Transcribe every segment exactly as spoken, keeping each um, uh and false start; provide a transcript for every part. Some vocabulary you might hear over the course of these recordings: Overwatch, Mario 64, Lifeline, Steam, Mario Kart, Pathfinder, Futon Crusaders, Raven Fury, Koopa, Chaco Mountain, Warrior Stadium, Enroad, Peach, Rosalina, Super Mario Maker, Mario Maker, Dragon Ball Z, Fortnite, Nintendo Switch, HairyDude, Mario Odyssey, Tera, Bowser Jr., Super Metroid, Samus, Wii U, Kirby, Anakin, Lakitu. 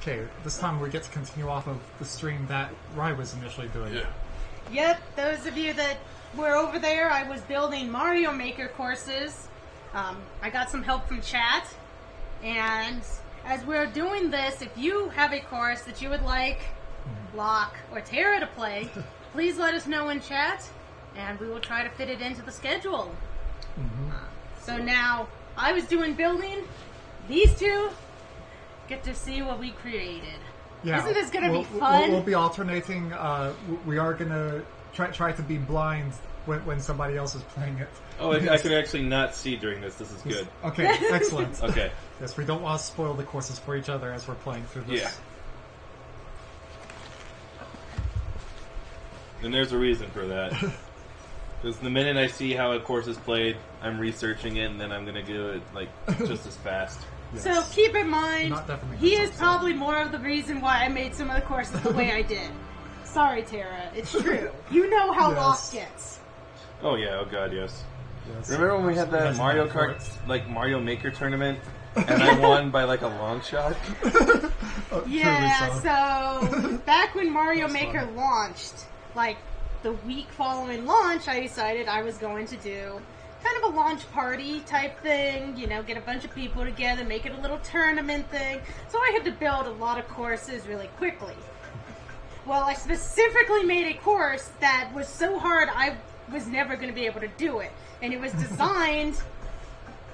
Okay, this time we get to continue off of the stream that Rai was initially doing. Yeah. Yep, those of you that were over there, I was building Mario Maker courses. Um, I got some help from chat. And as we're doing this, if you have a course that you would like mm-hmm. Locke or Tera to play, please let us know in chat, and we will try to fit it into the schedule. Mm-hmm. So now, I was doing building, these two get to see what we created. Yeah, isn't this going to we'll, be fun? We'll, we'll be alternating. Uh, we are going to try try to be blind when, when somebody else is playing it. Oh, I, I can actually not see during this. This is good. Okay, excellent. Okay. Yes, we don't want to spoil the courses for each other as we're playing through this. Yeah. And there's a reason for that. Because the minute I see how a course is played, I'm researching it, and then I'm going to do it like just as fast. Yes. So keep in mind, he is probably more of the reason why I made some of the courses the way I did. Sorry, Tera, it's true. You know how yes. Lost gets. Oh yeah, oh god, yes. yes. Remember when we had that Mario Kart, like Mario Maker tournament, and I won by like a long shot? oh, yeah, so back when Mario Maker fun. launched, like the week following launch, I decided I was going to do kind of a launch party type thing, you know, get a bunch of people together, make it a little tournament thing. So I had to build a lot of courses really quickly. Well, I specifically made a course that was so hard I was never going to be able to do it. And it was designed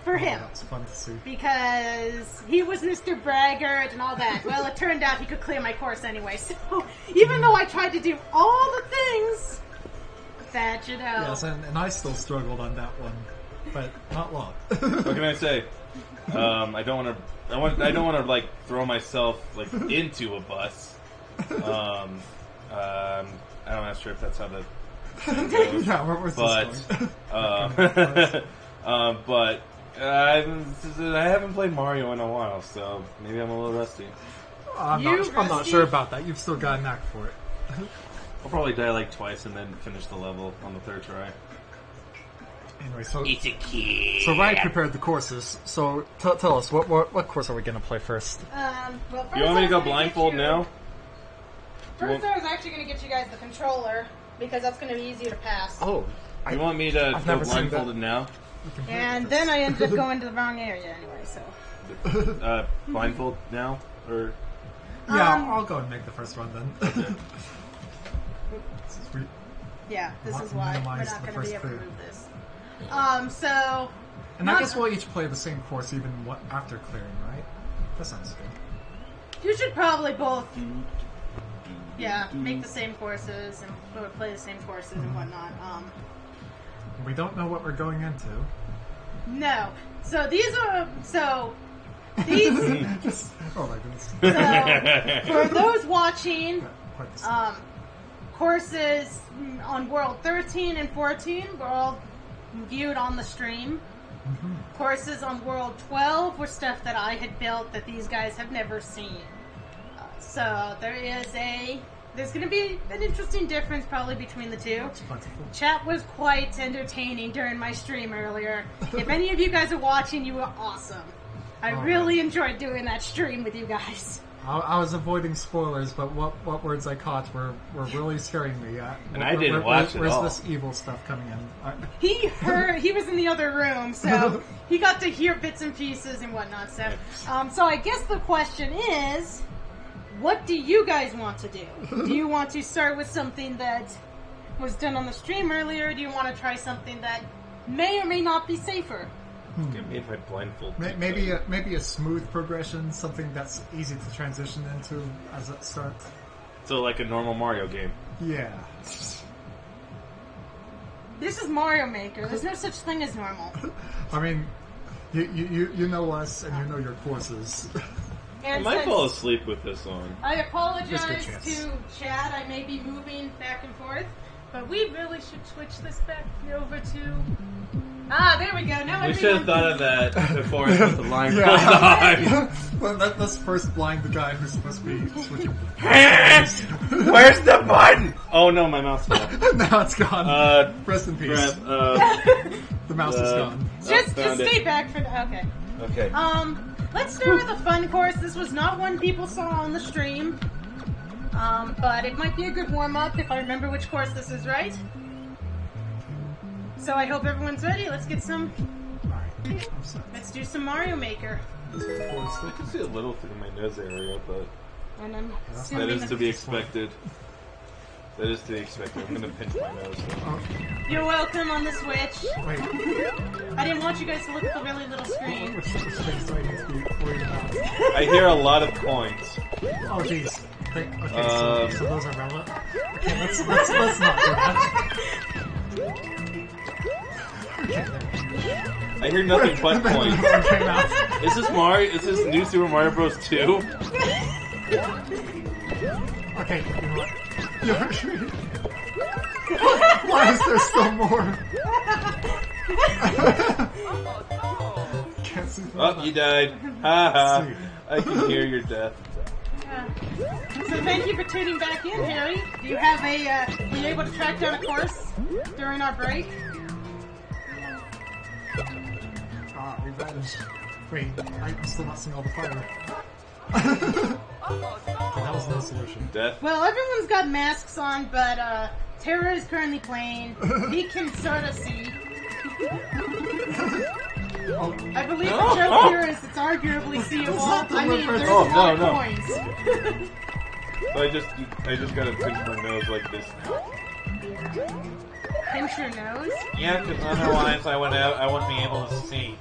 for him. Oh, that's fun to see. Because he was Mister Braggart and all that. Well, it turned out he could clear my course anyway. So even though I tried to do all the things... That, you know. Yes, and, and I still struggled on that one, but not long. What can I say? Um, I don't want to. I want. I don't want to like throw myself like into a bus. Um, um, I'm not sure if that's how the. Goes, yeah, where, where's but, this going? Um, um, but I I haven't played Mario in a while, so maybe I'm a little rusty. I'm not, rusty? I'm not sure about that. You've still got a knack for it. I'll probably die like twice and then finish the level on the third try. Anyway, so it's a kid. So Ryan prepared the courses. So t tell us what, what what course are we gonna play first? Um, well, first you want me to go blindfold you... now? First, I was actually gonna get you guys the controller because that's gonna be easier to pass. Oh, I, you want me to I've go blindfolded now? And then I ended up going to the wrong area anyway. So uh, blindfold now or yeah, um, I'll go and make the first one then. Okay. Yeah, this is why we're not going to be able to move this. Um, so... And I guess we'll each play the same course even after clearing, right? That sounds good. You should probably both, yeah, make the same courses and play the same courses and whatnot. Um, we don't know what we're going into. No. So these are... So... These... oh my goodness. So, for those watching, um... courses on World thirteen and fourteen were all viewed on the stream. Mm-hmm. Courses on World twelve were stuff that I had built that these guys have never seen. Uh, so there is a, there's going to be an interesting difference probably between the two. Chat was quite entertaining during my stream earlier. If any of you guys are watching, you were awesome. I oh. really enjoyed doing that stream with you guys. I was avoiding spoilers, but what what words I caught were, were really scaring me. Uh, and where, I didn't where, watch where, it where's all. Where's this evil stuff coming in? Uh, he heard. He was in the other room, so he got to hear bits and pieces and whatnot. So, um, so I guess the question is, what do you guys want to do? Do you want to start with something that was done on the stream earlier? Or do you want to try something that may or may not be safer? Maybe if I blindfold. Maybe a, maybe a smooth progression, something that's easy to transition into as it starts. So like a normal Mario game. Yeah. This is Mario Maker. There's no such thing as normal. I mean, you you you know us and you know your courses. And I might fall asleep with this on. I apologize to Chad. I may be moving back and forth, but we really should switch this back over to. Ah, there we go. Now we everyone... should have thought of that before I put the blind yeah. on. Well, let, let's first blind the guy who's supposed to be switching. Hands! Where's the button? Oh no, my mouse fell. Now it's gone. Uh, Rest in peace. Grab, uh, the mouse uh, is gone. Just, oh, just stay back for the... Okay. Okay. Um, let's start with a fun course. This was not one people saw on the stream. Um, but it might be a good warm-up if I remember which course this is, right? So I hope everyone's ready. Let's get some... Let's do some Mario Maker. I can see a little through my nose area, but... And I'm assuming... That is to be expected. That is to be expected. I'm gonna pinch my nose. You're welcome on the Switch. Wait. I didn't want you guys to look at the really little screen. I hear a lot of coins. Oh jeez. Okay, um, so, so those are relevant. Okay, let's, let's, let's not do that. I hear nothing but coins. Is this Mario? Is this new Super Mario Bros. two? Okay. Yoshi. Why is there still more? Can't see that. Oh, you died. Ha ha. I can hear your death. Uh, so thank you for tuning back in, Harry. Do you have a? Uh, were you able to track down a course during our break? Ah, revenge. Wait, I'm still not seeing all the fire. That was no solution. Death. Well, everyone's got masks on, but uh, Tera is currently playing. He can sort of see. Oh. I believe no. the joke oh. here is it's arguably seeable. I mean, there's oh, a lot no, of no. coins. So I just, I just gotta pinch my nose like this now. Pinch your nose? Yeah, because otherwise I, would, I wouldn't be able to see.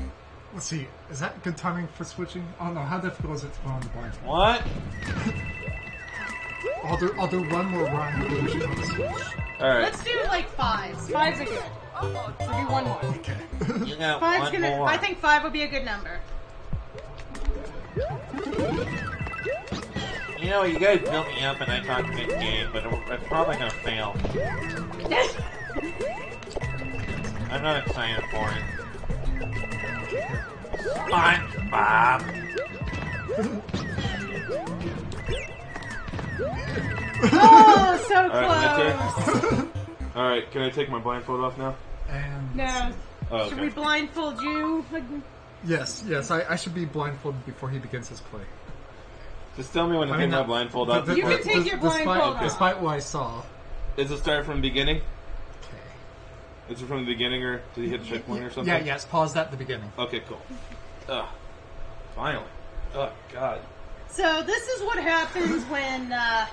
Let's see, is that good timing for switching? Oh no, how difficult is it to put on the blind? What? I'll, do, I'll do one more run. Alright. Let's do like fives. Fives are good. Oh, so do one more. Okay. You got Five's one gonna, more. I think five would be a good number. You know, you guys built me up and I talked mid-game, but I'm probably gonna fail. I'm not excited for it. SpongeBob! Oh, so All close! Right, Alright, can I take my blindfold off now? And... No. Oh, okay. Should we blindfold you? Yes, yes, I, I should be blindfolded before he begins his play. Just tell me when to I mean, take my blindfold off. You can take your blindfold off. Despite what I saw. Is it start from the beginning? Okay. Is it from the beginning, or did he hit a checkpoint or something? Yeah, yes, paused at the beginning. Okay, cool. Ugh. Finally. Oh, God. So this is what happens when uh,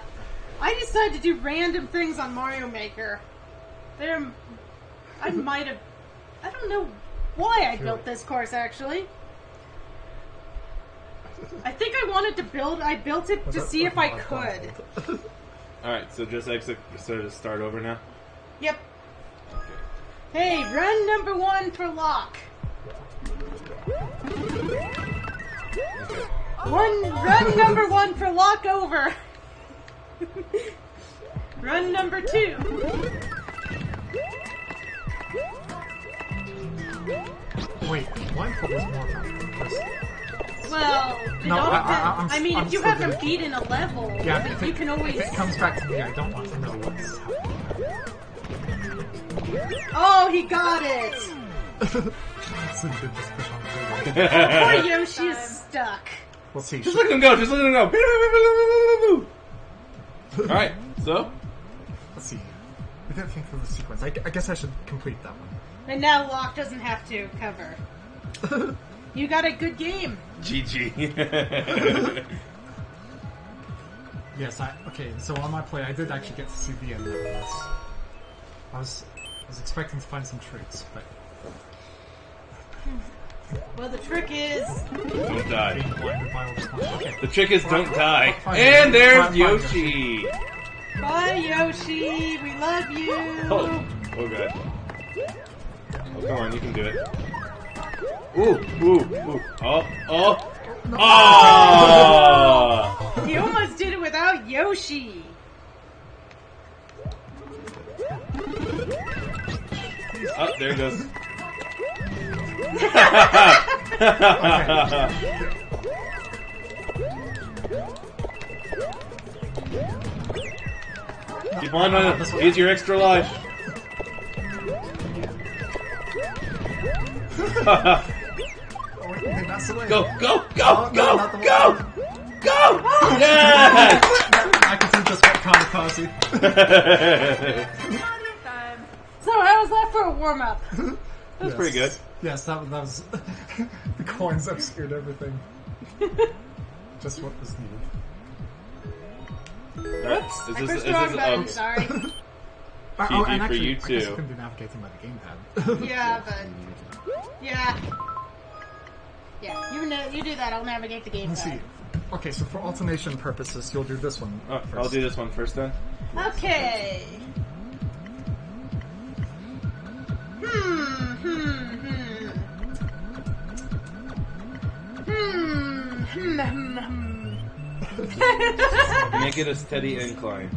I decide to do random things on Mario Maker. There, I might have, I don't know why I built this course, actually. I think I wanted to build, I built it to see if I could. Alright, so just exit, so just start over now? Yep. Okay. Hey, run number one for Locke. One, run number one for Locke over. Run number two. Wait, blindfold is more fun. Well, no, I, I, I'm, I mean, I'm if you haven't beaten a level, yeah, you it, can always... If it comes back to me, I don't want to know what's happening. Oh, he got it! Poor Yoshi is stuck. We'll see. Just look at him go, just look at him go. Alright, so? Let's see. I didn't think through the sequence. I, I guess I should complete that one. And now Locke doesn't have to cover. You got a good game. G G. Yes, I... Okay, so on my play, I did actually get to see the end of this. I was, I was expecting to find some tricks, but... Well, the trick is... Don't die. Okay. The trick is don't die. And there's Yoshi! Bye, Yoshi! We love you! Oh, oh god. Oh, come on, you can do it. Ooh, ooh, ooh. Oh, oh. Oh! He almost did it without Yoshi! Oh, there it goes. Keep on running. Here's one. Your extra life. Oh, wait, That's the way. Go, go, go, oh, go, no, go, go! Oh, yeah! I can see just what kind of party. So how was that for a warm-up? That was yes. pretty good. Yes, that was... That was the coins obscured everything. Just what was needed. Whoops! Is this, I pushed the wrong button, sorry. But, oh, and actually, for you too. I guess you can be navigating by the gamepad. Yeah, but... Yeah. Yeah, you know, you do that, I'll navigate the gamepad. Let's see. Okay, so for alternation purposes, you'll do this one oh, first. I'll do this one first, then. Okay. Hmm, hmm, hmm. Hmm, hmm, hmm, hmm. Make it a steady incline.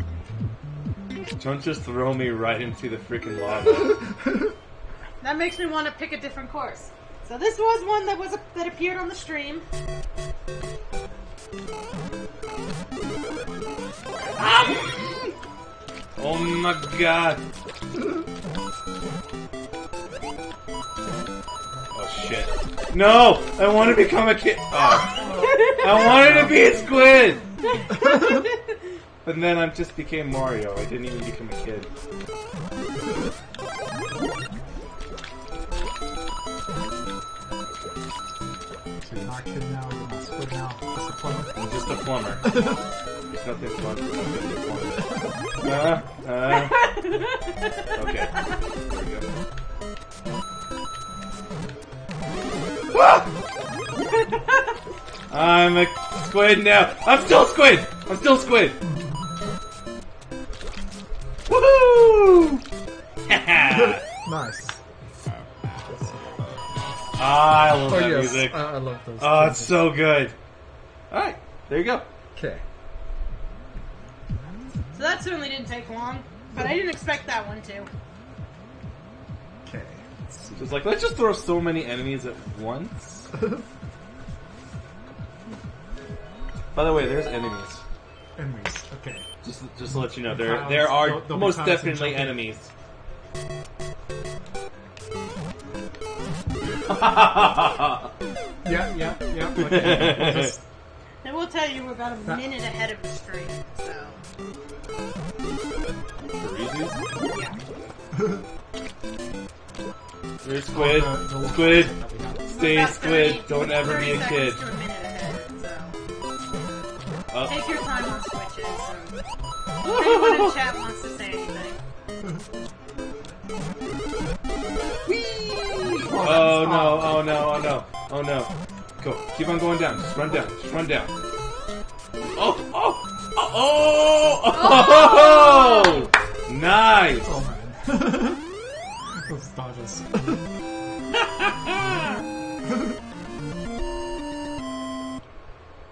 Don't just throw me right into the freaking lava. That makes me want to pick a different course. So this was one that was a, that appeared on the stream. Ah! Oh my god! Oh shit! No! I want to become a kid. Oh. I wanted to be a squid. And then I just became Mario. I didn't even become a kid. Not kid now, not squid now. Just a plumber. I'm just a plumber. There's nothing fun. Uh, uh. Okay. There we go. Ah! I'm a squid now. I'm still squid. I'm still squid. Woohoo! Nice. Ah, I love oh, that yes. music. I, I love those. Oh, it's so good. Alright, there you go. Okay. So that certainly didn't take long, but I didn't expect that one to. Okay. Just like, let's just throw so many enemies at once. By the way, there's enemies. Enemies, okay. Just, just to let you know, there, there are the, the most definitely enemies. yeah, yeah, yeah. Okay. We'll just... Then we'll tell you we're about a that... minute ahead of the stream, so. Yeah. You're a squid. Oh, no, no. Squid. Stay a squid. thirty, Don't ever be a kid. To a minute ahead, so. uh. Take your time on switches. And anyone in chat wants to say anything. Oh, oh no, oh no, oh no, oh no. Go, keep on going down, just run down, just run down. Oh, oh, oh, oh, oh, oh. Nice! Oh man. Those dodges.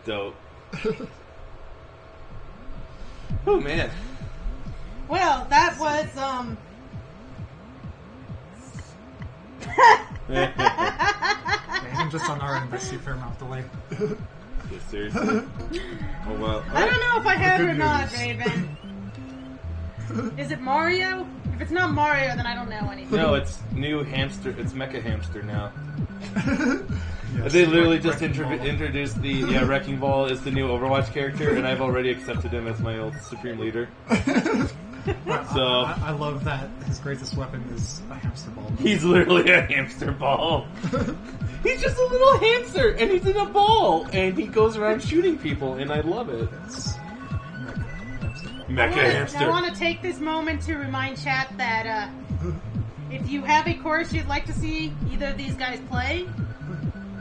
Dope. Oh man. Well, that was, um... I'm just on our end, I see a fair amount of delay. Yeah, seriously? Oh, well. I don't know if I have it or not, Raven. Is it Mario? If it's not Mario, then I don't know anything. No, it's new hamster. It's Mecha Hamster now. Yes, they literally just introdu introduced the... Yeah, Wrecking Ball is the new Overwatch character, and I've already accepted him as my old Supreme Leader. So I, I, I love that his greatest weapon is a hamster ball. He's literally a hamster ball. He's just a little hamster, and he's in a ball, and he goes around shooting people, and I love it. Yes. Mecha hamster. I want to take this moment to remind chat that uh, if you have a course you'd like to see either of these guys play,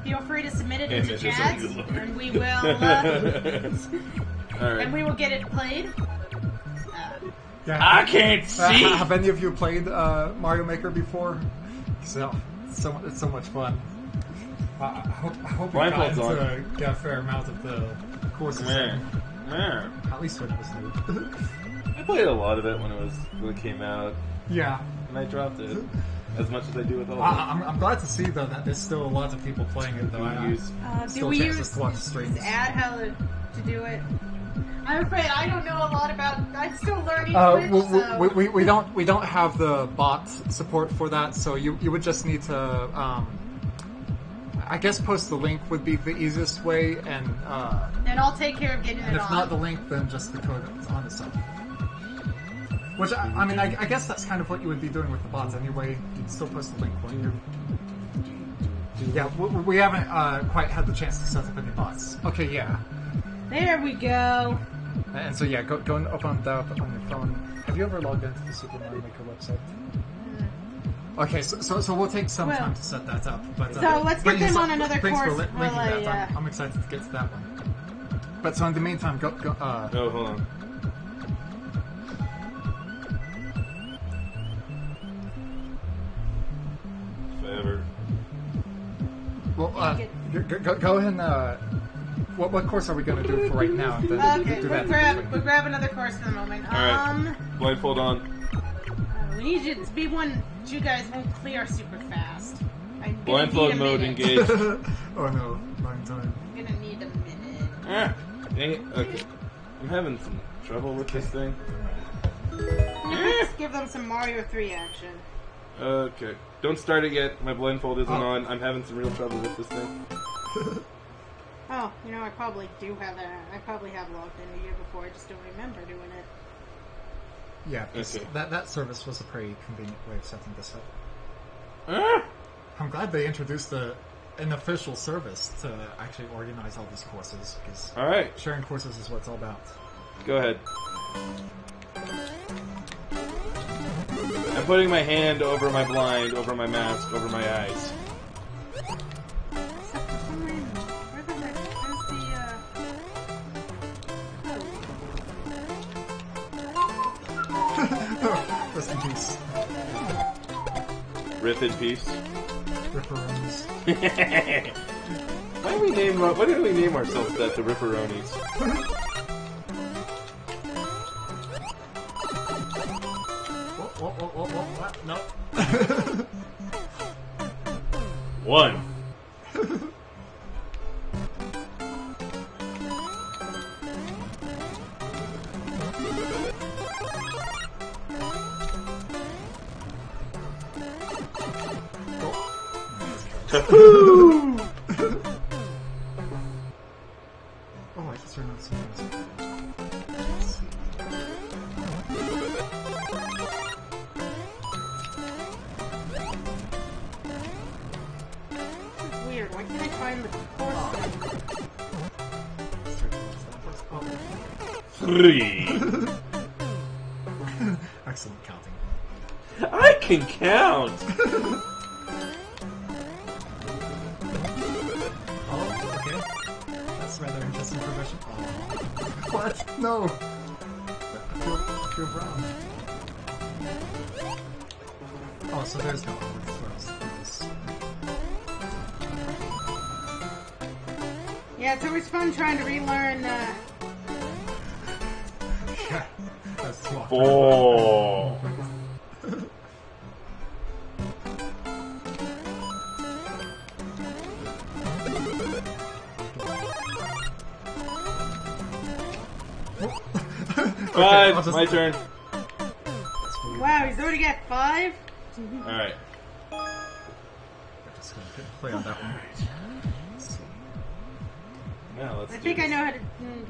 feel free to submit it and into chat, and we will. Uh, All right. And we will get it played. Yeah. I can't see! Uh, have any of you played uh, Mario Maker before? So, so it's so much fun. Uh, I hope, I hope we got to uh, get a fair amount of the courses. Yeah. Yeah. At least when it was new. I played a lot of it when it was when it came out. Yeah. And I dropped it. As much as I do with all of it. I'm, I'm glad to see, though, that there's still a lot of people playing it, though. I use uh, still do chances to watch streams. Add how to, to do it. I'm afraid I don't know a lot about. I'm still learning uh, Twitch. We, so. we, we, we don't we don't have the bot support for that, so you you would just need to um, I guess post the link would be the easiest way, and uh... and I'll take care of getting it on. And if not the link, then just the code that's on itself. Which, I, I mean, I, I guess that's kind of what you would be doing with the bots anyway. You'd still post the link for you. Yeah, we, we haven't uh, quite had the chance to set up any bots. Okay, yeah. There we go. And so, yeah, go, go and open that up on your phone. Have you ever logged into the Super Mario Maker website? Okay, so, so so we'll take some well, time to set that up. But, uh, so let's get them on another course. Thanks for linking well, uh, that. Yeah. I'm, I'm excited to get to that one. But so in the meantime, go... go uh, oh, hold on. If I ever... Well, uh, go, go, go ahead and... Uh, what, what course are we going to do for right now? And then okay, do we'll, that grab, we'll grab another course in a moment. All right, um, blindfold on. We need you to be one you guys won't clear super fast. I'm blindfold mode engaged. Oh no, long time. I'm gonna need a minute. Ah, dang it. Okay. I'm having some trouble with this thing. Let's give them some Mario three action. Okay. Don't start it yet. My blindfold isn't oh. on. I'm having some real trouble with this thing. Oh, you know, I probably do have that. I probably have logged in a year before. I just don't remember doing it. Yeah, this, okay. that that service was a pretty convenient way of setting this up. Ah! I'm glad they introduced a, an official service to actually organize all these courses, because all right. sharing courses is what it's all about. Go ahead. I'm putting my hand over my blind, over my mask, over my eyes. Rest in peace. Rip in peace. Ripperonis. Why do we name? Why did we name ourselves that? The Ripperonis. What? What? What? What? What? No. One. Oh, I just turned on some music. This is weird. Why can't I find the course? Three. Excellent counting. I can count. What? No! I feel, I feel wrong. Oh, so there's no always. Yeah, it's always fun trying to relearn, uh... yeah, that's too awkward. Oh. Five, okay, my turn. Wow, he's already got five? Mm-hmm. Alright. I'm just gonna play on that one. Let's see. Now, let's I think this. I know how to. Mm.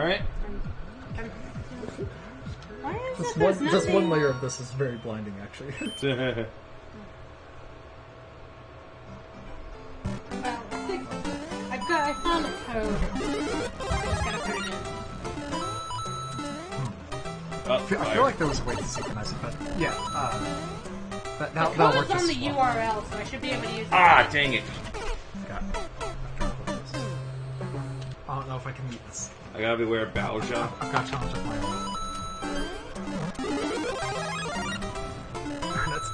Alright. Why is just, one, just one layer of this is very blinding, actually. Well, I think I've got, I found a code. I feel, I feel like there was a way to synchronize it, but yeah, uh, that, that, the that'll work. It's on the U R L, so I should be able to use it. Ah, dang it. Got it. I don't know if I can eat this. I gotta beware of Battle Jump. I've got a challenge of my own. That's,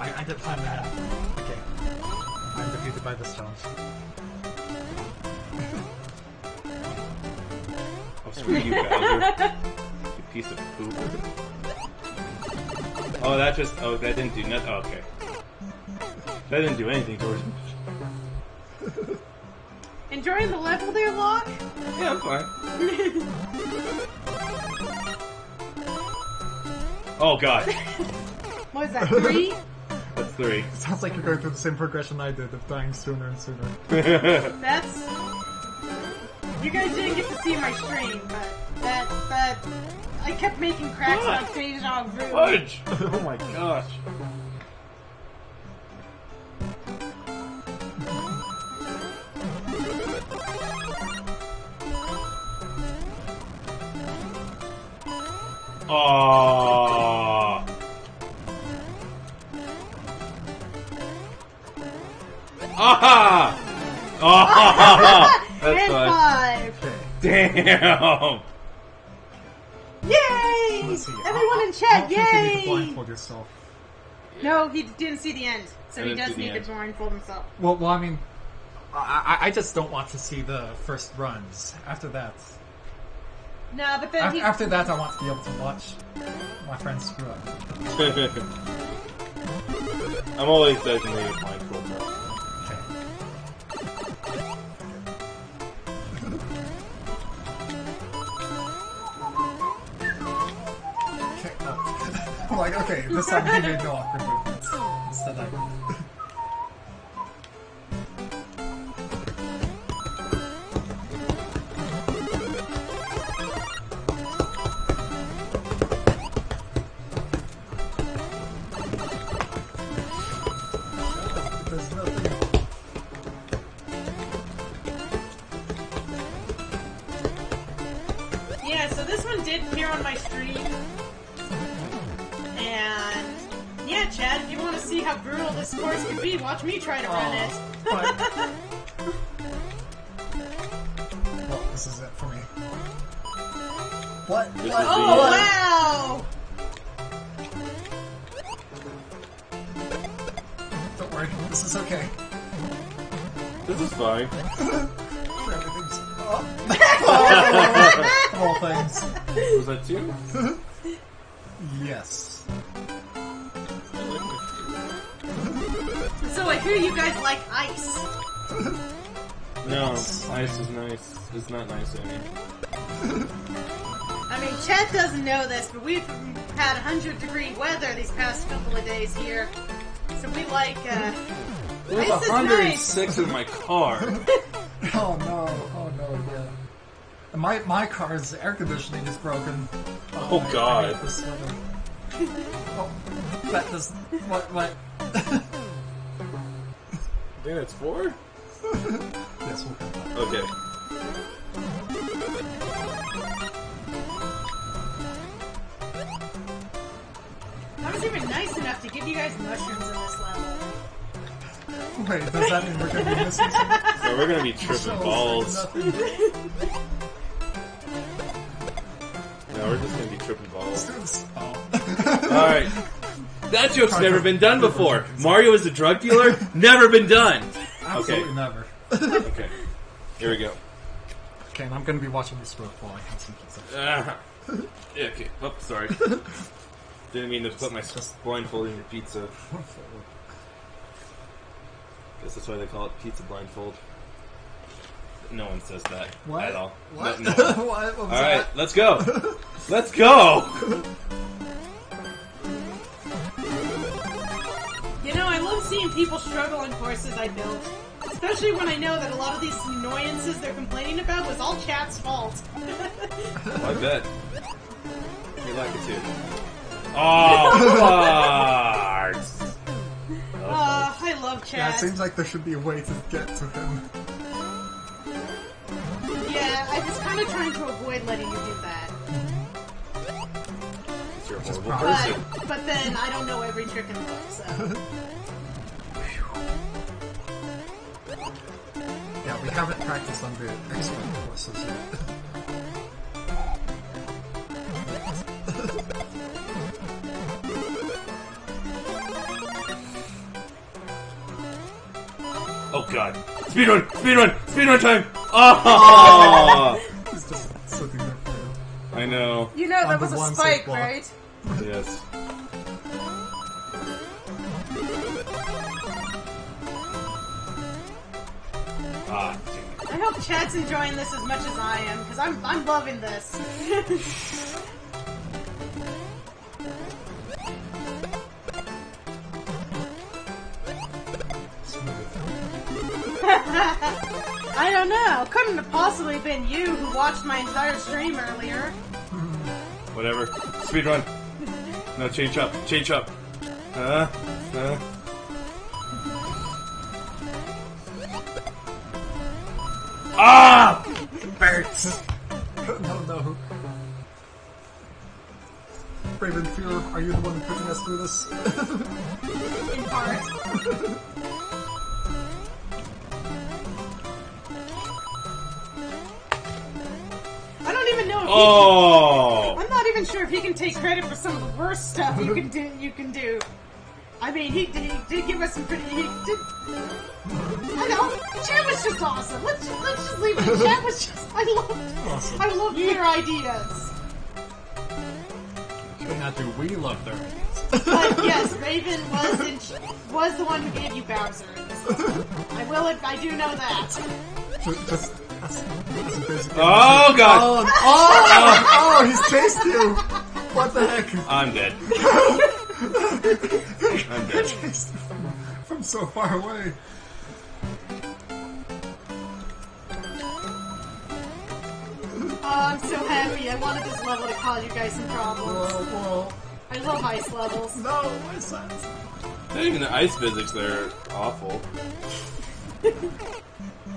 I, I did time that out. Okay. I'm defeated by this challenge. Oh, screw you, Bowser. Piece of poop. Oh, that just. Oh, that didn't do nothing. Oh, okay. That didn't do anything towards me. Enjoying the level there, Locke? Yeah, I'm fine. Oh, God. What is that, three? That's three. Sounds like you're going through the same progression I did of dying sooner and sooner. That's... You guys didn't get to see my stream, but... That... that... I kept making cracks on stage and I was rude. Fudge! Oh my gosh. Oh. Ah! Oh! Oh. That's five. five. Damn! Yay! See, Everyone in chat, yay! You blindfold yourself. No, he didn't see the end, so he does need to blindfold himself. Well, well, I mean, I, I just don't want to see the first runs. After that. No, but then after, after that, I want to be able to watch my friends screw up. I'm always designated blindfold. Okay. Okay. Oh. I'm like, okay, this time he made no awkward movements. Instead, I. Watch me try to run it. Well, this is it for me. What? What? Oh, wow! Don't worry, this is okay. This is fine. Everything's up. All things. Was that two? Yes. So I hear you guys like ice. No, ice is nice. It's not nice anymore. I mean, Chet doesn't know this, but we've had one hundred degree weather these past couple of days here. So we like, uh... There's one hundred six in my car. Oh no, oh no, yeah. My, my car's air conditioning is broken. Oh, oh god. I hate this weather. Oh, that doesn't... What, what... I think that's four? Yes, we'll come back. Okay. I was even nice enough to give you guys mushrooms in this level. Wait, does that mean we're gonna be missing something? So we're gonna be tripping balls. No, we're just gonna be tripping balls. Oh. Alright. That joke's Parker, never been done before. Mario is a drug dealer? Never been done. Absolutely okay. Never. Okay. Here we go. Okay, and I'm going to be watching this rope while I have some pizza. Uh, yeah, okay. Oh, sorry. Didn't mean to put my blindfold in your pizza. Guess that's why they call it pizza blindfold. No one says that what? At all. What? No, no. What? What all right, that? Let's go. Let's go. You know, I love seeing people struggle on courses I built. Especially when I know that a lot of these annoyances they're complaining about was all chat's fault. I bet. You like it too. Oh, oh uh, I love chat. Yeah, it seems like there should be a way to get to him. Yeah, I was kind of trying to avoid letting you do that. But, but then I don't know every trick in the book, so. Yeah, we haven't practiced on the expert courses yet. Oh god. Speedrun! Speedrun! Speedrun time! Oh! He's just sitting there for you. I know. You know, that was a spike, right? Yes. Ah, I hope Chad's enjoying this as much as I am, because I'm I'm loving this. I don't know. Couldn't have possibly been you who watched my entire stream earlier. Whatever. Speedrun. No, Chain Chomp. Chain Chomp. Uh, uh. Ah! Birds! No, no. Raven Fury, are you the one putting us through this? In part. I don't even know if oh. he can, I'm not even sure if he can take credit for some of the worst stuff you can do. You can do. I mean, he did, he did give us some pretty... He did... I know, chat was just awesome. Let's just, let's just leave it. Chat was just... I loved... Awesome. I loved their ideas. You and I do. We love their ideas. But yes, Raven was in, was the one who gave you Bowser. I will... I do know that. Just... just that's, that's oh, God! Oh, oh, oh, he's chased you! What the heck? I'm dead. I'm dead. From, from so far away. Oh, I'm so happy. I wanted this level to cause you guys some problems. Whoa, whoa. I love ice levels. No, my son. Not even the ice physics, they're awful.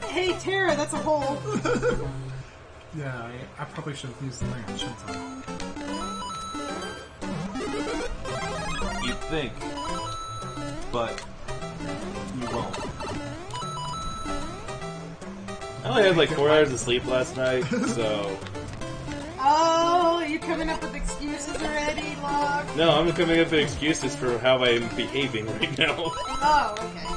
Hey, Tera, that's a hole. Yeah, I, I probably should have used the land, shouldn't I? You'd think, but you won't. I only had like four hours of sleep last night, so... Oh, you're coming up with excuses already, Locke? No, I'm coming up with excuses for how I'm behaving right now. Oh, okay.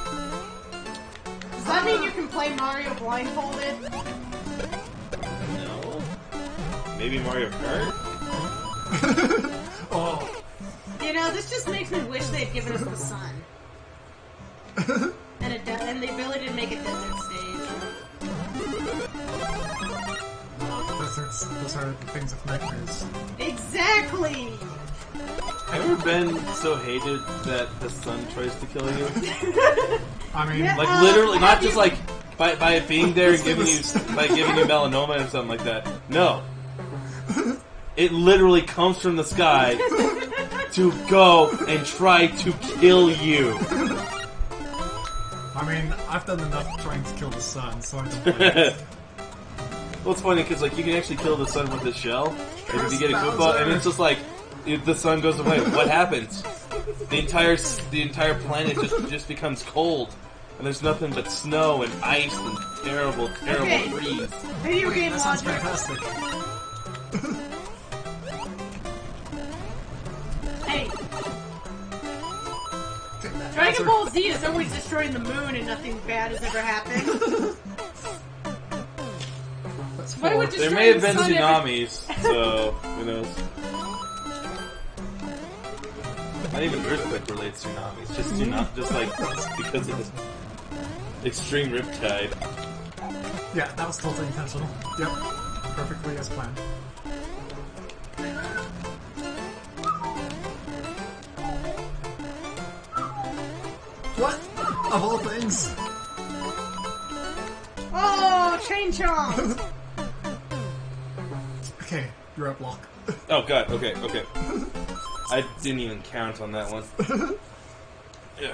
Does that mean you can play Mario blindfolded? No. Maybe Mario Kart? Oh. You know, this just makes me wish they'd given us the sun. and, a and the ability to make a desert stage. Uh, deserts, those are the things with nightmares. Exactly! Have you ever been so hated that the sun tries to kill you? I mean, yeah, like uh, literally, not just you... like by, by it being there and giving you, by giving you melanoma or something like that. No. It literally comes from the sky. To go and try to kill you. I mean, I've done enough trying to kill the sun, so I don't like Well, it's funny because like you can actually kill the sun with a shell, and if you get a Koopa, and it's just like if the sun goes away. What happens? The entire the entire planet just just becomes cold, and there's nothing but snow and ice and terrible, terrible okay. freeze. Video game that sounds fantastic. Hey. Dragon Ball Z is always destroying the moon and nothing bad has ever happened. What would there may have been tsunamis, every... so who knows? Not even earthquake relates to tsunamis, just tsunami, just like because of this extreme riptide. Yeah, that was totally intentional. Yep, perfectly as planned. What? Of all things? Oh, Chain Chomp! Okay, you're up, Locke. Oh god, okay, okay. I didn't even count on that one. Yeah.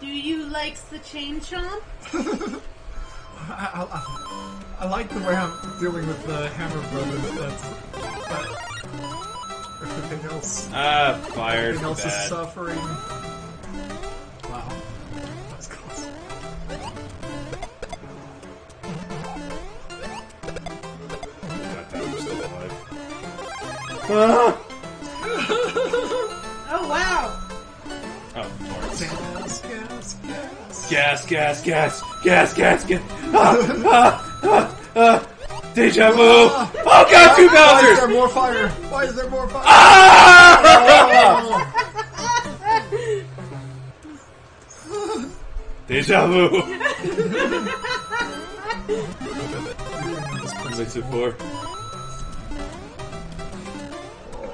Do you like the Chain Chomp? I, I, I like the way I'm dealing with the Hammer Brothers, but... but everything else... Ah, fired. Everything else bad. Is suffering. Oh wow! Oh, gas, gas, gas, gas, gas, gas, gas, gas, gas. Ah, ah, ah, ah. Deja vu! Oh god, two Bowsers! Why is there more fire? Why is there more fire? Ah! Oh. Deja vu! What makes it for?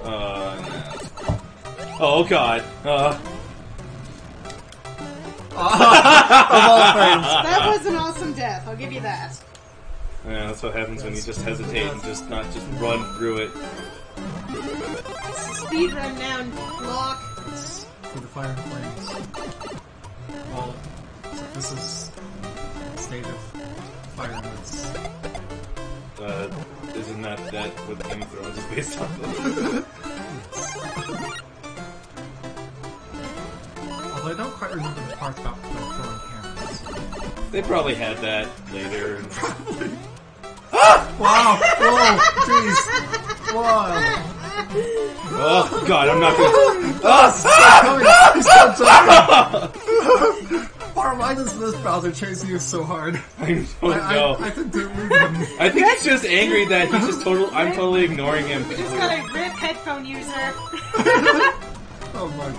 Uh, no. Oh god. Uh. Uh, of all things. That was an death. I'll give you that. Yeah, that's what happens when you just hesitate and just not just run through it. Speed run now, Locke. For the fire and flames. Well, this is the state of fire and flames. Uh, isn't that that what the game throws is based on? Although I don't quite remember the part about throwing cameras. They probably had that later. Probably. Wow! Whoa! Jeez! Wow! Oh god, I'm not gonna. Oh, he's still jumping! Or why does this Bowser chase you so hard? I don't know. I, I, I think they're moving. I think he's just angry that he's just total. I'm totally ignoring him. You just gotta rip headphone user. Oh my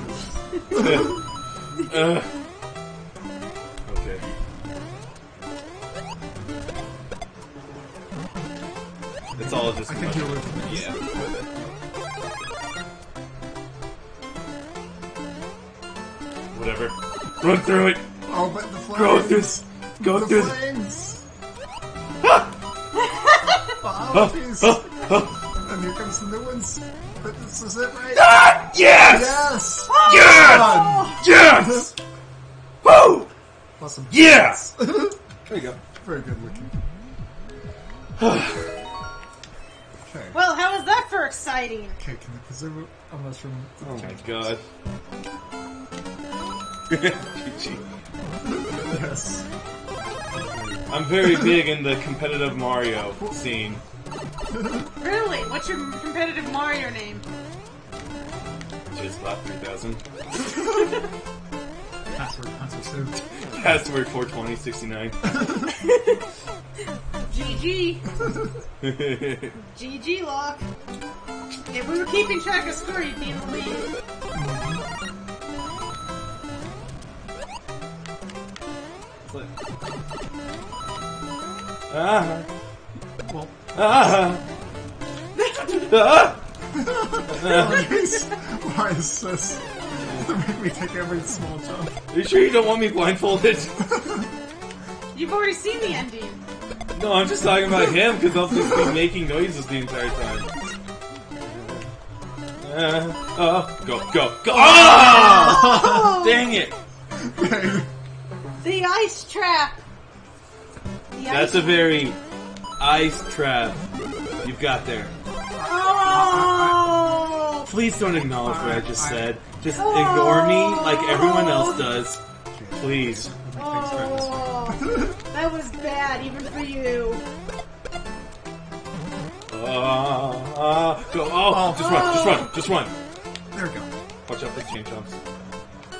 goodness. uh, okay. It's all just. I can deal with it. Yeah, with it. Whatever. Run through it! Oh, but the flames! Go through this! Go the through this! Ah! Wow, jeez! Oh, oh, oh. And here comes the new ones. But this is it, right? Ah! Yes! Yes! Oh, yes! Yes! Woo! Awesome. Yes! Yeah. There you go. Very good looking. Okay. Well, how was that for exciting? Okay, can I preserve it? Oh, my god. G G. Yes. I'm very big in the competitive Mario scene. Really? What's your competitive Mario name? Jizzbot three thousand. Password, password saved. Password four twenty sixty-nine. G G. G G, Locke. If we were keeping track of score, you'd be in the lead. Ah. Well. Ah. Ah. Why is this? They make me take every small jump. Are you sure you don't want me blindfolded? You've already seen the ending. No, I'm just talking about him because I'll just be making noises the entire time. Uh, uh, go, go, go! Oh! Oh! Dang it! The ice trap! The That's ice a very ice trap you've got there. Oh! Please don't acknowledge what I just said. Just oh! ignore me like everyone else does. Please. Oh, that was bad, even for you. Uh, uh, go, oh, oh, just run, just run, just run. There we go. Watch out for the chain chomps.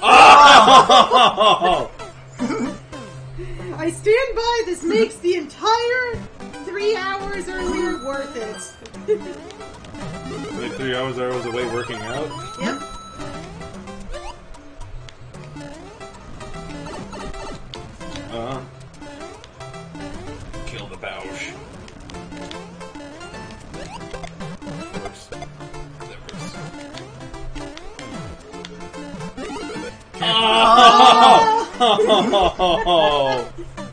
Oh! I stand by, this makes the entire three hours earlier worth it. Wait, three hours I was away working out? Yep. Uh-huh. Kill the Bowsh. That works. That works. Oh! Oh,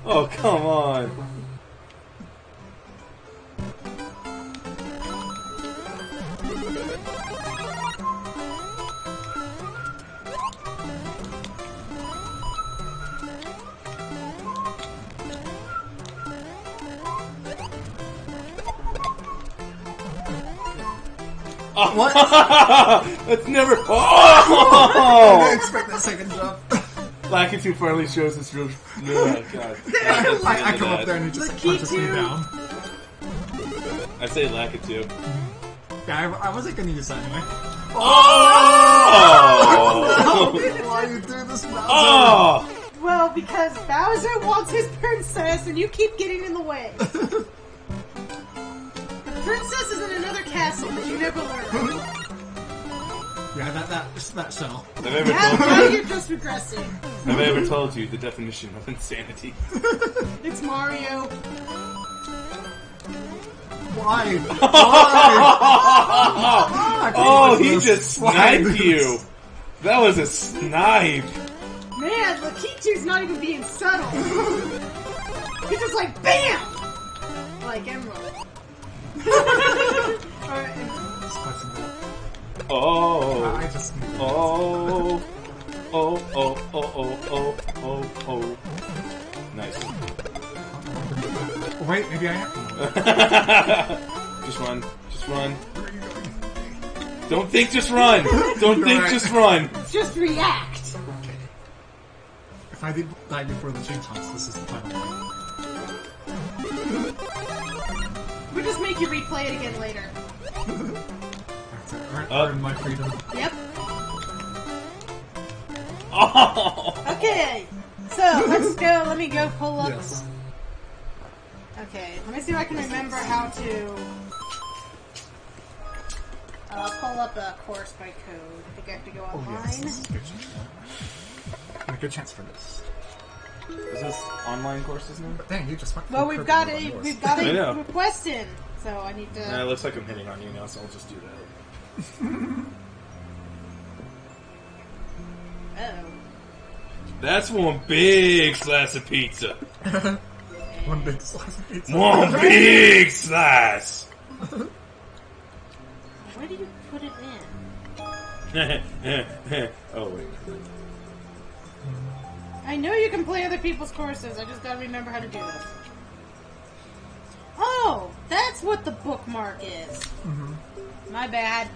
oh, come on. Oh, what? That's never. Oh! I didn't expect that second jump. Lakitu finally shows his real. Oh god. I, I come up there and he just like, punches me down. I say Lakitu. Yeah, I, I wasn't gonna use that anyway. Oh! Oh! No! Why you do this, Bowser? Oh! Well, because Bowser wants his princess and you keep getting in the way. The princess is in another castle that you never learn. Yeah, that, that, that shell. Have I ever yeah, told now you? You're just regressing. Have I ever told you the definition of insanity? It's Mario. Why? Why? Why? Oh, he just sniped you. That was a snipe. Man, Lakitu's not even being subtle. He's just like, BAM! Like Emerald. Oh. Oh. I just oh. Oh, oh, oh, oh, oh, oh, oh. Nice. Oh, wait, maybe I am. Just run. Just run. Don't think, just run. Don't You're think, right. just run. Just react. Okay. If I did die before the chain chomps, this is the final one. We'll just make you replay it again later. That's it. Earn, earn my freedom. Yep. Oh. Okay, so let's go. Let me go pull up. Yes. Okay, let me see if I can remember how to uh, pull up a course by code. I think I have to go online. Oh, yes, this is a good chance. A good chance for this. Is this online courses now? Dang, you just went. Well, we've got a we've got a request in, so I need to. Nah, it looks like I'm hitting on you now, so I'll just do that. Uh-oh. That's one big slice of pizza. One big slice of pizza. One big slice. Where do you put it in? Oh wait. I know you can play other people's courses. I just gotta remember how to do this. Oh, that's what the bookmark is. Mm-hmm. My bad.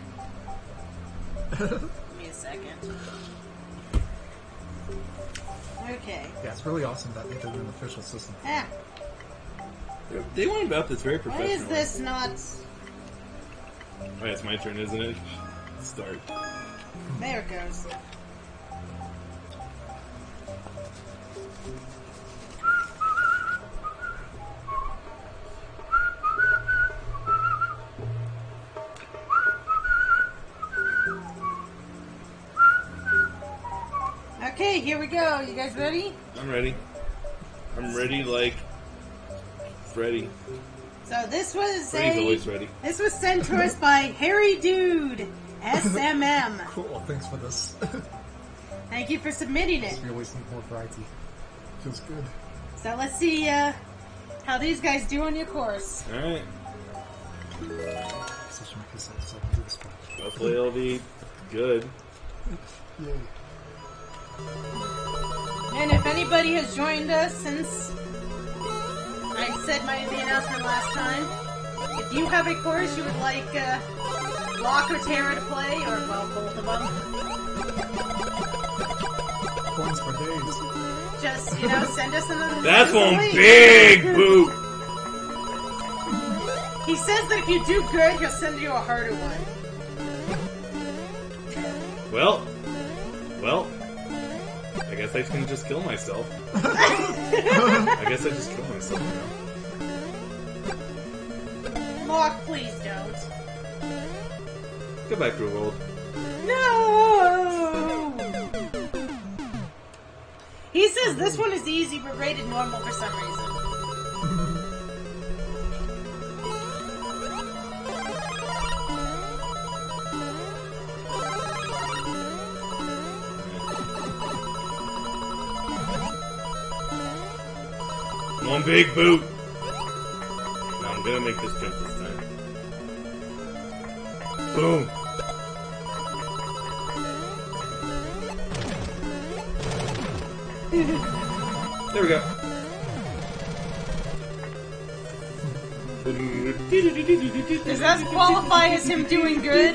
Give me a second. Okay. Yeah, it's really awesome that they did an official system. Yeah. They went about this very professionally. Why is this not... Oh, yeah, it's my turn, isn't it? Start. There it goes. Okay, here we go. You guys ready? I'm ready. I'm ready like Freddy. So this was Freddy's a, always ready. This was sent to us by HairyDude S M M. Cool. Thanks for this. Thank you for submitting it. We always need more variety. Feels good. So let's see uh, how these guys do on your course. All right. Hopefully it'll be good. Yay. And if anybody has joined us since I said my the announcement last time, if you have a course you would like uh, Locke or Tera to play, or well, both of them. Points for days. Just, you know, send us another. That's one big boot. He says that if you do good, he'll send you a harder one. Well, well. I guess I can just kill myself. I guess I just kill myself now. Locke, please don't. Goodbye, crew world. No! He says this one is easy, but rated normal for some reason. One big boot. Now I'm gonna make this jump this time. Boom. There we go. Does that qualify as him doing good?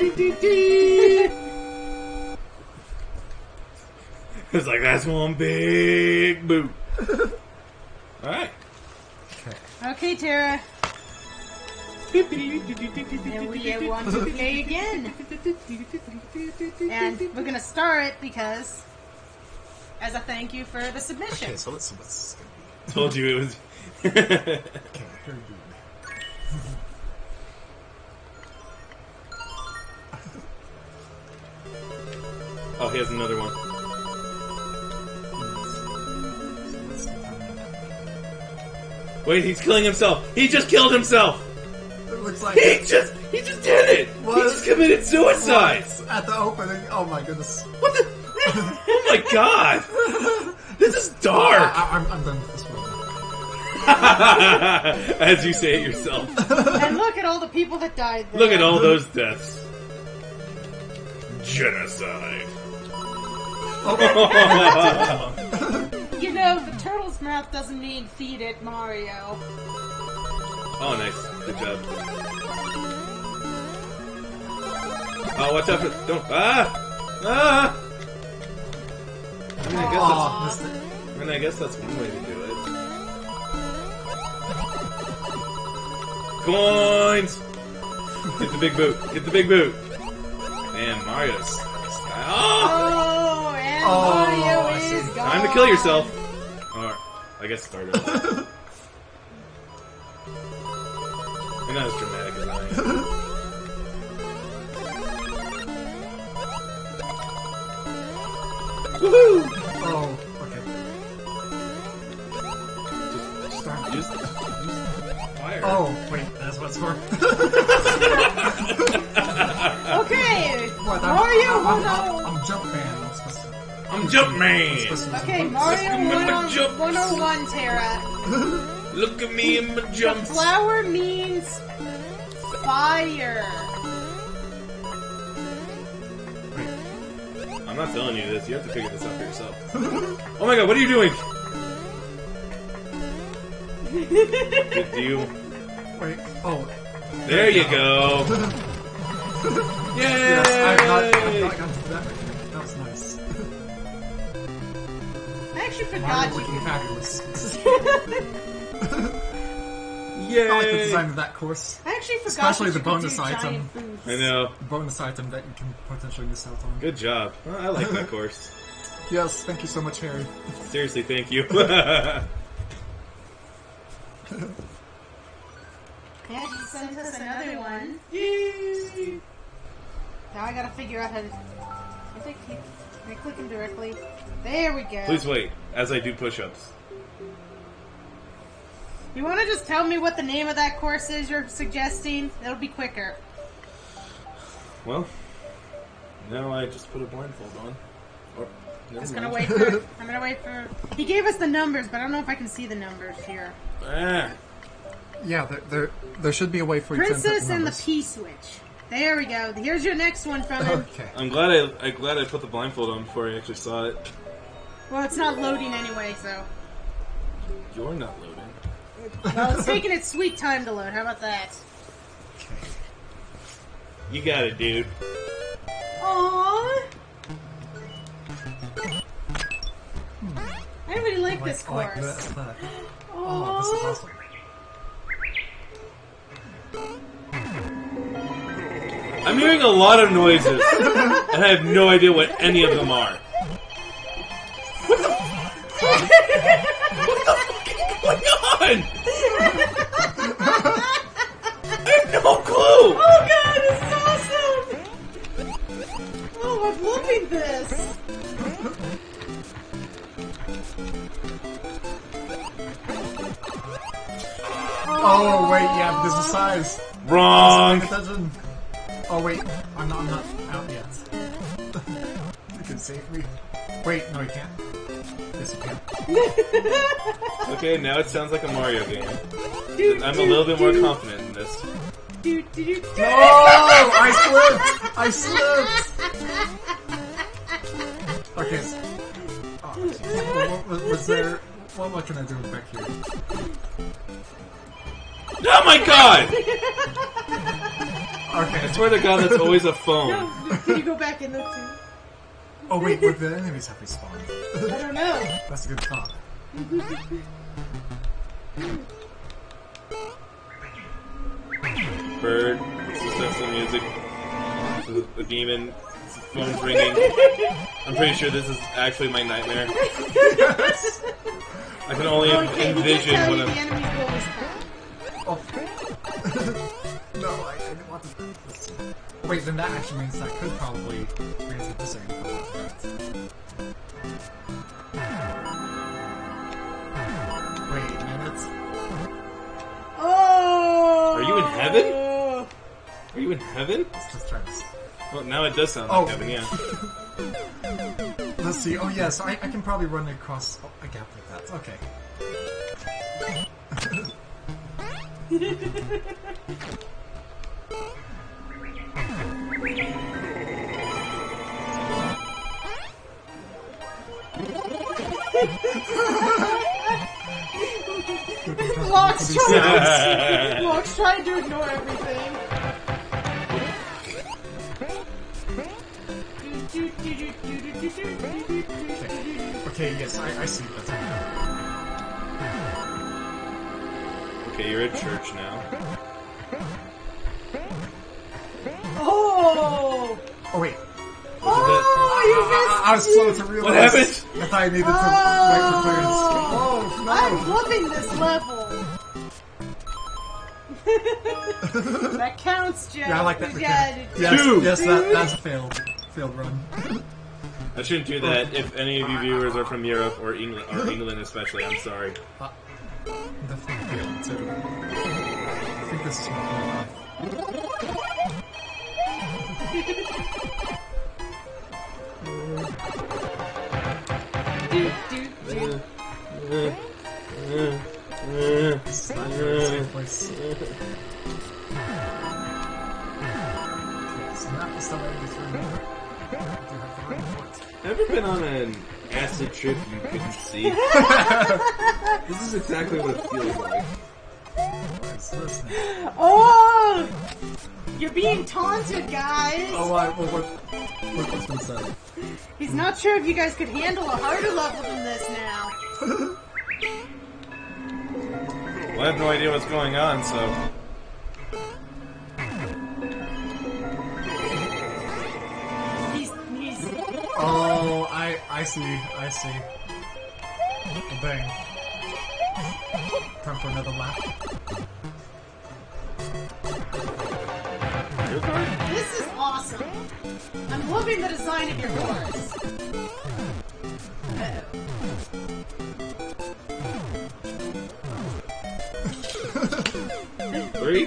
It's like that's one big boot. All right. Okay, Tera. And we want to play again. And we're gonna start it because, as a thank you for the submission. Okay, so let's see what's gonna be. Told you it was. Okay, here we go. Oh, he has another one. Wait, he's killing himself. He just killed himself. It looks like he it. just he just did it. What? He just committed suicide. What? At the opening. Oh my goodness. What the? Oh my god. This is dark. I, I, I'm, I'm done with this one. As you say it yourself. And look at all the people that died there. Look at all those deaths. Genocide. You know, the turtle's mouth doesn't mean feed it, Mario. Oh, nice. Good job. Oh, watch out for... Don't... Ah! Ah! I mean, I guess Aww, that's... Missed it. I mean, I guess that's one way to do it. Coins! Get the big boot. Get the big boot. Man, Mario's... Oh! Oh, and oh, Mario is gone. Time to kill yourself. Or, I guess start it. You're not as dramatic as I am. Woohoo! Oh, okay. Just start. Use, use fire. Oh, wait, that's what's for. Okay! What, I'm, Mario I'm, won I'm, I'm, I'm Jumpman. I'm supposed to. I'm Jumpman! I'm supposed to, okay, Mario one oh one, one oh one, Tera. Look at me in my jumps. The flower means fire. I'm not telling you this, you have to figure this out for yourself. Oh my god, what are you doing? Good deal. Wait, oh. There, there you go! go. Yay! Yes, I've not, I've not gotten to that right. That was nice. I actually forgot you. Looking fabulous. Yay! I like the design of that course. I actually forgot Especially the bonus item. Boots. I know. The bonus item that you can potentially miss out on. Good job. Well, I like that course. Yes, thank you so much, Harry. Seriously, thank you. Yeah, he sent us another one. Yay! Now I gotta figure out how to... I think he... Can I click him directly? There we go. Please wait, as I do push-ups. You want to just tell me what the name of that course is you're suggesting? It'll be quicker. Well, now I just put a blindfold on. Or, just gonna wait for, I'm gonna wait for... He gave us the numbers, but I don't know if I can see the numbers here. Ah. Yeah, there, there, there should be a way for you to... Princess and the P-Switch. There we go. Here's your next one from him. Okay. I'm glad I, I'm glad I put the blindfold on before I actually saw it. Well, it's not loading anyway, so... You're not loading. Well, it's taking its sweet time to load. How about that? You got it, dude. Aww. Hmm. I really like, I like this course. Like that, that. Oh, this is awesome. I'm hearing a lot of noises, and I have no idea what any of them are. What the fuck? What the fuck? What's going on? I have no clue! Oh god, it's awesome! Oh, I'm loving this! Oh, oh wait, yeah, there's a size. Wrong! Oh wait, I'm not, I'm not out yet. You can save me. Wait, no you can't. Yes, you can. Okay, now it sounds like a Mario game. Do, I'm do, a little bit do. more confident in this. Do, do, do, do. No! I slipped! I slipped! Okay. So, oh, what, what, was there... What am I gonna do back here? Oh my god! Okay. I swear to god, that's always a phone. No, can you go back and look too? Oh wait, where the enemies have respawned? I don't know. That's a good thought. Bird, just have some music. The demon, phone's ringing. I'm pretty sure this is actually my nightmare. Yes. I can only okay, envision what I'm. Oh. No, I, I didn't want to. Wait, then that actually means that could probably raise it this area. Wait a minute. Oh! Are you in heaven? Are you in heaven? Let's try this. Well, now it does sound oh. like heaven, yeah. Let's see. Oh, yeah, so I, I can probably run across a gap like that. Okay. Locke's trying to, Locke's trying to ignore everything. Okay, yes, I, I see that. Okay, you're at church now. Oh! Oh, wait. Oh, you missed! I, I was slow to realize. What happened? I thought I needed some microphones. Oh, no. I'm loving this level! That counts, Jeff. Yeah, I like that. Yeah, yes, two. yes that, that's a failed, failed run. I shouldn't do that. If any of you viewers are from Europe or England, or England especially, I'm sorry. Uh, definitely failed, too. I think this is my This is not very safe place. Okay, so now it's not going to be ever been on an acid trip you couldn't see? This is exactly what it feels like. Oh! You're being taunted, guys! Oh, I, well, what, what, what's been said? He's not sure if you guys could handle a harder level than this now. Well, I have no idea what's going on, so... Oh, I I see, I see. Oh, bang. Time for another lap. Your card? This is awesome. I'm loving the design of your cars. Uh-oh. Three?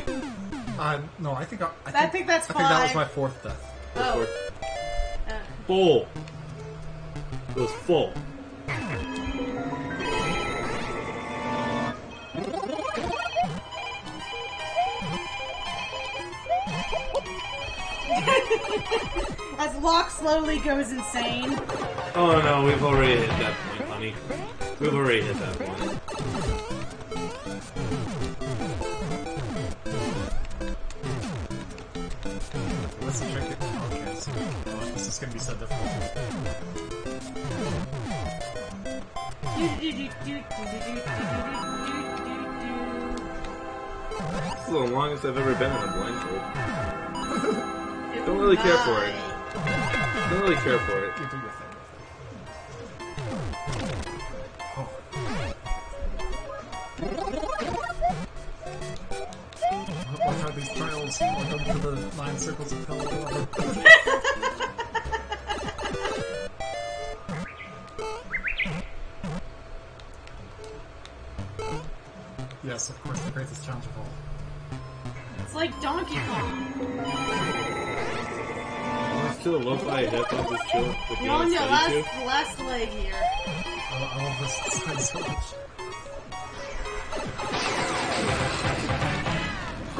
Uh, no, I think I, I, think, I think that's five. I think that was my fourth death. Oh. Fourth. Full. It was full. As Locke slowly goes insane. Oh no, we've already hit that point, honey. We've already hit that point. Let's check it. Okay, so... This is gonna be so difficult. This is the longest I've ever been in a blindfold. Don't really care for it. Don't really care for it. You do your thing. What are these trials? Welcome to the nine circles of hell. Yes, of course, the greatest challenge of all. It's like Donkey Kong. Let's do a lo-fi hip hop with chill. You're on your last, last leg here. I, I love this design so much.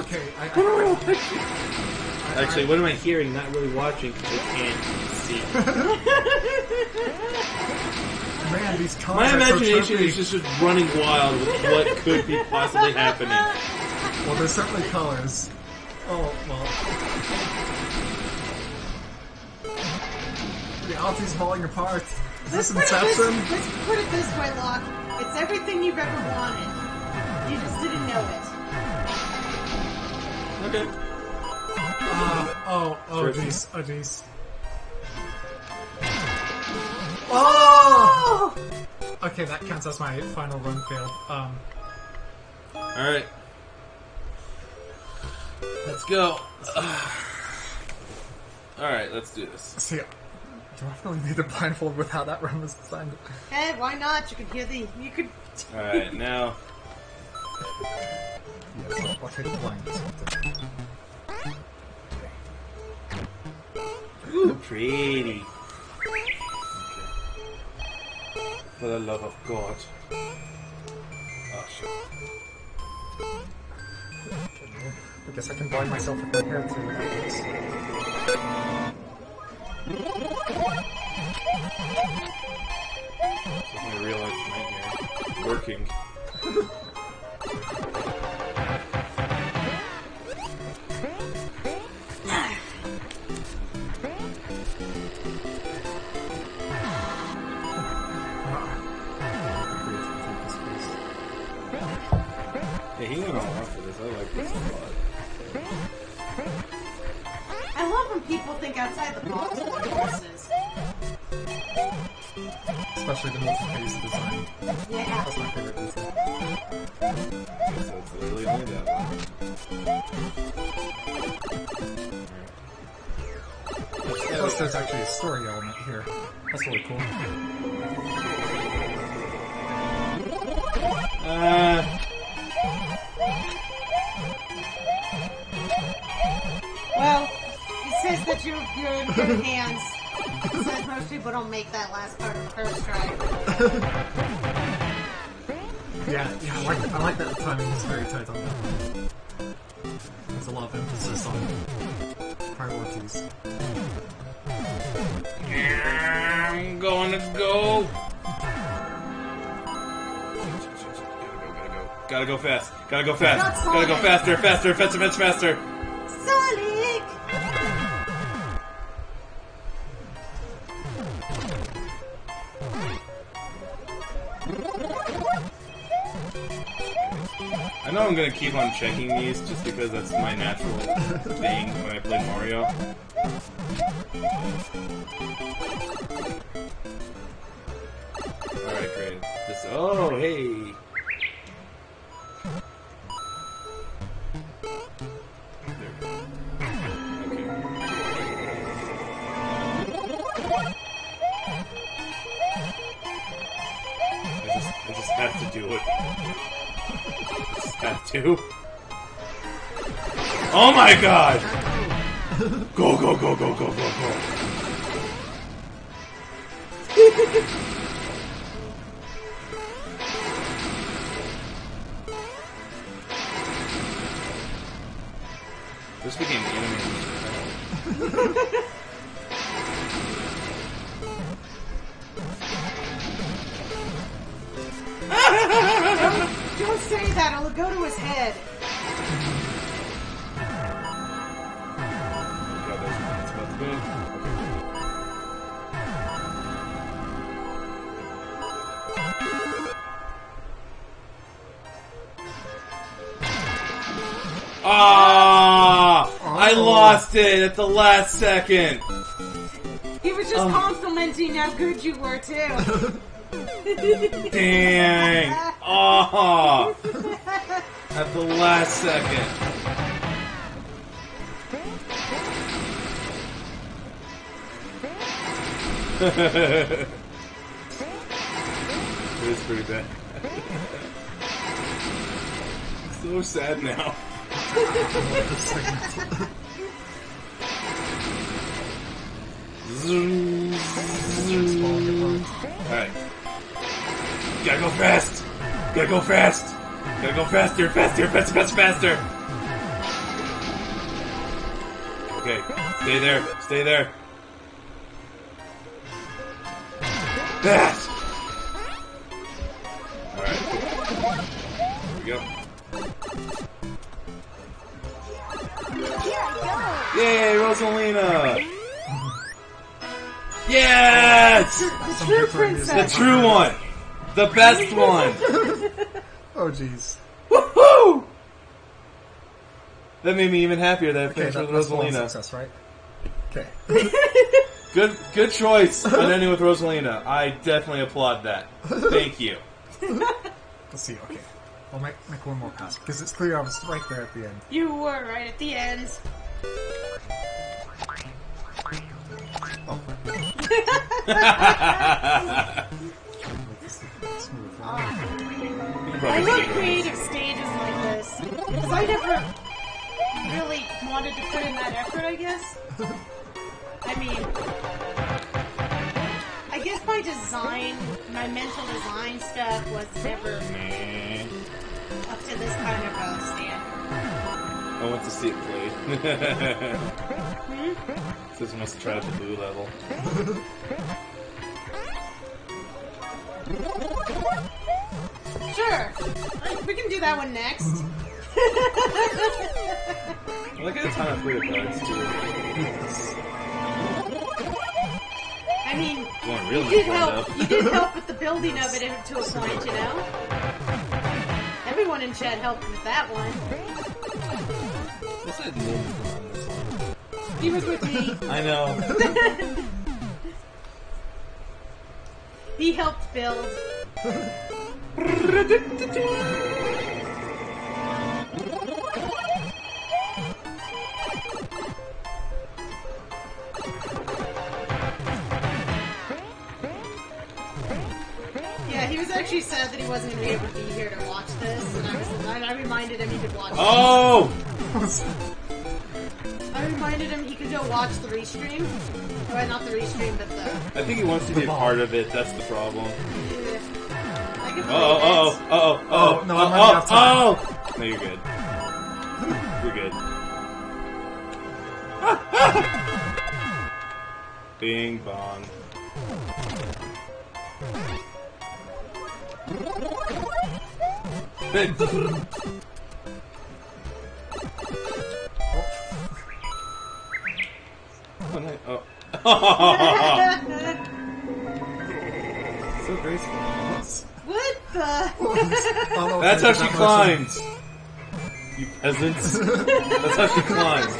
Okay, I... I, I actually, I, what am I hearing? Not really watching, because I can't see. Man, these my imagination is just, just running wild with what could be possibly happening. Well, there's certainly colors. Oh, well. Reality's falling apart. Is let's this Inception? It, let's, let's put it this way, Locke. It's everything you've ever wanted. You just didn't know it. Okay. Uh, oh, oh jeez, oh jeez. Oh! Okay, that counts as my final run failed. Um. Alright. Let's go. Uh, Alright, let's do this. See, do I really need a blindfold with how that run was designed? Hey, why not? You can hear the... You could... Alright, now... Yes, I'll, I'll take the blind. Ooh, pretty. For the love of God. Oh, shit. this. I can blind myself with my hair too. This is my real life nightmare. Working. Yeah, he went all out for this. I like this a lot. I love when people think outside the box with their horses. Especially the multi-phase design. Yeah. That's my favorite design. Yes, that's literally only that one. Plus, there's actually a story element here. That's really cool. Uh... Well, it says that you're, you're in good hands. It says most people don't make that last part of the first try. Yeah, yeah, I like that, I like that timing is very tight on that one. There's a lot of emphasis on priorities. Yeah, I'm gonna go! Gotta go fast. Gotta go fast. Gotta go faster, faster, faster, faster, faster. Sonic! I know I'm gonna keep on checking these just because that's my natural thing when I play Mario. Alright, great. This. Oh, hey! Have to do it. Just have to. Oh my god! Go, go, go, go, go, go, go. This became animated. Don't say that, it'll go to his head. Ah! Oh, I lost it at the last second. He was just um. complimenting how good you were too. Dang! Oh! At the last second. It is pretty bad. I'm so sad now. Zoom. Zoom. Alright. Gotta go fast! Gotta go fast! Gotta go faster, faster, faster, faster, faster! Okay, stay there, stay there. Fast! Alright. Here we go. Yay, Rosalina! Yes! The true princess! The true one! The best one! Oh, jeez. Woohoo! That made me even happier that I finished okay, with Rosalina. Success, right? Okay. Good, good choice on ending with Rosalina. I definitely applaud that. Thank you. Let's see, okay. I'll make, make one more pass, because it's clear I was right there at the end. You were right at the end. Oh. I love creative stages like this, because I never really wanted to put in that effort, I guess. I mean, I guess my design, my mental design stuff was never up to this kind of uh, standard. Oh, want to see it played. Says you must try the blue level. Sure. We can do that one next. I like the time I played it, but it's too late. I mean, you did, help, you did help with the building of it to a point, you know? Everyone in chat helped with that one. He was with me. I know. He helped build. Actually said that he wasn't going to be able to be here to watch this, and I, was, I, I reminded him he could watch oh! this. Oh! I reminded him he could go watch the restream. Well, not the restream, but the... I think he wants to be a part of it, that's the problem. Uh-oh, uh-oh, uh-oh, uh-oh, no, I'm running out of time. Oh! No, you're good. You're good. Bing bong. Oh. Oh, no. Oh. So graceful. What the? That's how she climbs. You peasants. That's how she climbs.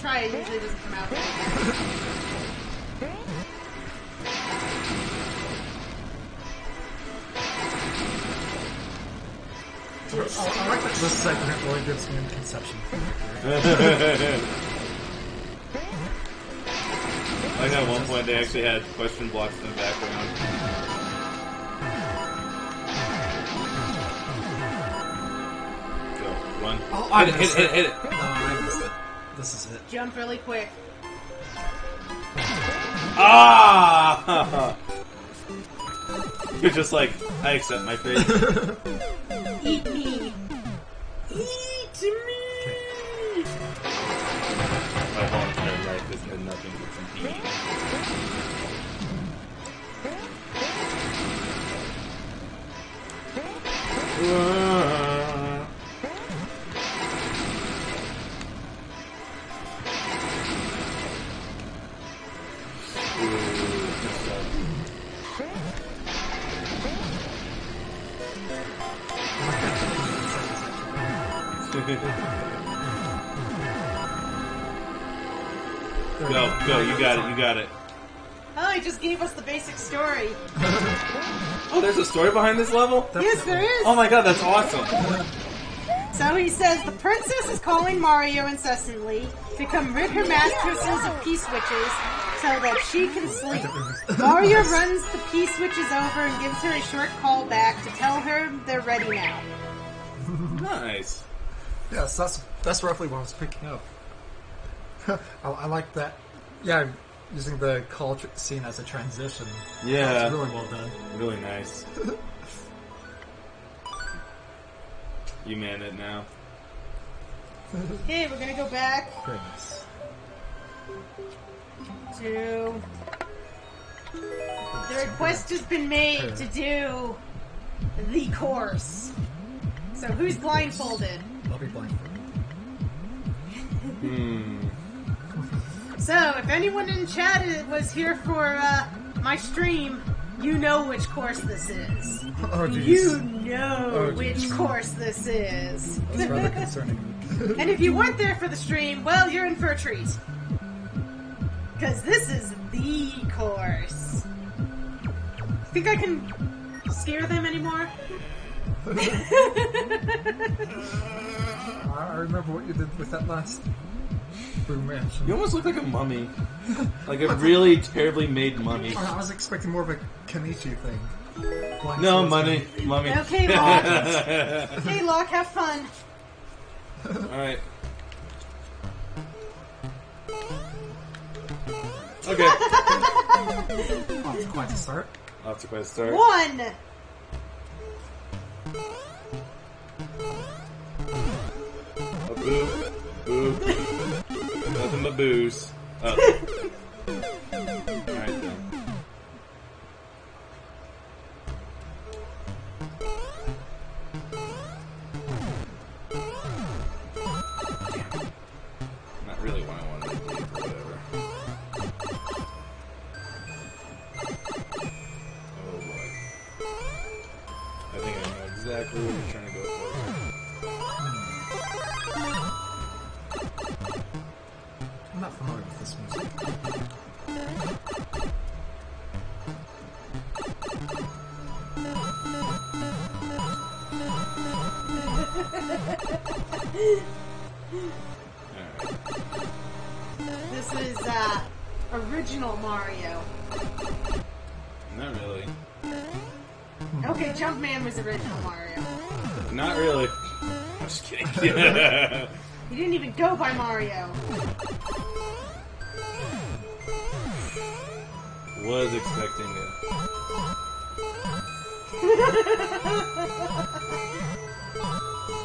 Try it usually doesn't come out very good. Oh, I like that this segment really gives me an inception. I got one point they actually had question blocks in the background. Go, run. Oh, I hit it, hit it, hit it. No, I missed it. This is it. Jump really quick. Ah! You're just like, I accept my fate. Eat me. Eat me! My whole entire life has been nothing but some eating. go, go, you got it, you got it. Oh, he just gave us the basic story. Oh, there's a story behind this level? Yes, there is. Oh my god, that's awesome. So he says, the princess is calling Mario incessantly to come rid her mastresses of peace witches so that she can sleep. Mario runs the peace witches over and gives her a short call back to tell her they're ready now. Nice. Yes, that's that's roughly what I was picking up. I, I like that. Yeah, I'm using the call tr scene as a transition. Yeah, it's really well done. Really nice. You man it now. Hey, we're gonna go back. Very nice. To the request has been made to do the course. So who's blindfolded? I'll be blindfolded. Hmm. So, if anyone in chat was here for uh, my stream, you know which course this is. Oh, you know oh, which course this is. That's rather concerning. And if you weren't there for the stream, well, you're in for a treat. Because this is the course. Think I can scare them anymore? I remember what you did with that last boom action. You almost look like a mummy. Like a really terribly made mummy. I was expecting more of a Kenichi thing. Blind no, mummy. Mummy. Okay, Locke. Okay, Locke, have fun. Alright. Okay. Well, that's quite a start. That's quite a start. One! A boo. Boo. Nothing but boos. Up. Alright then. Not really what I wanted to do, but whatever. Oh boy. I think I know exactly what you're trying to go for. I'm not familiar with this music. Right. This is uh, original Mario. Not really. Okay, Jumpman was original Mario. Not really. I'm just kidding. He didn't even go by Mario. Was expecting it. I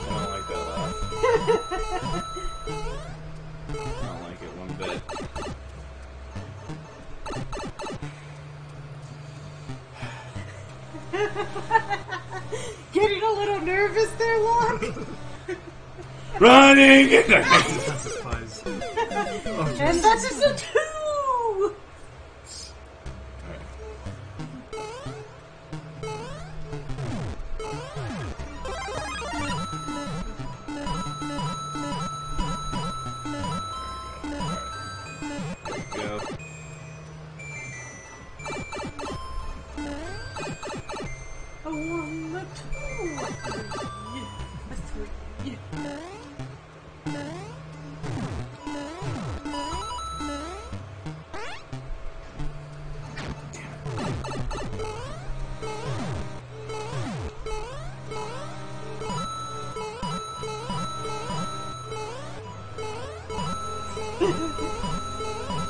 don't like that laugh. I don't like it one bit. Getting a little nervous there, Locke? Running! That's a spice. Oh, and that's just a two!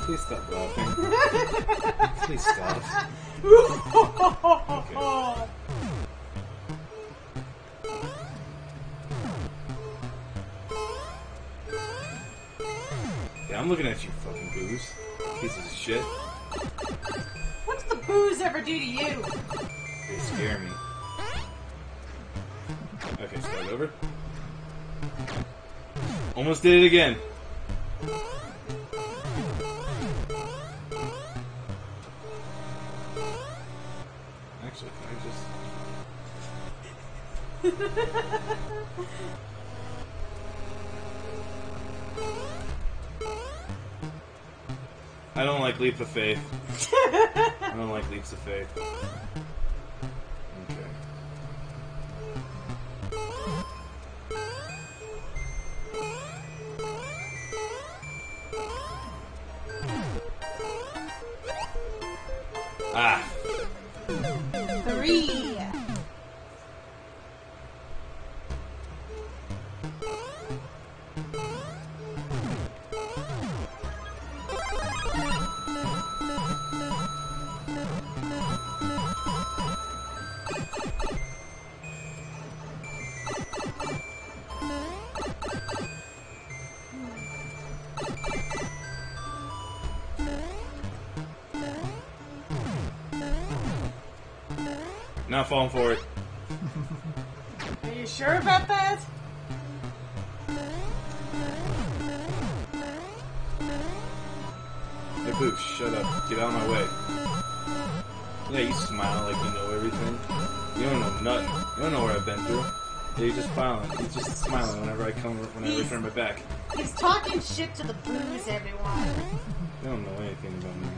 Please stop laughing. Please stop. Okay. Yeah, I'm looking at you, fucking booze. Pieces of shit. What's the booze ever do to you? They scare me. Okay, start over. Almost did it again. I don't like leaps of faith. I don't like leaps of faith. Okay. Ah. Three. Not falling for it. Are you sure about that? Hey, Pooch, shut up. Get out of my way. Yeah, you smile like you know everything. You don't know nothing. You don't know what I've been through. Yeah, you're just smiling. You're just smiling whenever I come, whenever he's, I turn my back. He's talking shit to the booze, everyone. You don't know anything about me.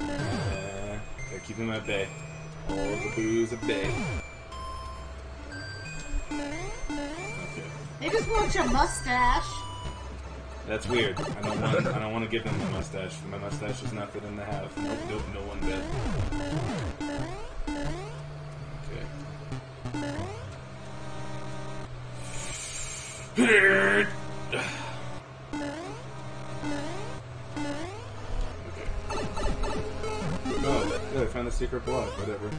Uh, they're keeping my bay. All the booze a day. Okay. They just want your mustache. That's weird. I don't want. I don't want to give them my mustache. My mustache is not for them to have. Nope. Nope. No one bit. Okay. Okay. Oh, yeah, I found the secret block, whatever.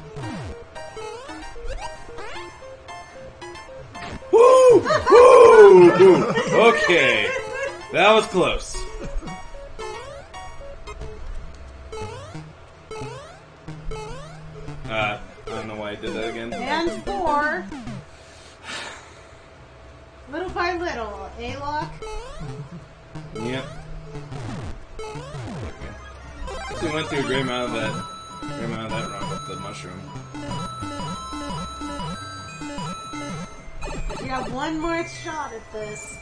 Woo! Woo! Okay. That was close. Uh, I don't know why I did that again. And four. Little by little, eh, Locke? Yep. Okay. So we went through a great amount of that, great amount of that round with the mushroom. You got one more shot at this.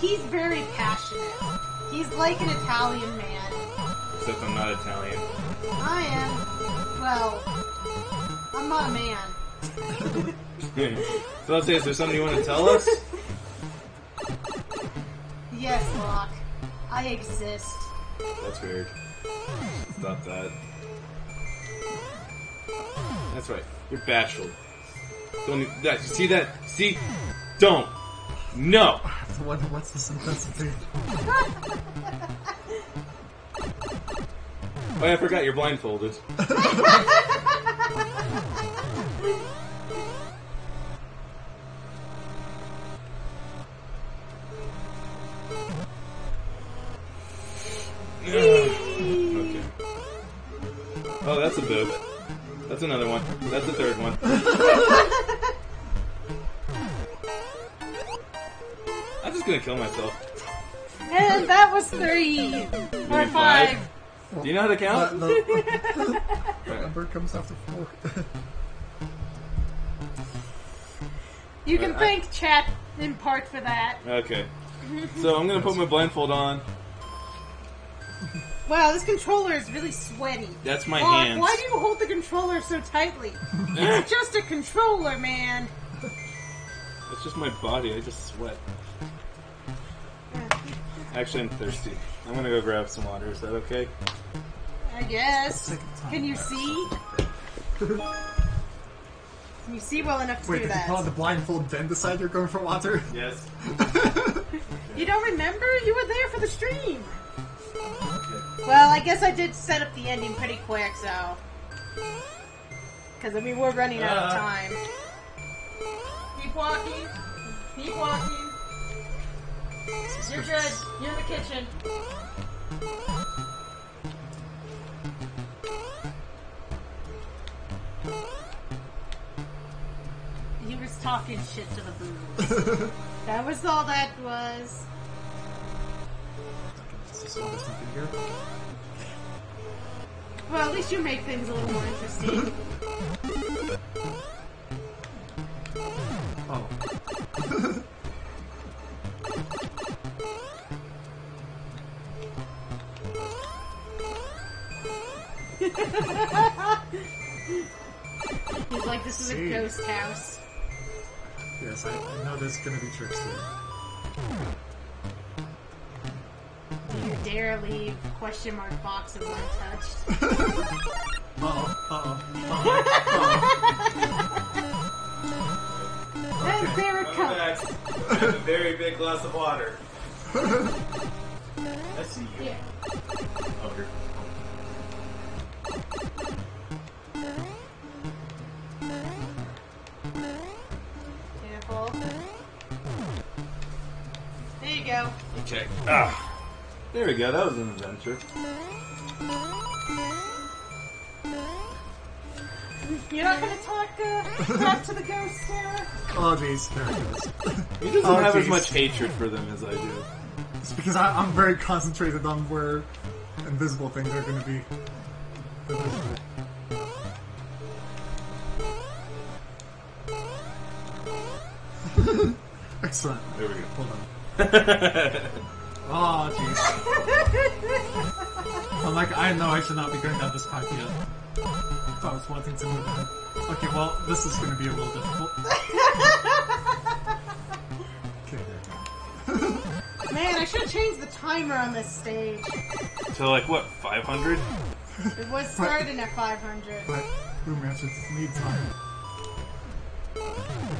He's very passionate. He's like an Italian man. Except I'm not Italian. I am. Well, I'm not a man. So let's say, is there something you want to tell us? Yes, Locke. I exist. That's weird. Stop that. That's right. You're bashful. Don't need that. You see that? See? Don't. No! What, what's this intensity? Oh, yeah, I forgot you're blindfolded. Okay. Oh, that's a boob. That's another one. That's a third one. I'm just gonna kill myself. And that was three. Or five. five. Do you know how to count? Uh, no. The number comes after four. You can uh, thank I... chat in part for that. Okay. So I'm gonna put my blindfold on. Wow, this controller is really sweaty. That's my uh, hands. Why do you hold the controller so tightly? It's just a controller, man. It's just my body. I just sweat. Actually, I'm thirsty. I'm gonna go grab some water. Is that okay? I guess. Can you see? Can you see well enough to Wait, do that? Wait, did you call the blindfold then decide you're going for water? Yes. You don't remember? You were there for the stream! Okay. Well, I guess I did set up the ending pretty quick, so... Because, I mean, we're running uh. out of time. Keep walking. Keep walking. You're good. You're in the kitchen. He was talking shit to the booze. That was all that was. Well, at least you make things a little more interesting. Oh. He's like, this is See. a ghost house. Yes, I, I know there's gonna be tricks here. Do you dare leave question mark boxes untouched? Uh-oh, uh-oh, uh-oh, uh-oh. And okay. There it comes. I have a very big glass of water. I see you. Yeah. Oh, here. Beautiful. There you go. Okay. Ah. There we go. That was an adventure. You're not gonna talk uh, back to the ghost, Tera? Oh jeez, there it goes. He doesn't oh, have geez. as much hatred for them as I do. It's because I, I'm very concentrated on where invisible things are gonna be. Excellent. There we go. Hold on. Oh, jeez. I'm like, I know I should not be going down this path yet. I was wanting to move ahead. Okay, well, this is gonna be a little difficult. Okay, there we go. Man, I should've changed the timer on this stage. To like, what, five hundred? It was starting but, at five hundred. But, Boom Rancher's lead time.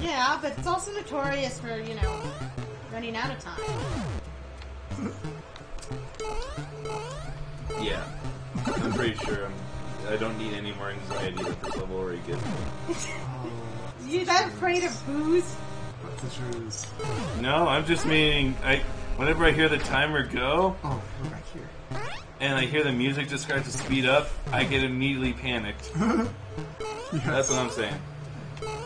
Yeah, but it's also notorious for, you know, running out of time. Yeah. I'm pretty sure I'm... I don't need any more anxiety at this level already gives me. You're not afraid of booze? What's the truth? No, I'm just meaning, I, whenever I hear the timer go, oh, we're back here. And I hear the music just start to speed up, I get immediately panicked. Yes. That's what I'm saying.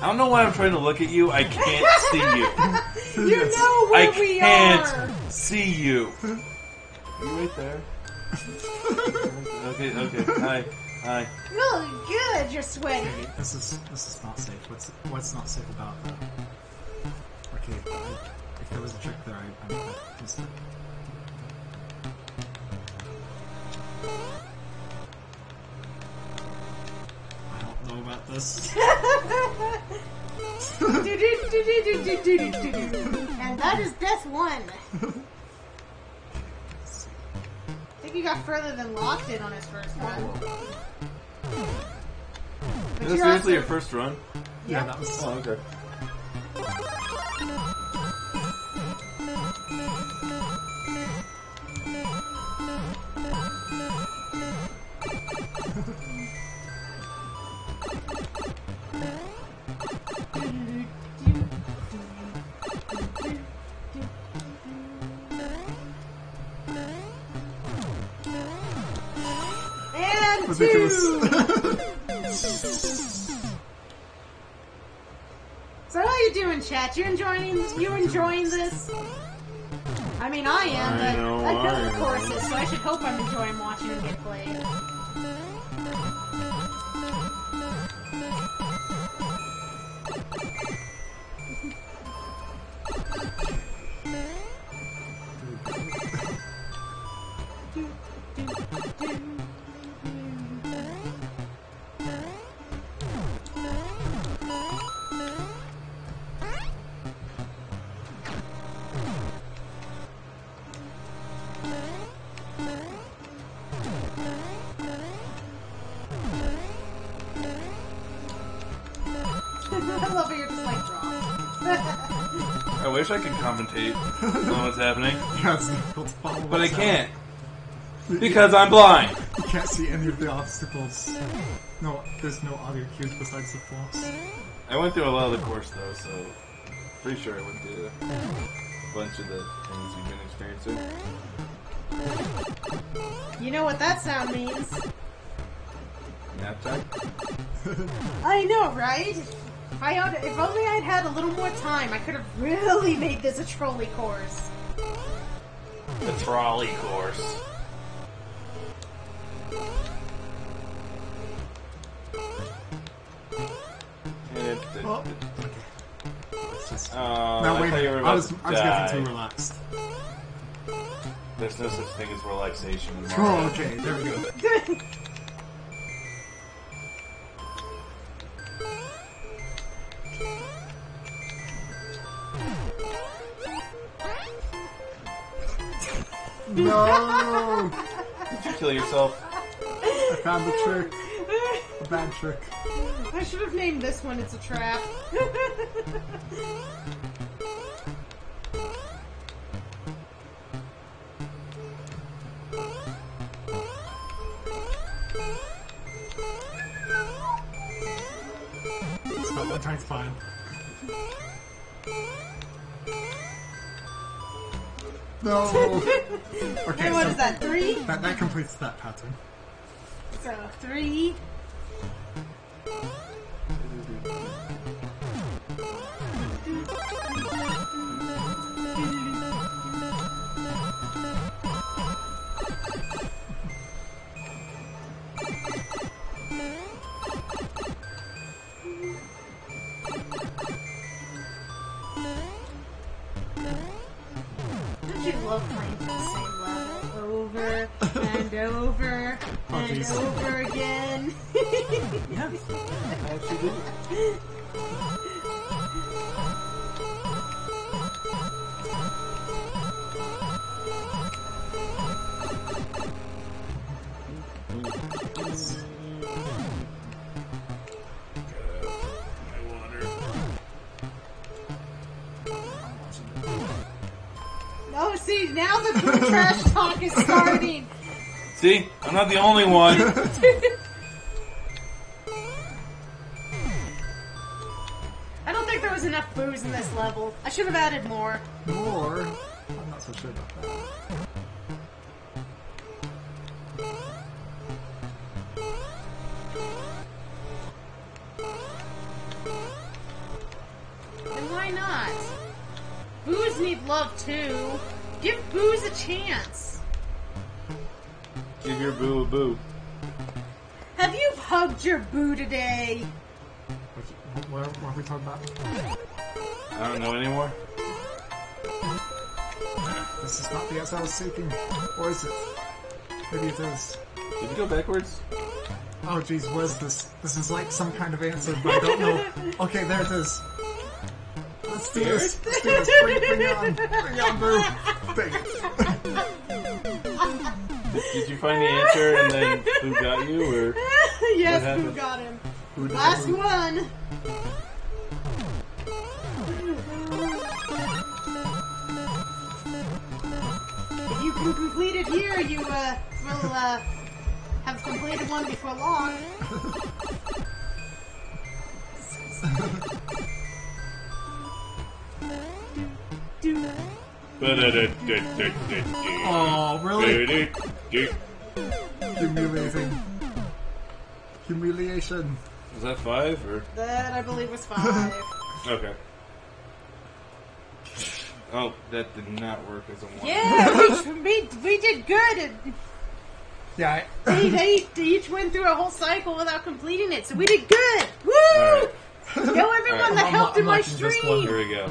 I don't know why I'm trying to look at you, I can't see you. You know where I we are! I can't see you. You right there. Okay, okay, hi. Hi. No, good, you're sweating. Okay, this is this is not safe. What's what's not safe about that? Okay, I, if there was a trick there, I, I might have missed it. I don't know about this. And that is death one. I think you got further than Locke did on his first run. Is this seriously your first run? Yeah, yeah that was. Oh, okay. And two. So how are you doing, chat? You enjoying? You enjoying this? I mean, I am, but I know, I know the courses, so I should hope I'm enjoying watching it get played. I wish I could commentate on what's happening. Yeah, it's difficult to follow. But I can't. Because I'm blind. You can't see any of the obstacles. No, there's no audio cues besides the flops. I went through a lot of the course though, so pretty sure I went through a bunch of the things you've been experiencing. You know what that sound means? Nap time? I know, right? If, I had, if only I'd had a little more time, I could have really made this a trolley course. The trolley course. Oh, okay. Just, oh, no, wait, I, you were about I was, to I was die. Getting too relaxed. There's no such thing as relaxation in Mario. Oh, okay, there we go. No! Did you kill yourself? I found the trick. A bad trick. I should have named this one It's a Trap. It's not one time's fine. No! Okay, and what so is that, three? That, that completes that pattern. So, three. Over and over again. Yeah. I actually did it. Oh, see, now the blue trash talk is starting. See? I'm not the only one. I don't think there was enough booze in this level. I should have added more. More? I'm not so sure about that. And why not? Booze need love too. Give booze a chance. Give your boo a boo. Have you hugged your boo today? What, what, what are we talking about? I don't know anymore. This is not the S I was seeking. Or is it? Maybe it is. Did you go backwards? Oh geez, what is this? This is like some kind of answer, but I don't know. Okay, there it is. Let's do this. Let's do this. Bring, bring it on. Bring it on, boo. Dang it. Did, did you find the answer and then who got you? Or yes, who got him. Who Last who? one. If you can complete it here, you uh, will uh, have completed one before long. Oh, really? Humiliating. Humiliation. Was that five or? That I believe was five. Okay. Oh, that did not work as a one. Yeah, we, we, we did good. And yeah. I... we, they each went through a whole cycle without completing it, so we did good. Woo! Right. Go everyone right. that I'm helped I'm in my stream. Here we go.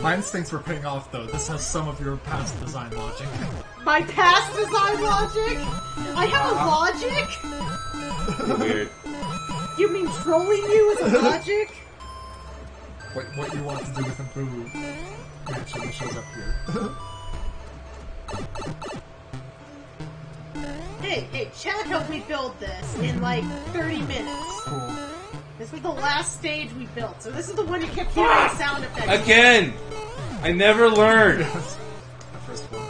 My instincts were paying off, though. This has some of your past design logic. My past design logic? I have a logic? Weird. You mean trolling you is a logic? What, what you want to do with a boo actually shows up here. Hey, hey, Chad helped me build this in like thirty minutes. Cool. This was the last stage we built, so this is the one you kept hearing ah! sound effects. Again! I never learned! The first one.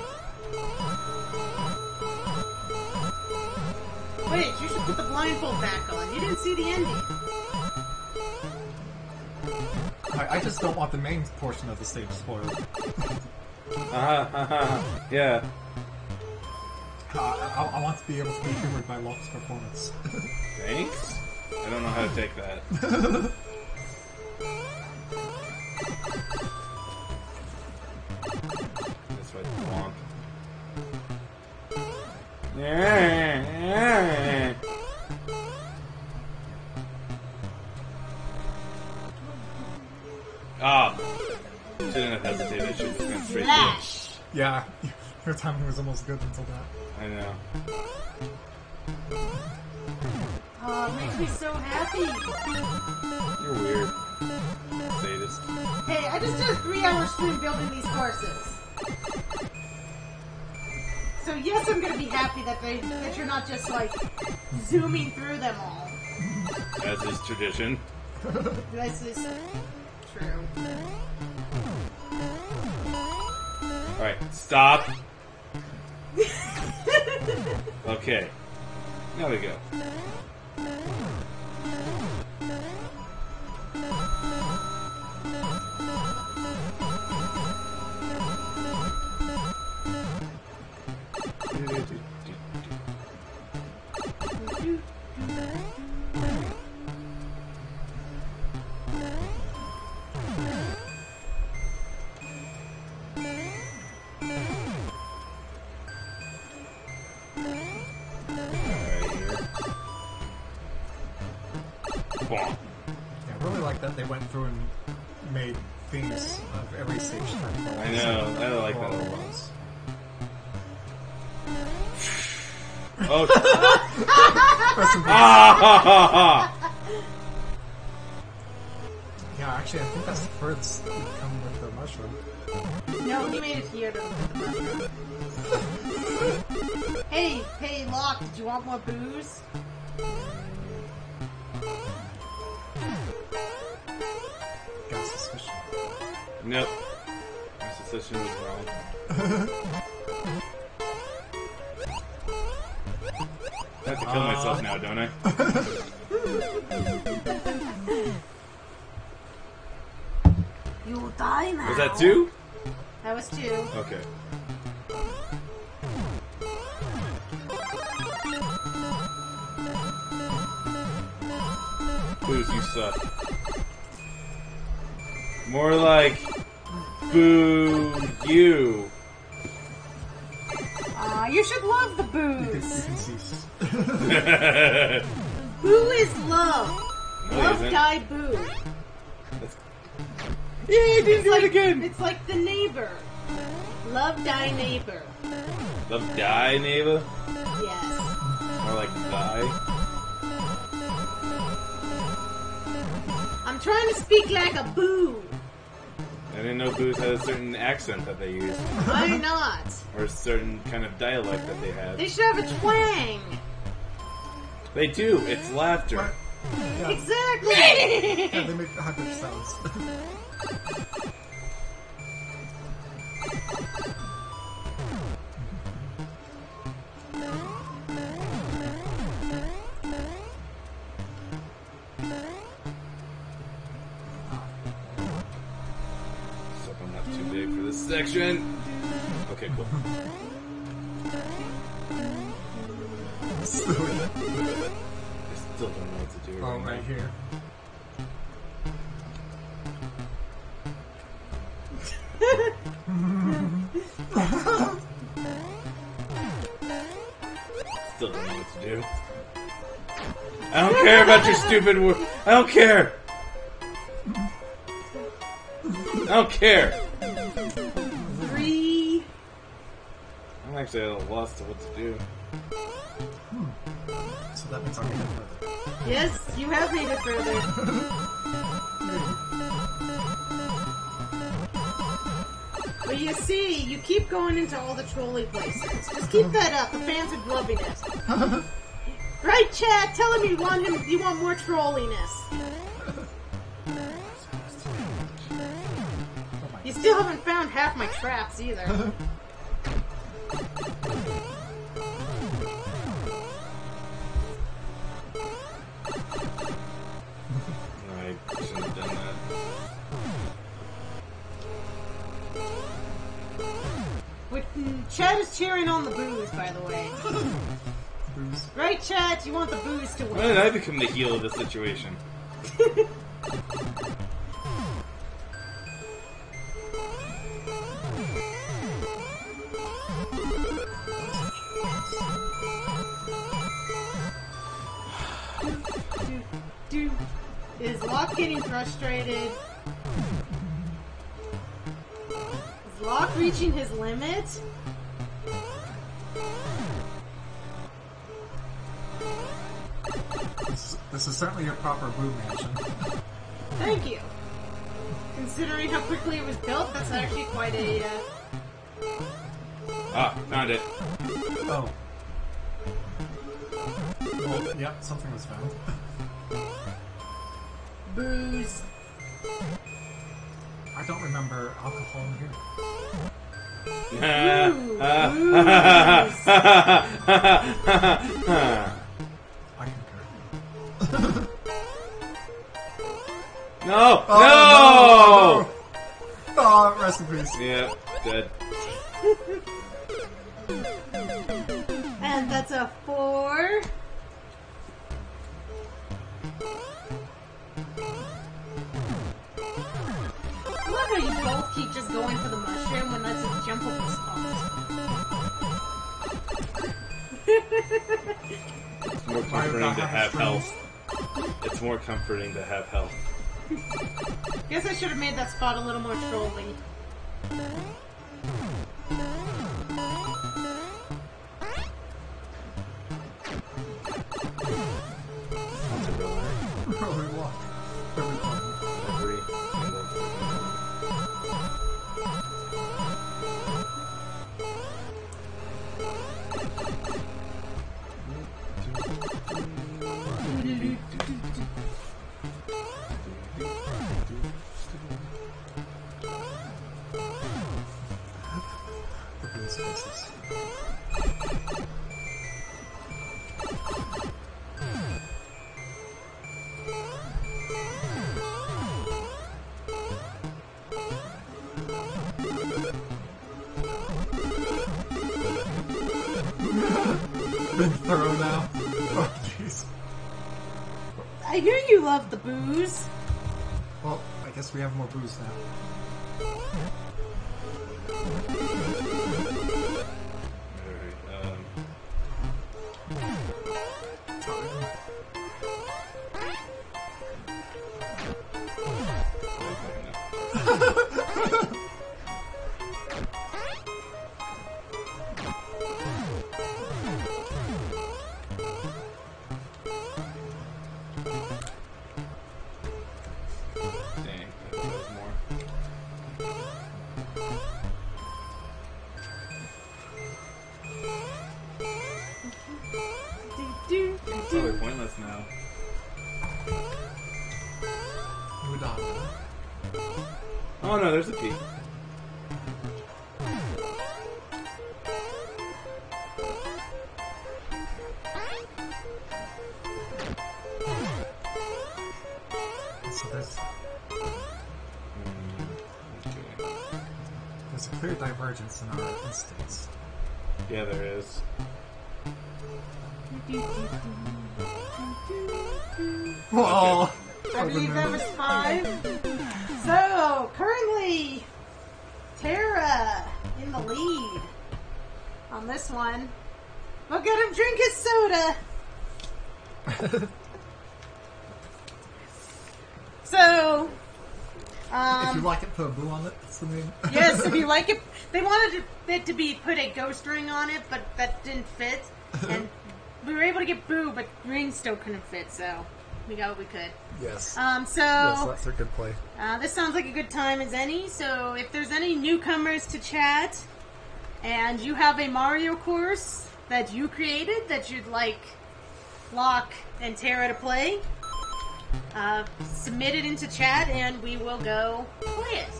Wait, you should put the blindfold back on. You didn't see the ending. I, I just don't want the main portion of the stage spoiled. Uh-huh, uh-huh, yeah. Uh, I, I want to be able to be humored by Locke's performance. Thanks? I don't know how to take that. That's right, womp. Yeah. Ah! Shouldn't have hesitated, I should have gone straight through. Yeah, your timing was almost good until that. I know. Oh, it makes me so happy. You're weird. Sadist. Hey, I just did a three-hour stream building these courses. So yes, I'm gonna be happy that they that you're not just like zooming through them all. As is tradition. This is true. All right, stop. Okay. There we go. Oh, shit. Ah, ha, ha, ha. Yeah, actually, I think that's the first that would come with the mushroom. No, he made it here. Hey, hey, Locke, do you want more booze? Got suspicion. Nope. My suspicion was wrong. I have to kill uh... myself now, don't I? You'll die now. Was that two? That was two. Okay. Booze, you suck. More like boo you. Ah, uh, you should love the booze. Boo is love. No, love die boo. That's... Yeah, I did that like, again. It's like the neighbor. Love die neighbor. Love die neighbor? Yes. More like die. I'm trying to speak like a boo. I didn't know boos had a certain accent that they used. Why not? Or a certain kind of dialect that they had. They should have a twang. They do. It's laughter. Yeah. Exactly. Yeah, they make a hundred sounds. Section. Okay, cool. I still don't know what to do. Oh, right here. Still don't know what to do. I don't care about your stupid word. I don't care. I don't care. Actually, I lost what to do. Hmm. So that means I made it further. Yes, you have made it further. But you see, you keep going into all the trolley places. Just keep that up. The fans are loving it. Right, Chad? Tell him you want him. You want more trolliness. You still haven't found half my traps either. Chad is cheering on the booze, by the way. Booze. Right, Chad? You want the booze to win. Why did I become the heel of the situation? Dude, is Locke getting frustrated? Is Locke reaching his limit? This is certainly your proper boo mansion. Thank you. Considering how quickly it was built, that's actually quite a, uh... Ah, found it. Oh. Well, yeah, something was found. Booze. I don't remember alcohol in here. Booze. I concur. No! Oh, no! No! Oh, rest in peace. Yeah, dead. And that's a four. I love how you both keep just going for the mushroom when that's a jump over spot. It's more comforting to have health. It's more comforting to have health. Guess I should have made that spot a little more trolly. luck every time. Every single been thorough now. Oh, jeez. I hear you love the booze. Well, I guess we have more booze now. In our instincts. Yeah, there is. Whoa! I believe that was five. So, currently, Tera in the lead on this one. Look at him drink his soda! So, um... if you like it, put a boo on it. That's the name. Yes, if you like it. They wanted it to be put a ghost ring on it, but that didn't fit. And we were able to get Boo, but ring still couldn't fit, so we got what we could. Yes. Um. So yes, that's a good play. Uh, this sounds like a good time as any. So if there's any newcomers to chat, and you have a Mario course that you created that you'd like Locke and Tera to play, uh, submit it into chat, and we will go play it.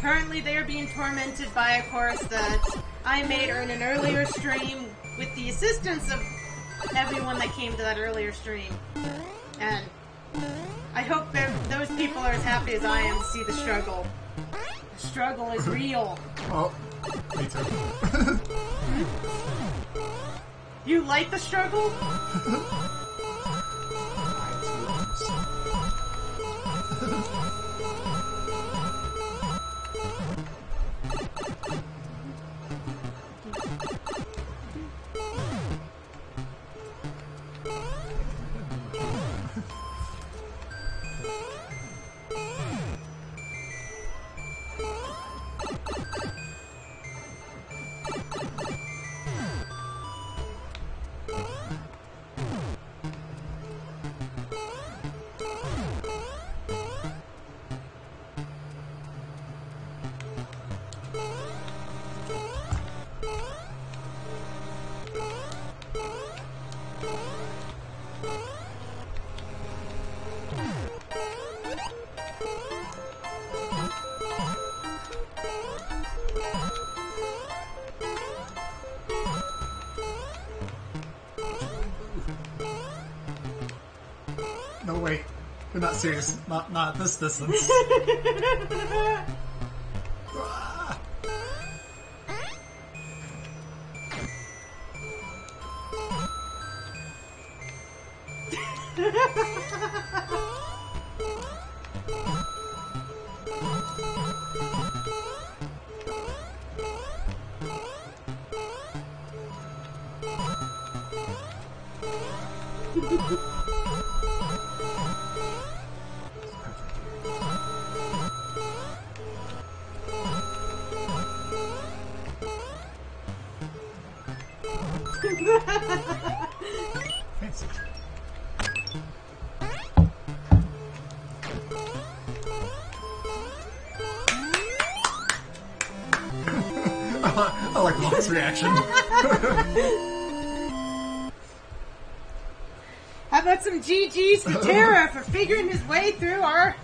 Currently, they are being tormented by a course that I made in an earlier stream with the assistance of everyone that came to that earlier stream. And I hope that those people are as happy as I am to see the struggle. The struggle is real. Oh, me too. You like the struggle? Not serious. Not not at this distance. Ah. Fancy. I like Locke's reaction. How about some G Gs to Tera for figuring his way through our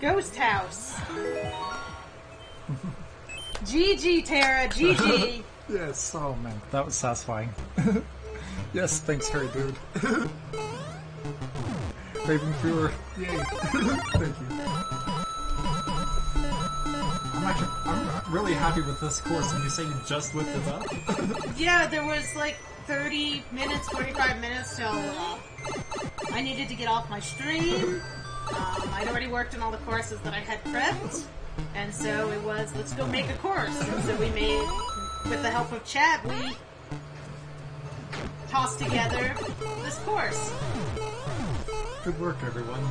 ghost house? G G, Tera, G G. Yes, oh man, that was satisfying. Yes, thanks, HairyDude. Raven Fury, yay! Thank you. I'm really happy with this course, and you say you just whipped it up? Yeah, there was like thirty minutes, forty-five minutes till uh, I needed to get off my stream. Um, I'd already worked on all the courses that I had prepped, and so it was, let's go make a course. And so we made, with the help of chat, we tossed together this course. Good work, everyone.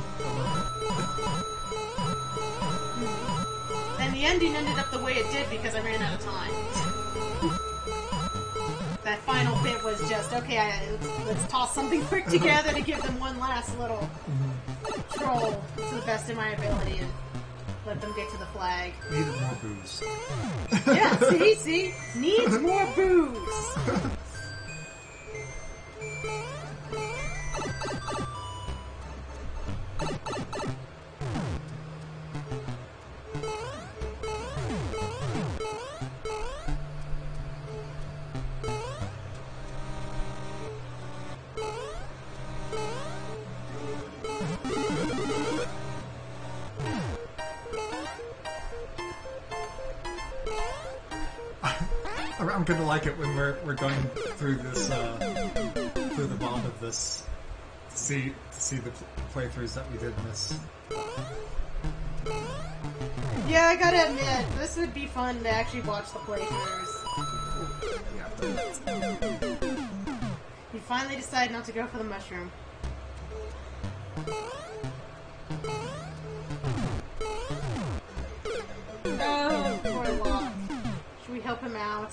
And the ending ended up the way it did because I ran out of time. That final bit was just, okay, I, let's toss something quick together to give them one last little troll to the best of my ability and let them get to the flag. Needed more booze. Yeah, see, see? Needs more booze! I'm gonna like it when we're we're going through this uh, through the bottom of this to see to see the playthroughs that we did in this. Yeah, I gotta admit, this would be fun to actually watch the playthroughs. You finally decide not to go for the mushroom. Oh, poor Locke. Should we help him out?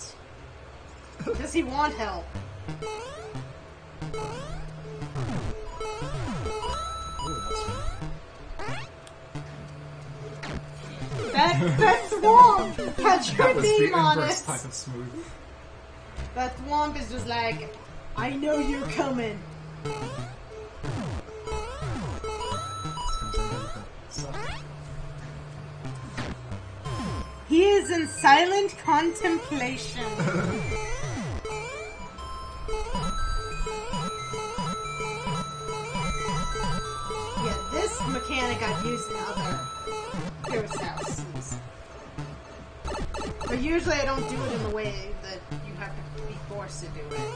Does he want help? That, that thwomp had your that was name the on it! Type of smooth. That thwomp is just like, I know you're coming! He is in silent contemplation. Yeah, this mechanic I've used in other ghost houses. But usually I don't do it in the way that you have to be forced to do it.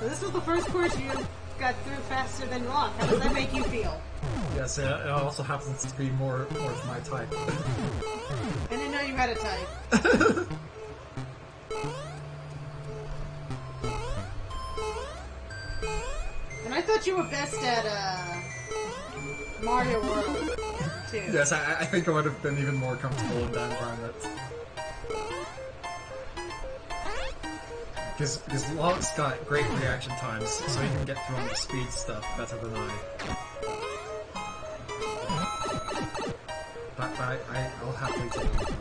So this was the first course you got through faster than Locke. How does that make you feel? Yes, it also happens to be more, more of my type. I didn't know you had a type. And I thought you were best at uh, Mario World, too. Yes, I, I think I would have been even more comfortable in that environment. Because because Locke's got great reaction times, so he can get through all the speed stuff better than I. But, but I, I, I'll happily take him.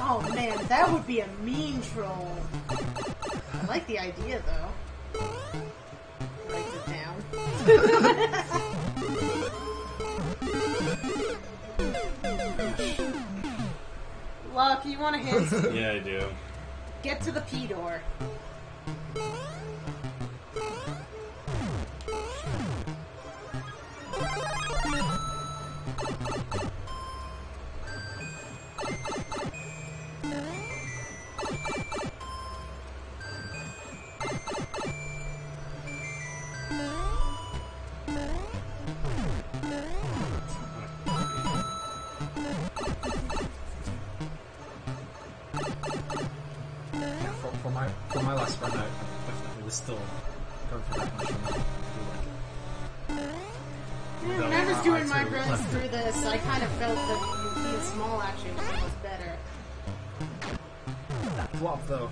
Oh man, that would be a mean troll. I like the idea though. Write it down. Locke, you want a hint? Yeah, I do. Get to the P door. doing my runs through this, I kind of felt that being small actually was almost better. That flop though.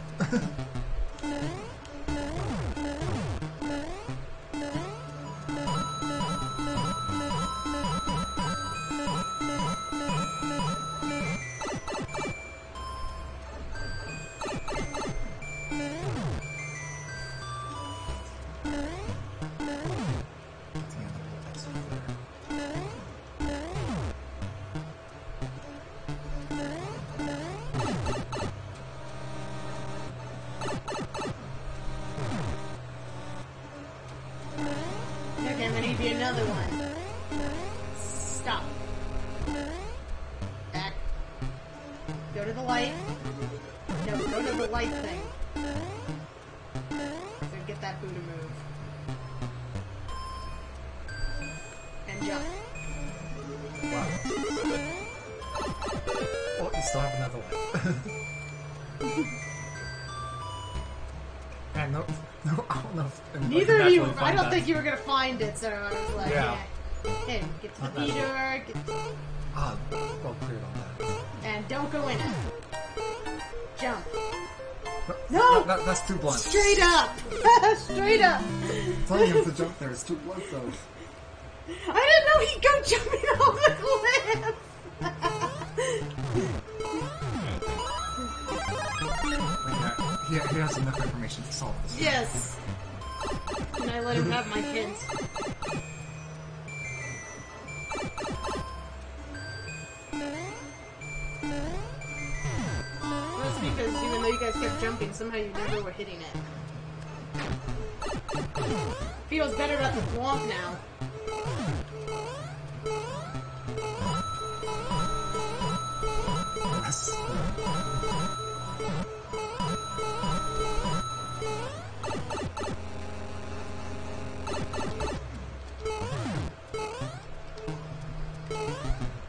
I don't think you were gonna find it, so I was like, yeah. Hey, yeah. Get to the meter, get to... Ah, well, cleared on that. And don't go in it. Jump. No! no! That, that's too blunt. Straight up! Straight up! Plenty of the jump there, it's too blunt though. I didn't know he'd go jumping off the cliff! Wait, yeah, he, he has enough information to solve this. Yes! And I let him have my kids. That's because even though you guys kept jumping, somehow you never were hitting it. Feels better about the womp now. Yes.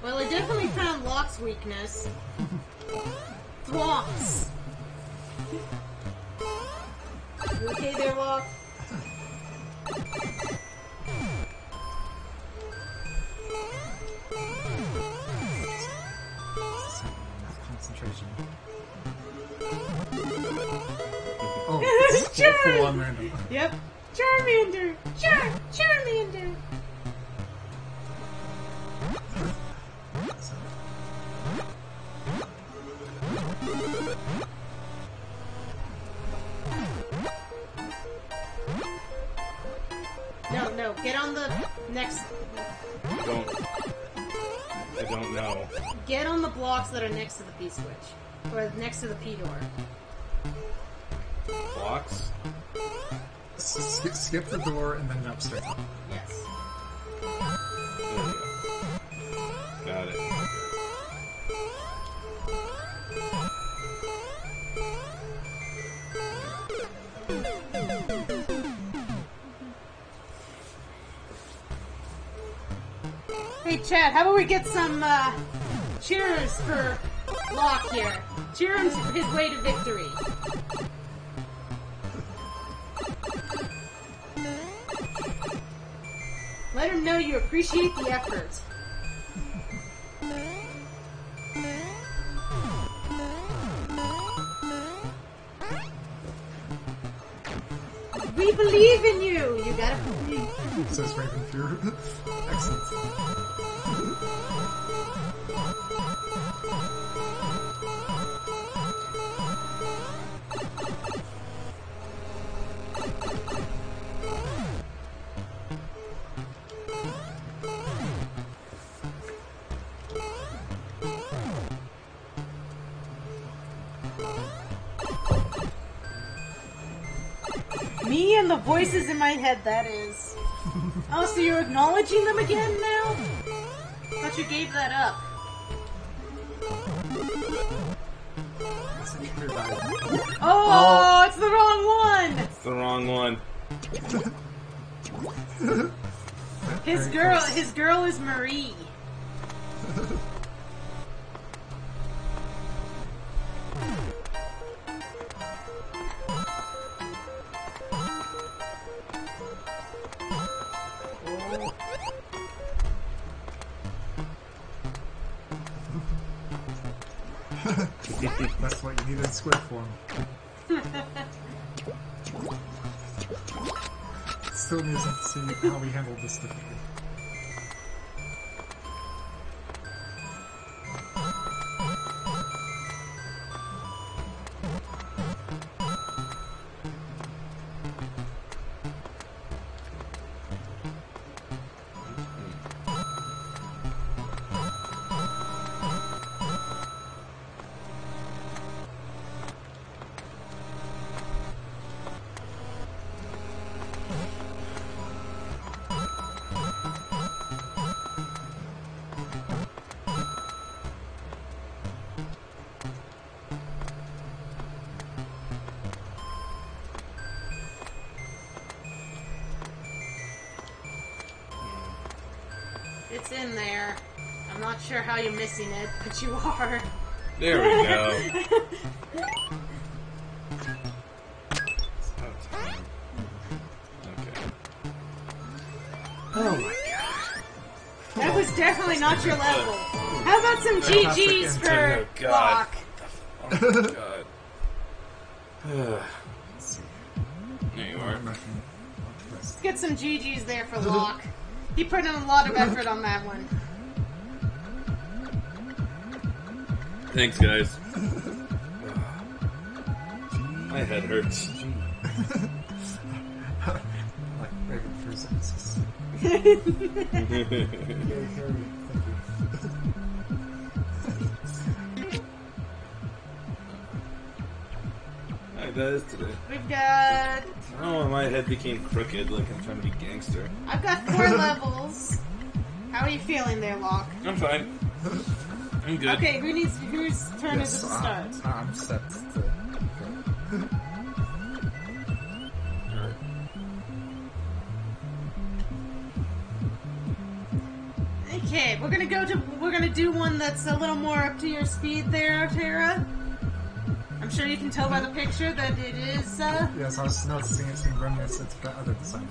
Well, I definitely found Locke's weakness. Locke's. You okay there, Locke? Enough concentration. Oh, it's just for one random. Yep. Charmander! Char! Charmander! No, no, get on the next... I don't... I don't know. Get on the blocks that are next to the P-switch. Or next to the P-door. Blocks? Skip, skip the door and then jump straight up. Yes. There we go. Got it. Hey, Chad, how about we get some uh, cheers for Locke here? Cheer him his way to victory. Let him know you appreciate the effort. We believe in you! You gotta believe. Says Raven Fury. Excellent. Me and the voices in my head, that is. Oh, so you're acknowledging them again now? But you gave that up. Oh, oh, it's the wrong one! It's the wrong one. His girl, his girl is Marie. That's what you need in squid form. Still needs to see how we handle this differently. In there. I'm not sure how you're missing it, but you are. There we go. It's about time. Okay. Oh my god. That was definitely not your level. How about some G Gs for Locke? Oh my god. There you are. Let's get some G Gs there for Locke. He put in a lot of effort on that one. Thanks, guys. My head hurts. Like Raven Fury sentences. Hi guys, today we've got. Oh, my head became crooked like I'm trying to be gangster. I've got four levels. How are you feeling there, Locke? I'm fine. I'm good. Okay, who needs whose turn yes, is it to start? I'm, I'm set to... Alright. Okay, we're gonna go to we're gonna do one that's a little more up to your speed there, Tera. I'm sure you can tell by the picture that it is, uh... Yes, I was noticing it seemed reminiscent of that other design.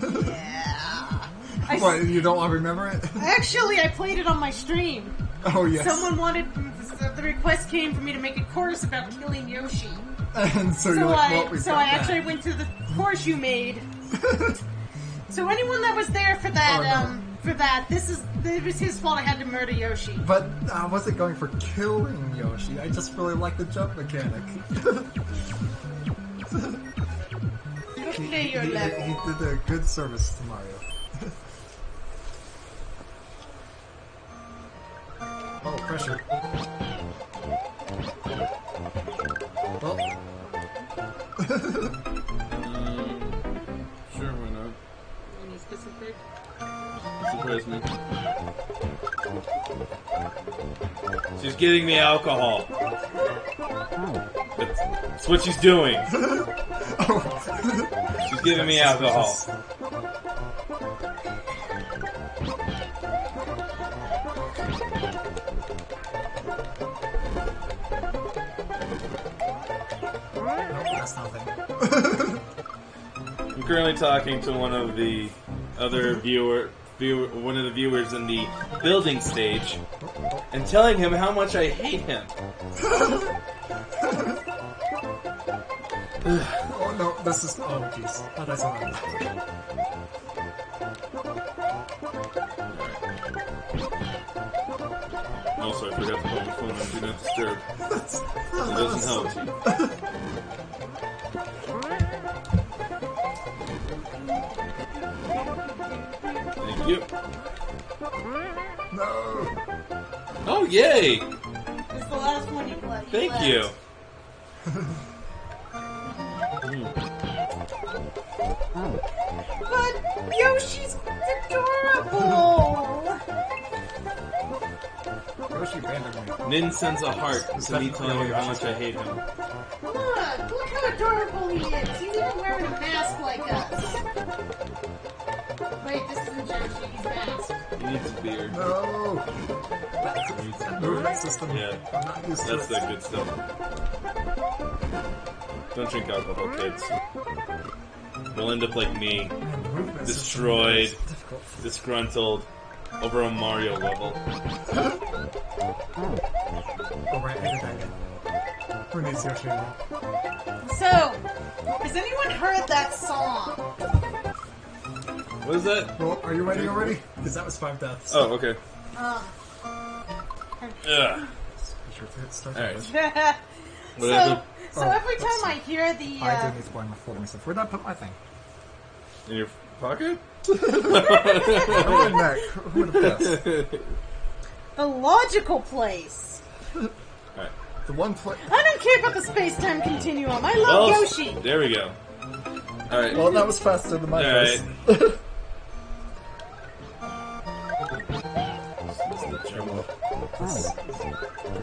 Yeah... I what, s- you don't want to remember it? Actually, I played it on my stream. Oh, yes. Someone wanted... The request came for me to make a chorus about killing Yoshi. And so, so you're like, I, well, we So I that. actually went to the chorus you made. So anyone that was there for that, oh, no. um... For that, this is it was his fault. I had to murder Yoshi. But I wasn't going for killing Yoshi. I just really like the jump mechanic. Okay, you're level. He, he did a good service to Mario. Oh, pressure! Oh. um, sure, why not? Any specific? Surprise me. She's giving me alcohol. That's, that's what she's doing. Oh. She's giving me alcohol. Nope, that's nothing. I'm currently talking to one of the other viewer. Viewer, one of the viewers in the building stage, and telling him how much I hate him. Oh no, this is oh jeez, oh, that's all right. Also, I forgot to call my phone on Do Not Disturb. It doesn't help. Thank you. No. Oh, yay! It's the last one you played. Thank left. you. But Yoshi's adorable. Yoshi abandoned me. Nin sends a heart to me telling you how much I hate him. Look, look how adorable he is. He's even wearing a mask like us. Wait, this isn't Yoshi, he's masked. He needs a beard. No! That's a good movement system. Yeah. I'm not used That's to that it. good stuff. Don't drink alcohol, kids. You'll end up like me. Destroyed, disgruntled, over a Mario level. Oh, right, I did that. Who needs Yoshi? So, has anyone heard that song? What is that? Well, are you ready already? Because that was five deaths. Oh, okay. Um. Yeah. Alright. So, happened? so oh, every time I hear the. Uh, I didn't explain my folder myself. Where'd I put my thing? In your pocket? Oh, neck. Who would have guessed? The logical place. Alright. The one place. I don't care about the space-time continuum. I love well, Yoshi. There we go. Alright. Well, that was faster than my face. Right.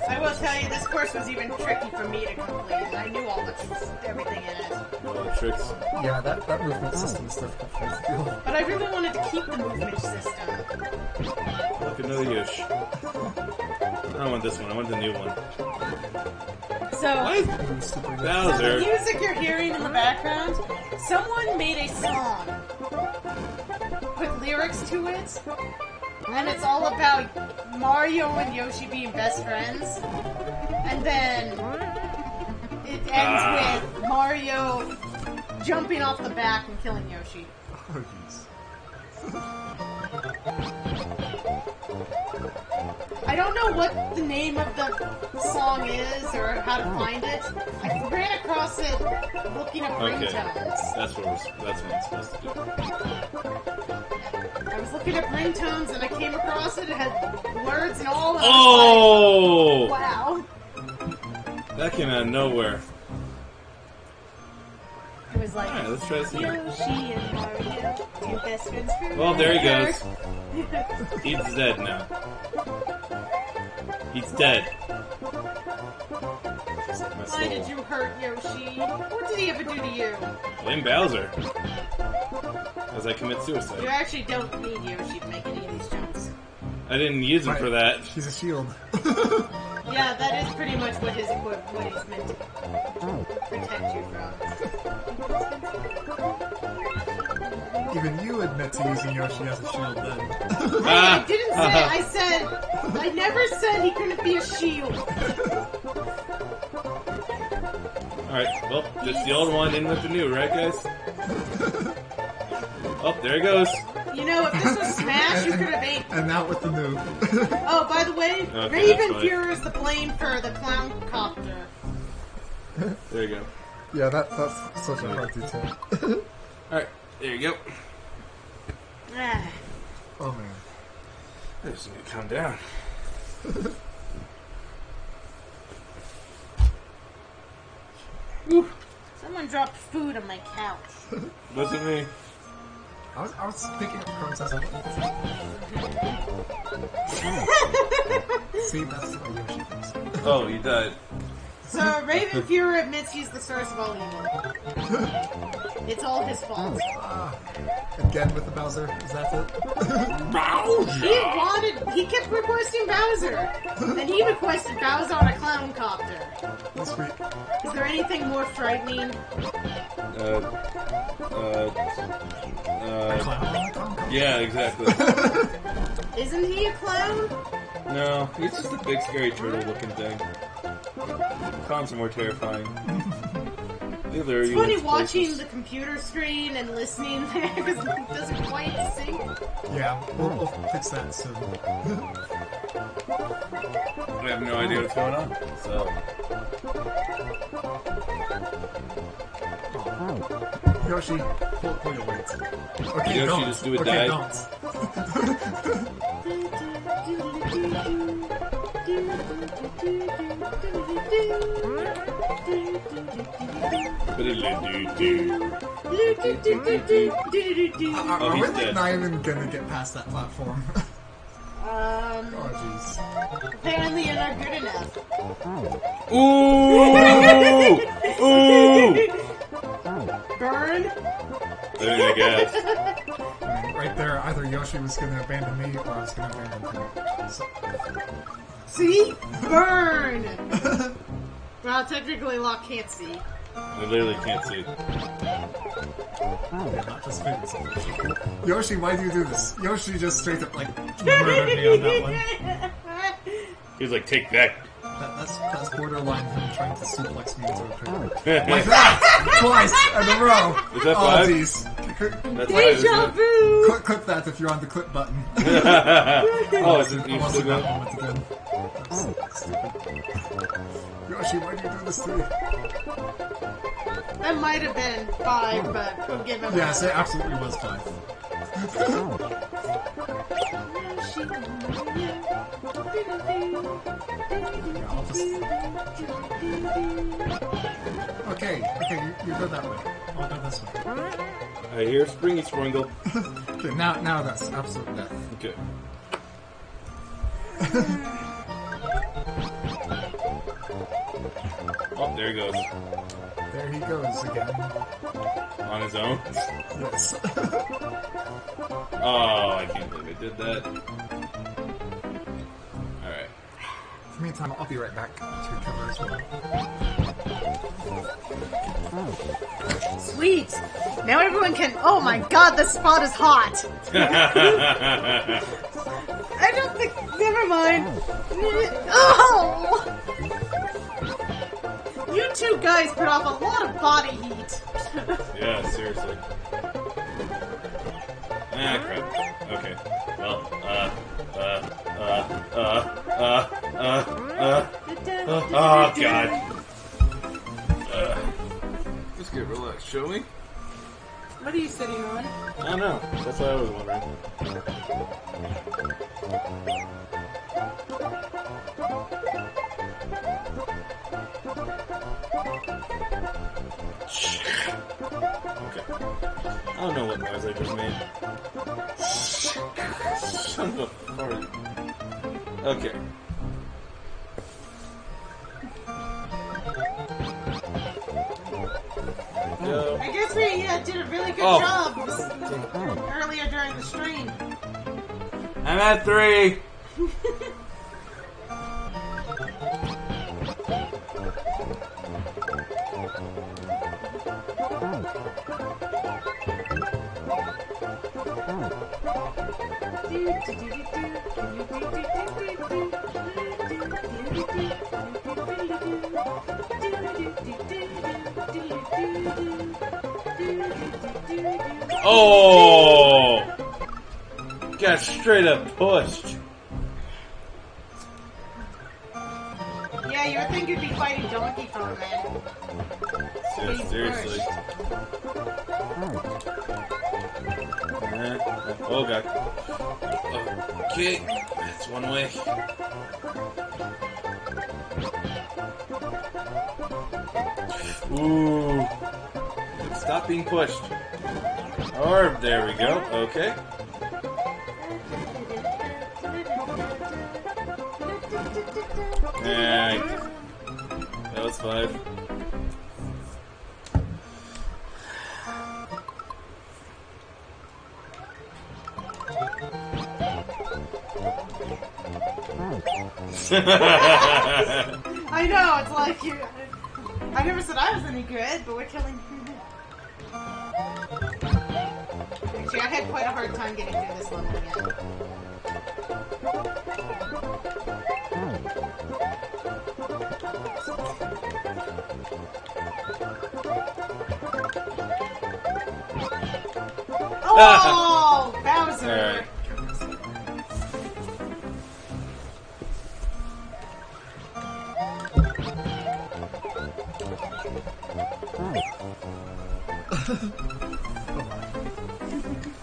I will tell you, this course was even tricky for me to complete. I knew all the tricks, everything in it. All the tricks? Yeah, that, that movement system is difficult for me to do. But I really wanted to keep the movement system. Look, another Yoshi. I don't want this one, I want the new one. So, what? so Bowser. The music you're hearing in the background, someone made a song. Put lyrics to it. And it's all about Mario and Yoshi being best friends. And then it ends ah. with Mario jumping off the back and killing Yoshi. Oh, jeez. I don't know what the name of the song is or how to find it. I ran across it looking at ringtones. Okay. That's what we're, that's what I'm supposed to do. I was looking at ringtones and I came across it. It had words and all that. Oh! Like, wow. That came out of nowhere. It was like, all right, let's try this again. Yoshi and Mario, two best friends forever. Well, there he goes. He's dead now. He's dead. Why did you hurt Yoshi? What did he ever do to you? Blame Bowser. As I commit suicide. You actually don't need Yoshi to make any of these jumps. I didn't use him right. for that. He's a shield. Yeah, that is pretty much what his what he's meant to protect you from. Even you admit to using Yoshi as a shield then. I, I didn't say it. I said I never said he couldn't be a shield. Alright, well, just the old one in with the new, right guys? Oh, there he goes. You know, if this was Smash, you could have ate. And not with the new. Oh, by the way, okay, Raven Fury is the blame for the clown copter. There you go. Yeah, that, that's such a hard detail. Alright, there you go. Oh man. I just need to calm down. Ooh. Someone dropped food on my couch. Wasn't me. I was, I was picking up crumbs as I went. See, that's what Yoshi thinks. Oh, he died. So, Raven Fury admits he's the source of all evil. It's all his fault. Uh, again with the Bowser, is that it? Bowser! He wanted, he kept requesting Bowser. And he requested Bowser on a clown copter. That's great. Is there anything more frightening? Uh, uh, uh, a clown? Yeah, exactly. Isn't he a clown? No, he's just a big scary turtle looking thing. Clowns are more terrifying. Either it's funny watching places. The computer screen and listening there because it doesn't quite sync. Yeah, we'll, we'll fix that soon. I have no idea what's going on, so. Oh. Yoshi, pull, pull your weights. Okay, Yoshi, don't. Just do it, okay, don't. Are we like not even gonna get past that platform? um. Oh jeez. Apparently you're not good enough. Ooh. Ooh. Burn. I guess. Right there, either Yoshi was gonna abandon me or I was gonna abandon him. So. See? Burn! Well, technically Locke can't see. I literally can't see. Oh, yeah, not this famous. Yoshi, why do you do this? Yoshi just straight up, like, murdered me on that one. He was like, take that. That, that's, that's borderline from trying to suplex me into a trigger. Like that! Twice in a row! Is that five? Oh, jeez. That's Deja five, vu! Clip, clip that if you're on the clip button. Oh, it's an easy one. Oh, Yoshi, why do you do this to me? That might have been five, oh. but we'll give him Yes, it absolutely was five. I'll just... Okay, okay, you, you go that way. I'll go this way. I hear Springy Springle. Okay, now, now that's absolute death. Okay. Oh, there he goes. There he goes again. On his own? Yes. Oh, I can't believe I did that. Alright. In the meantime, I'll be right back to recover as well. Oh. Sweet! Now everyone can- Oh my god, this spot is hot! I don't think- Never mind. Oh! You two guys put off a lot of body heat. Yeah, seriously. Ah, crap. Okay. Well, uh, uh, uh, uh, uh, uh, uh, uh, oh, God. Uh, just get relaxed, shall we? What are you sitting on? I don't know. That's what I was wondering. Okay. I don't know what noise I just made. Son of a fart. Okay. Yo. I guess we uh, did a really good oh. job earlier during the stream. I'm at three. Oh! Got straight up pushed. Yeah, you would think you'd be fighting Donkey Kong, man. Yeah, seriously. Oh. oh, God. Okay, that's one way. Ooh. Stop being pushed. Or, there we go. Okay. Alright. That was five. I know, it's like you... I never said I was any good, but we're killing... Actually, I had quite a hard time getting through this level again. Oh, Bowser!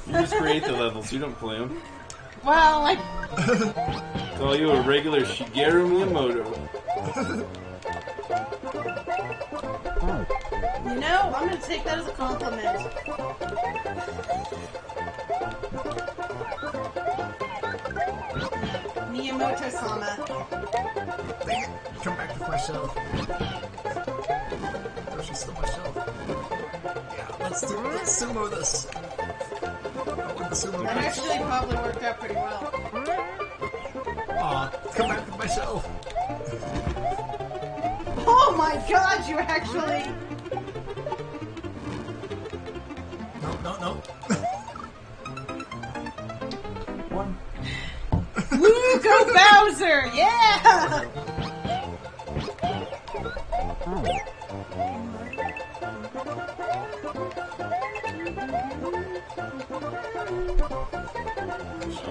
You just create the levels, you don't play them. Well, I... Call you a regular Shigeru Miyamoto. You know, I'm gonna take that as a compliment. Miyamoto-sama. Dang it, come back to my shelf. Oh, she's still my shelf. Yeah, let's do it, let's sumo this. That actually probably worked out pretty well. Aw, come back to my shelf. Oh my god, you actually... Oh. One. Woo, go Bowser! Yeah!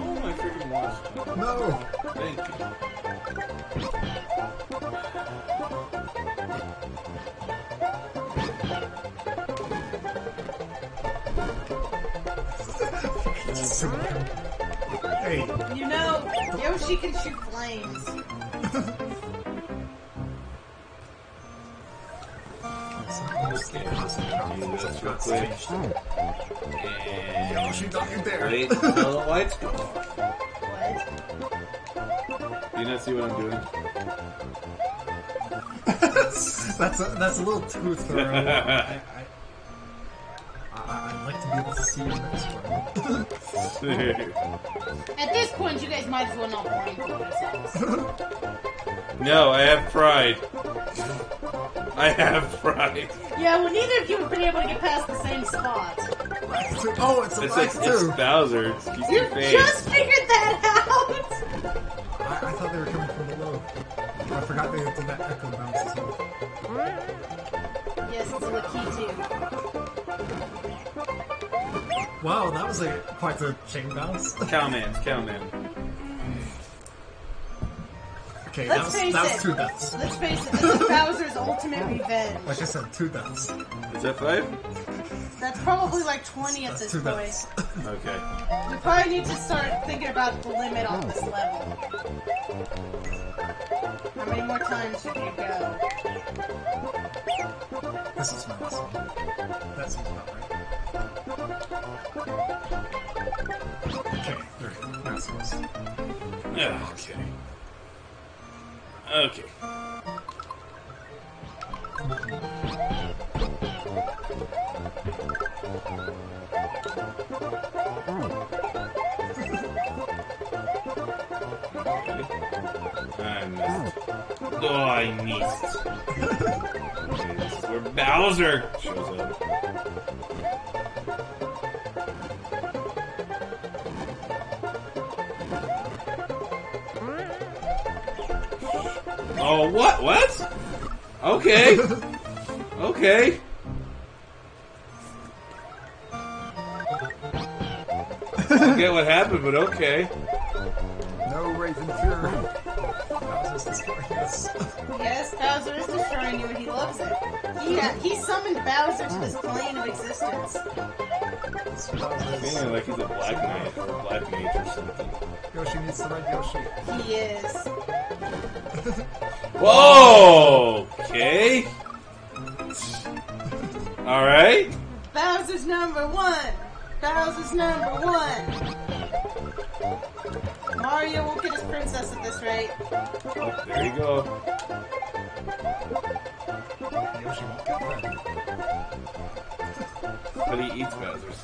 Oh my freaking watch. No! Thank you. So hey. You know, Yoshi can shoot flames. And Yoshi ducking there. Wait until the lights go off. What? Do you not see what I'm doing? that's, a, that's a little too thorough. I, I, I'd like to be able to see what this one. At this point, you guys might as well not worry about yourselves. No, I have pride. I have pride. Yeah, well, neither of you have been able to get past the same spot. Oh, it's a it's, it's, it's Bowser. It's you face. Just figured that out. I, I thought they were coming from below. I forgot they did that echo bounce as well. Yes, it's Lakitu. Wow, that was like quite a chain bounce. Cowman, cowman. Okay, Let's that was, face that was it. two deaths. Let's face it, this is Bowser's ultimate revenge. Like I said, two deaths. Is that five? That's probably like twenty at this point. Okay. We probably need to start thinking about the limit on this level. How many more times should you go? This is my last one. That seems about right. Okay, there we go. That's close. Yeah, okay. Okay. I missed. Oh, I missed. Okay, this is where Bowser shows up. Oh, what? What? Okay. Okay. I don't get what happened, but okay. No Raven Fury. Bowser's destroying us. Yes, Bowser is destroying you, and he loves it. Yeah, he summoned Bowser to this plane of existence. I'm feeling like he's a black knight or a black mage or something. Yoshi needs the red Yoshi. He is. Whoa! Okay. All right. Bowser's number one. Bowser's number one. Mario will get his princess at this rate. Oh, there you go. Yoshi won't get one. But he eats Bowser's.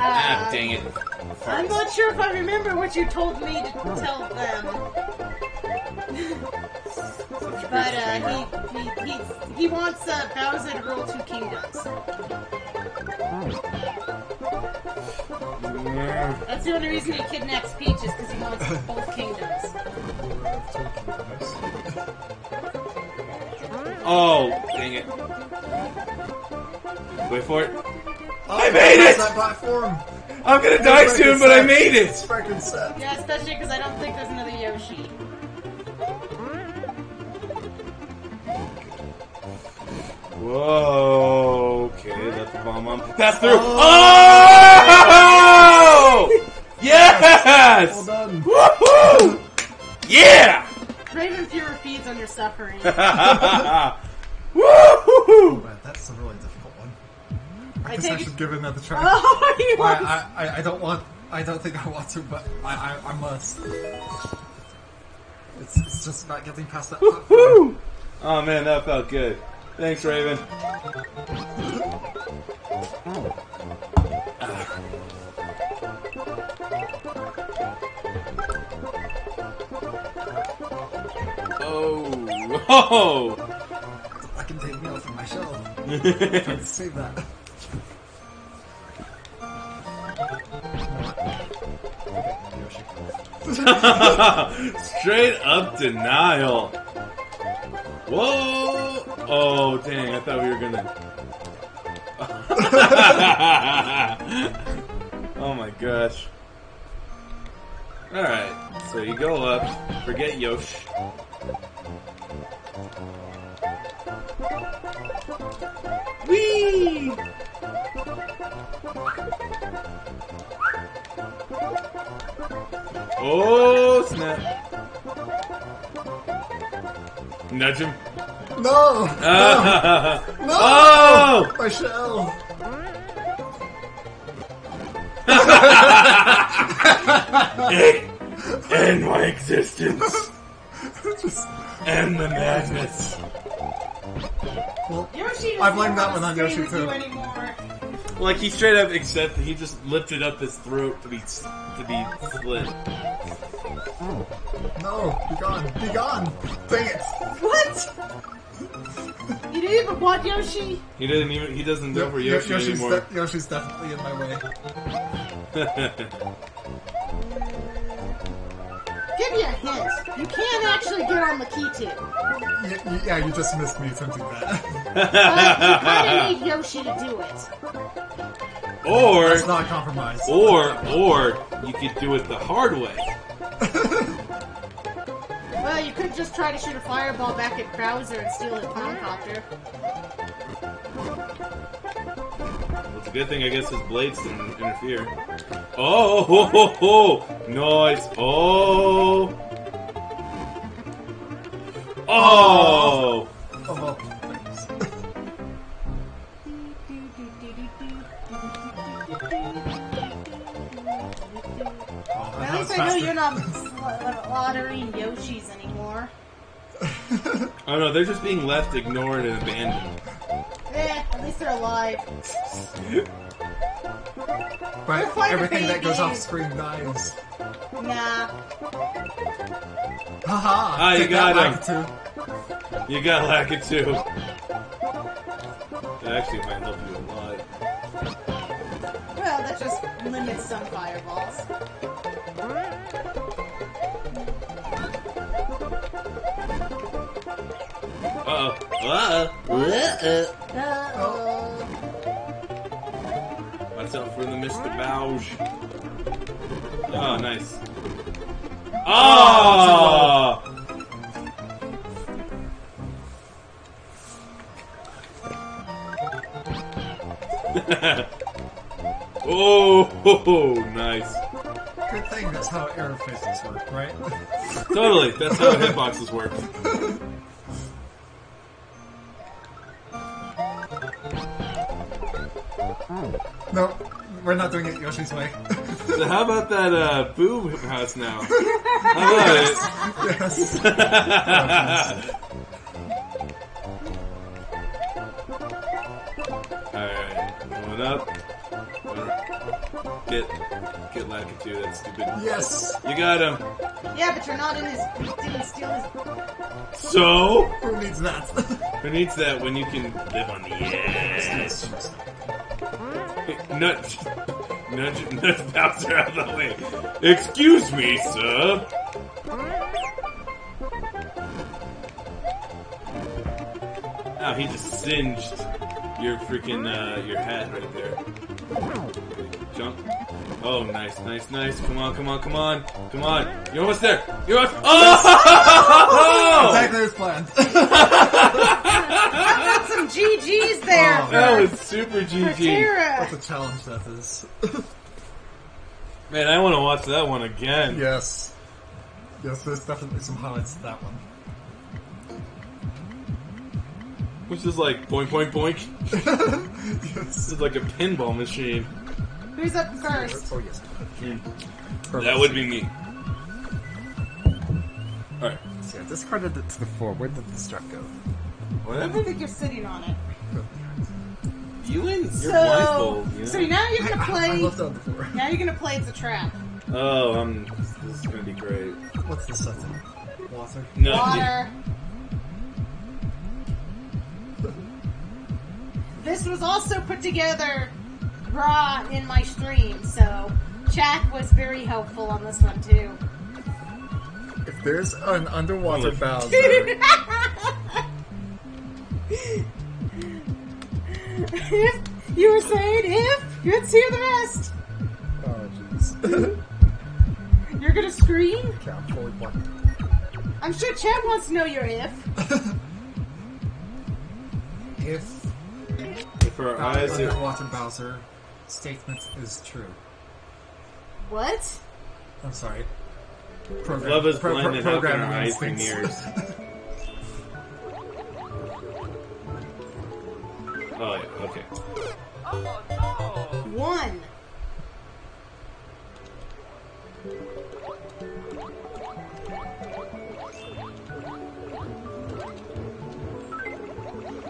Uh, ah, dang it. I'm not sure if I remember what you told me to tell them. But uh, he, he, he, he wants uh, Bowser to rule two kingdoms. That's the only reason he kidnaps Peach is because he wants both kingdoms. Oh, dang it. Wait for it. Oh, I made it! That platform. I'm gonna die soon, but I made it! Yeah, especially because I don't think there's another Yoshi. Whoa, okay, that's the bomb on. That's through! Oh! Yes! Well done. Woohoo! Yeah! Raven Fury feeds on your suffering. Woohoo! Man, that's really difficult. I, I guess I should give it another try. Oh, you I, want... I, I, I don't want. I don't think I want to, but I, I, I must. It's, it's just not getting past that. Oh man, that felt good. Thanks, Raven. Oh. Oh. Whoa! I can take meals from my shelf. I can save that. Straight up denial. Whoa! Oh, dang, I thought we were gonna... Oh my gosh. Alright, so you go up, forget Yoshi. Whee! Oh, snap. Nudge him. No! Uh, no! No! Oh! My shell! End my existence! Just end the madness! Well, Yoshi I blame that one on Yoshi too. Like, he straight up accepted, he just lifted up his throat to be, to be slit. Oh. No, be gone, be gone! Dang it! What? You didn't even want Yoshi? He didn't even, he doesn't know where Yoshi Yoshi's anymore. De Yoshi's definitely in my way. Give me a hint. You can't actually get on Lakitu. Yeah, you just missed me attempting that. But you kind of need Yoshi to do it. Or it's not a compromise. Or or you could do it the hard way. Well, you could just try to shoot a fireball back at Bowser and steal his helicopter. Well, it's a good thing, I guess, his blades didn't interfere. Oh, ho, ho, ho. Nice. Oh. Oh. Oh. At least I know you're not slaughtering Yoshis anymore. Oh no, they're just being left ignored and abandoned. Eh, at least they're alive. But everything that goes off screen dies. Nah. Haha! Ah, you got him! Lakitu. You got Lakitu. That actually might help you a lot. Well, that just limits some fireballs. Uh-oh. Uh-oh. Uh-oh. Uh-oh. Myself for the Mister Bowge. Oh, nice. Oh! Oh, nice. Good thing that's how interfaces work, right? Totally. That's how hitboxes work. No, we're not doing it Yoshi's way. So how about that uh, boo house now? How about it? Yes. Yes. Alright, going up. Get, get Lakitu, that's stupid. Yes! You got him! Yeah, but you're not in his... You didn't steal his... So? Who needs that? Who needs that when you can live on the edge? Nudge, nudge, nudge Bowser out of the way. Excuse me, sir. Now oh, he just singed your freaking uh, your hat right there. Jump! Oh, nice, nice, nice! Come on, come on, come on, come on! You're almost there. You're almost. Oh! Exactly as planned. G G's there! Oh, that was super G G. What a challenge that is. Man, I want to watch that one again. Yes. Yes, there's definitely some highlights to that one. Which is like boink, boink, boink. Yes. This is like a pinball machine. Who's up first? Oh, yes. Mm. That would be me. Alright. So I discarded it to the floor. Where did the struck go? What? I don't think you're sitting on it. You and your so, blindfold. You know? So now you're gonna play. I, I, I left it on the floor. Now you're gonna play It's a Trap. Oh, um, this is gonna be great. What's the second? Water. No, water. Yeah. This was also put together raw in my stream, so chat was very helpful on this one too. If there's an underwater Bowser. If you were saying if, let's hear the rest. Oh jeez. You're gonna scream? Okay, I'm totally blocked. I'm sure Chad wants to know your if. If, if our eyes, if underwater Bowser statement is true. What? I'm sorry. Program, love is pro, pro, programming up in our eyes and ears. Oh, yeah, okay. Oh, no. One.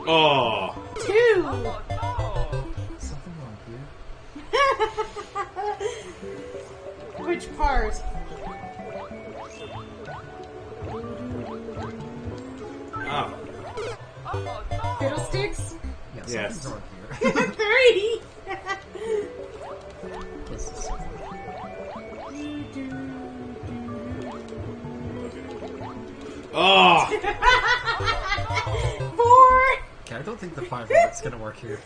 Oh. Two. Oh, no. Something wrong here. Which part? Oh. Oh, no. Fiddlesticks? Yeah, yes. Wrong here. Three. This is so oh. Four. Okay, I don't think the five is gonna work here.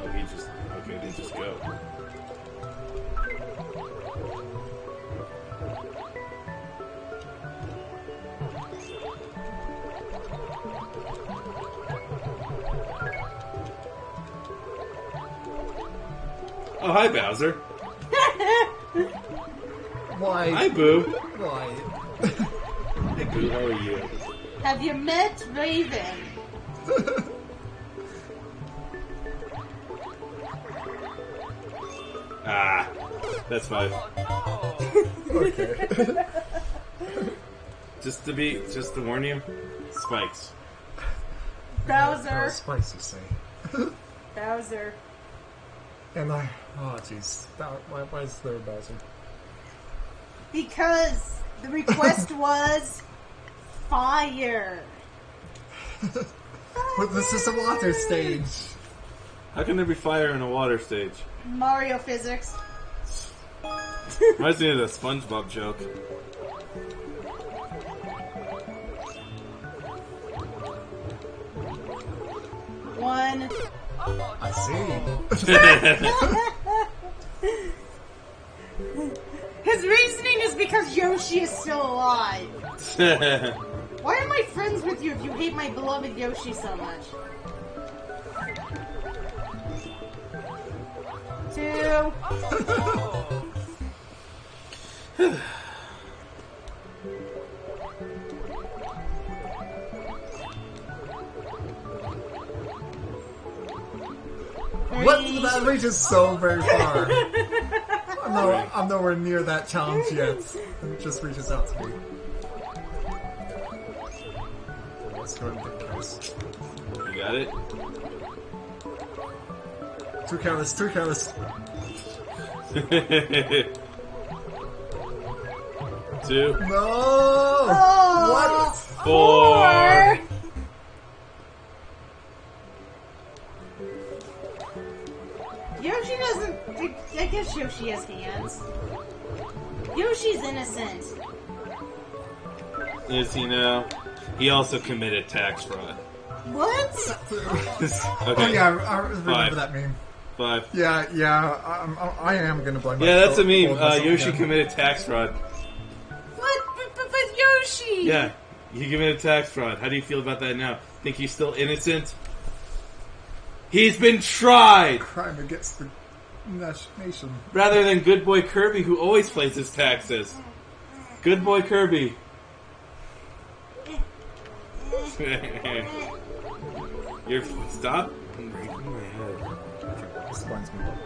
Oh, he just okay, they just go. Oh, hi, Bowser. Why? Hi, Boo. Why? Hey, Boo, how are you? Have you met Raven? Ah, that's five. Oh, no. Okay. Just to be, just to warn you, spikes. Bowser. How spikes, you say? Bowser. And I, oh jeez, why, why is there a Bowser? Because the request was fire. Fire. But this is a water stage. How can there be fire in a water stage? Mario physics. Reminds me of the SpongeBob joke. One. I see. His reasoning is because Yoshi is still alive. Why am I friends with you if you hate my beloved Yoshi so much? Two. What? That reaches so very far. I'm, no, I'm nowhere near that challenge yet. It just reaches out to me. Let's go and get Karis. You got it? Two Karis, two Karis. Two. No! Oh, what? Four! Four. Yoshi doesn't... I, I guess Yoshi has hands. Yoshi's innocent. Is he now? He also committed tax fraud. What? Okay. Oh yeah, I remember Five. that meme. Five. Yeah, yeah, I'm, I am gonna blame myself. Yeah, that's a meme. Uh, Yoshi committed tax fraud. What? But, but, but Yoshi! Yeah, he committed tax fraud. How do you feel about that now? Think he's still innocent? He's been tried! Crime against the nation. Rather than good boy Kirby, who always plays his taxes. Good boy Kirby. You're... Stop. I'm breaking my head. This winds me up.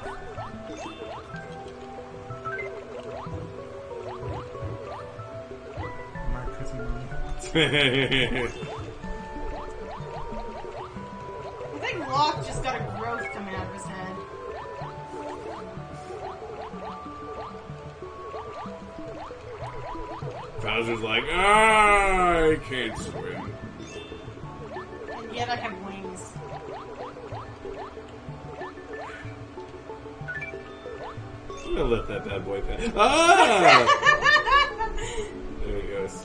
I think Locke just got a growth coming out of his head. Bowser's like, ah, I can't swim. Yeah, they have wings. I'm gonna let that bad boy pass. Ah! There he goes.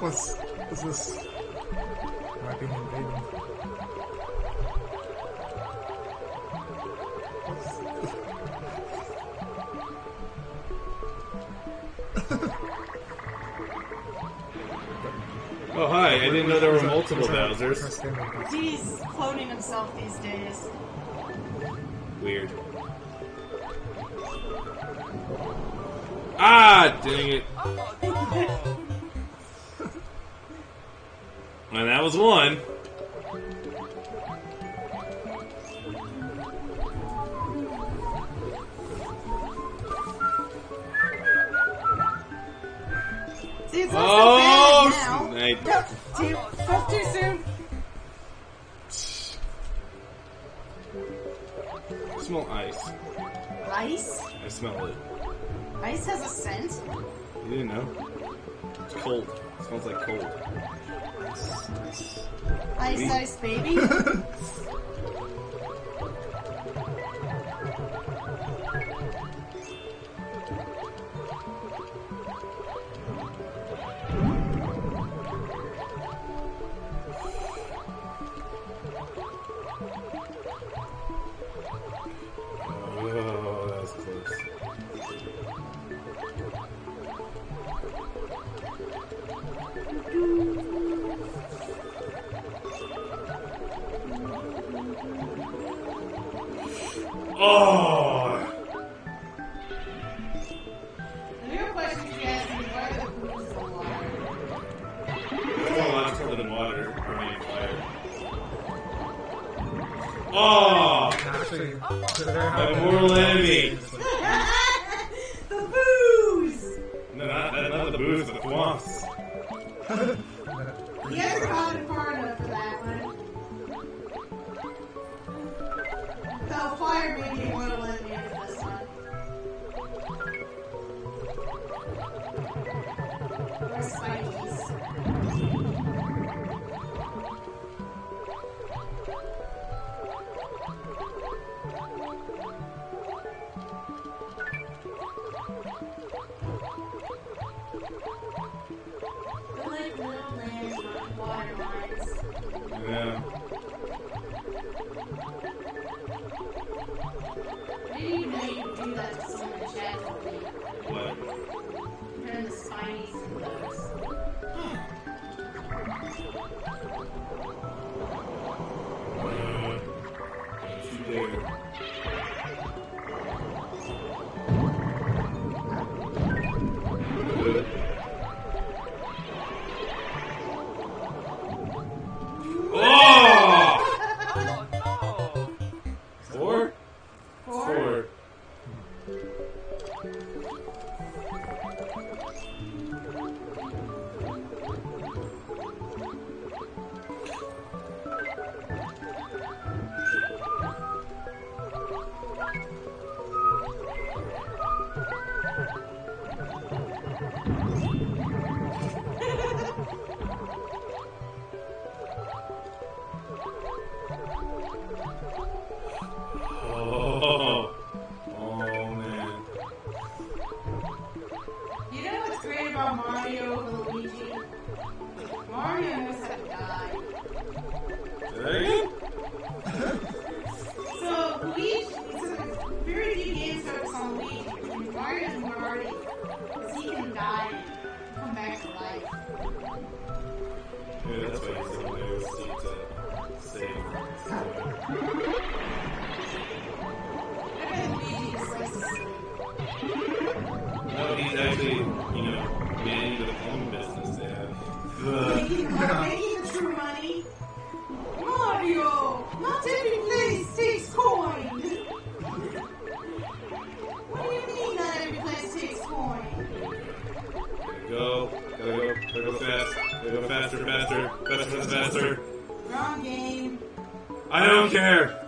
What's is this? Might be an invasion. Oh, hi, I didn't know there were multiple Bowsers. He's cloning himself these days. Weird. Ah, dang it. And that was one. See, it's not so bad now. I... That's too, that's too soon. I smell ice. Ice? I smell it. Ice has a scent? You didn't know. It's cold. It smells like cold. Ice, ice. Ice, baby. Ice, baby? Go faster, faster, faster, faster. Wrong game. I don't care.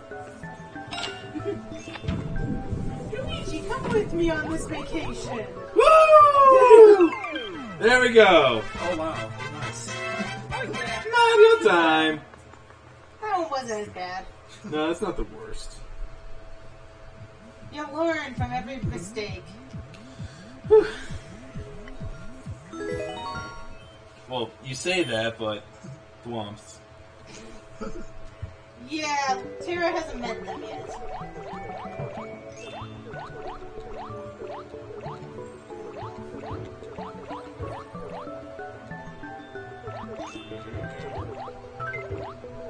Luigi, come with me on this vacation. Woo! There we go. Oh wow, nice. Mario time. That one wasn't as bad. No, that's not the worst. You learn from every mistake. Well, you say that, but thwomps. Yeah, Tera hasn't met them yet.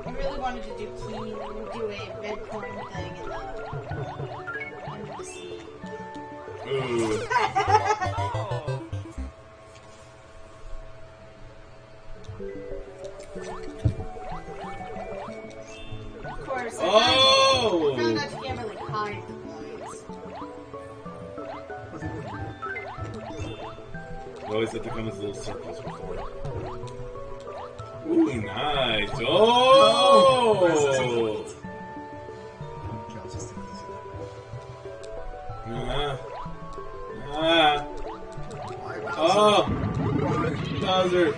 I really wanted to do key, do a red coin thing in the under the sea. Ooh. Oh. Of course, I oh! found out you can't really hide the coins. You always have to come as little circles before. Ooh, nice! Oh! Ah! Ah! Oh! Bowser!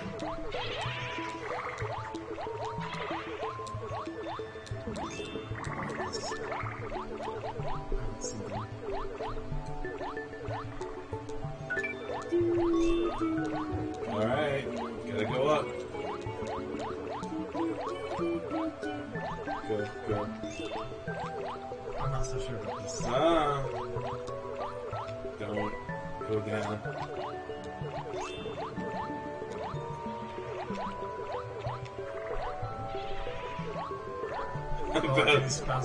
Alright, gotta go up. Go, go. I'm not so sure about this. Ah! Don't go down. Oh, Bowser, Bowser.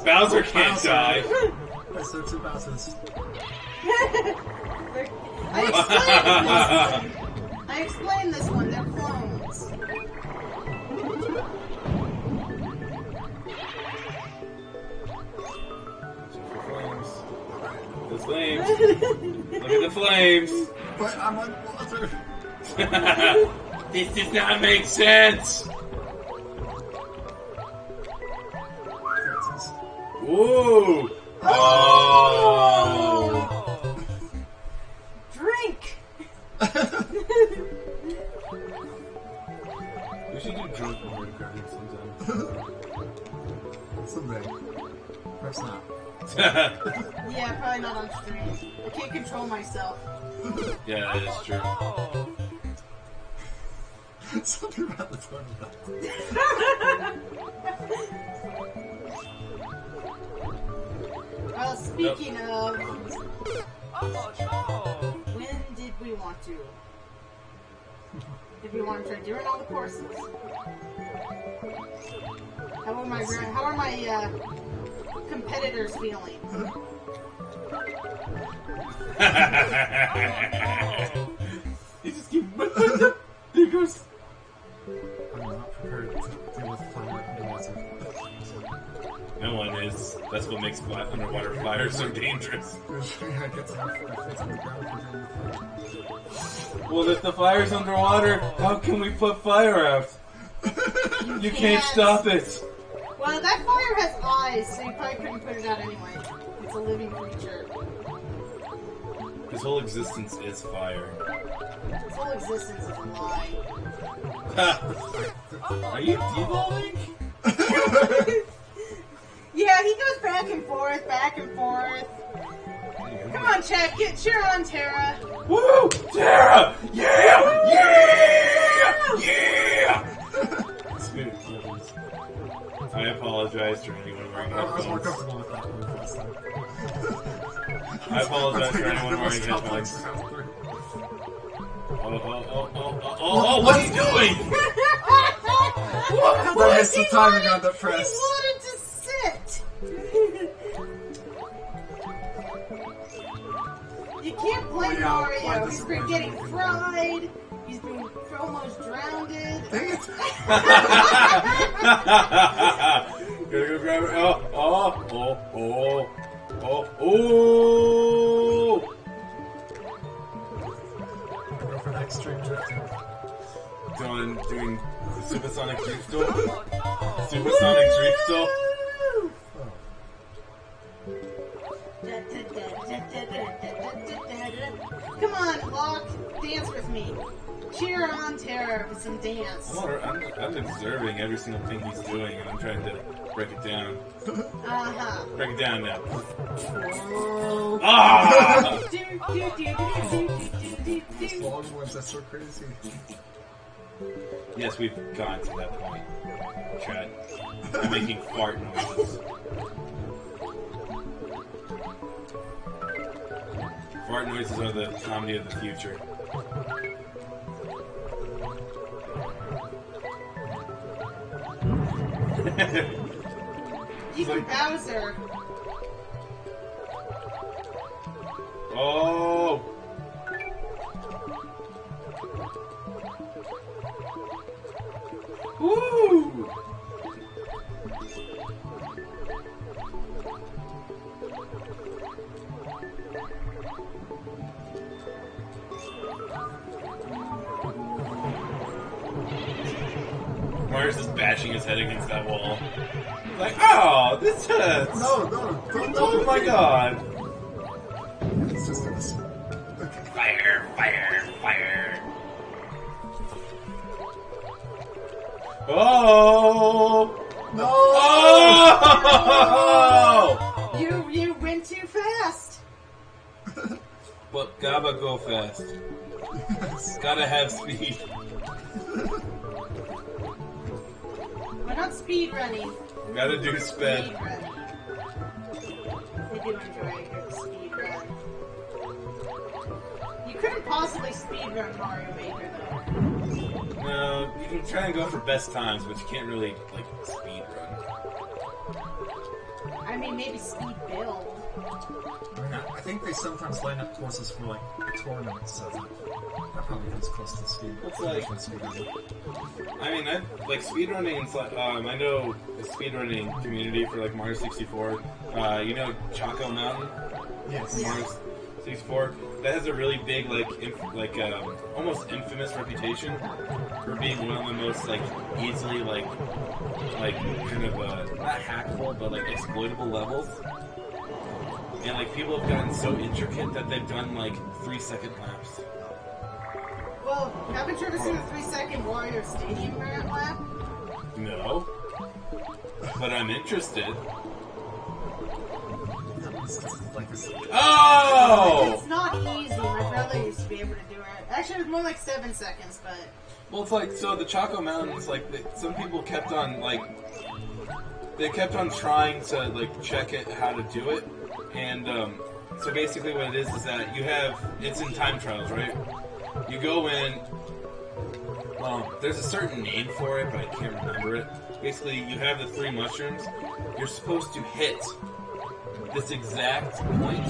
Bowser can't Bowser. die. That's so two Bowsers. I explained this one. I explained this one. They're clones. The flames. Look at the flames. But I'm on water. This does not make sense. Ooh. Oh. Oh. Drink. We should do drunk Mario Kart sometime. Someday. Perhaps not. Yeah, probably not on stream. I can't control myself. Yeah, that is true. Something about the SpongeBob. Well, speaking nope. of... Oh, no. When did we want to? Did we want to try doing all the courses? How are my... How are my, uh... competitors feeling. You just keep there goes. I'm not prepared to deal with fire underwater. No one is. That's what makes underwater fire so dangerous. Well, if the fire's underwater, how can we put fire out? You, you can't stop it. Well, that fire has eyes, so you probably couldn't put it out anyway. It's a living creature. His whole existence is fire. His whole existence is a lie. Are you devolving? Yeah, he goes back and forth, back and forth. Come on, Chad, get cheer on, Tera. Woo! Tera! Yeah! Woo! Yeah! Yeah! I apologize for anyone wearing headphones. I was more comfortable with that one last time. I apologize for anyone wearing headphones. Oh, oh, oh, oh, oh, oh, what are you doing? What? I missed the timing on the press. He wanted to sit. You can't blame Mario. He's been getting fried. He's been almost drowned. Dang it! Gotta go grab it. Oh, oh, oh, oh, oh, oh! Go for that extreme drifting. Done doing the supersonic drift. Supersonic drift. dance with me. Cheer on Tera with some dance. I'm, I'm observing every single thing he's doing, and I'm trying to break it down. Uh-huh. Break it down now. Oh. Ah! Long ones, that's so crazy. Yes, we've gotten to that point, Chad. I'm making fart noises. Fart noises are the comedy of the future. Even like... Bowser. Oh. Ooh. Mario's just bashing his head against that wall. Like, oh, this hurts! No, no, don't, oh my god! It's just this. Okay. Fire, fire, fire! Oh! No! Oh! You, you went too fast! But gotta go fast. Yes. Gotta have speed. We're not speed running. Gotta do sped. Speed run. I do enjoy a good speed run. You couldn't possibly speed run Mario Maker though. No, you can try and go for best times, but you can't really like speed run. I mean, maybe speed build. I think they sometimes line up courses for like tournaments, so that probably comes close to speed. It's like, I mean, I like speedrunning. Like, um, I know the speedrunning community for like Mario sixty-four. Uh, you know Chaco Mountain? Yes. Mario sixty-four. That has a really big, like, inf like um, almost infamous reputation for being one of the most like easily like like kind of uh, not hackable but like exploitable levels. And like people have gotten so intricate that they've done like three second laps. Well, haven't you ever seen the three second Warrior Stadium Grand lap? No. But I'm interested. Oh! It's not easy. My brother used to be able to do it. Actually, it was more like seven seconds, but. Well, it's like, so the Chaco Mountains, like, they, some people kept on, like, they kept on trying to, like, check it, how to do it. And um, so basically what it is is that you have, it's in time trials, right? You go in, um, there's a certain name for it, but I can't remember it. Basically, you have the three mushrooms. You're supposed to hit this exact point.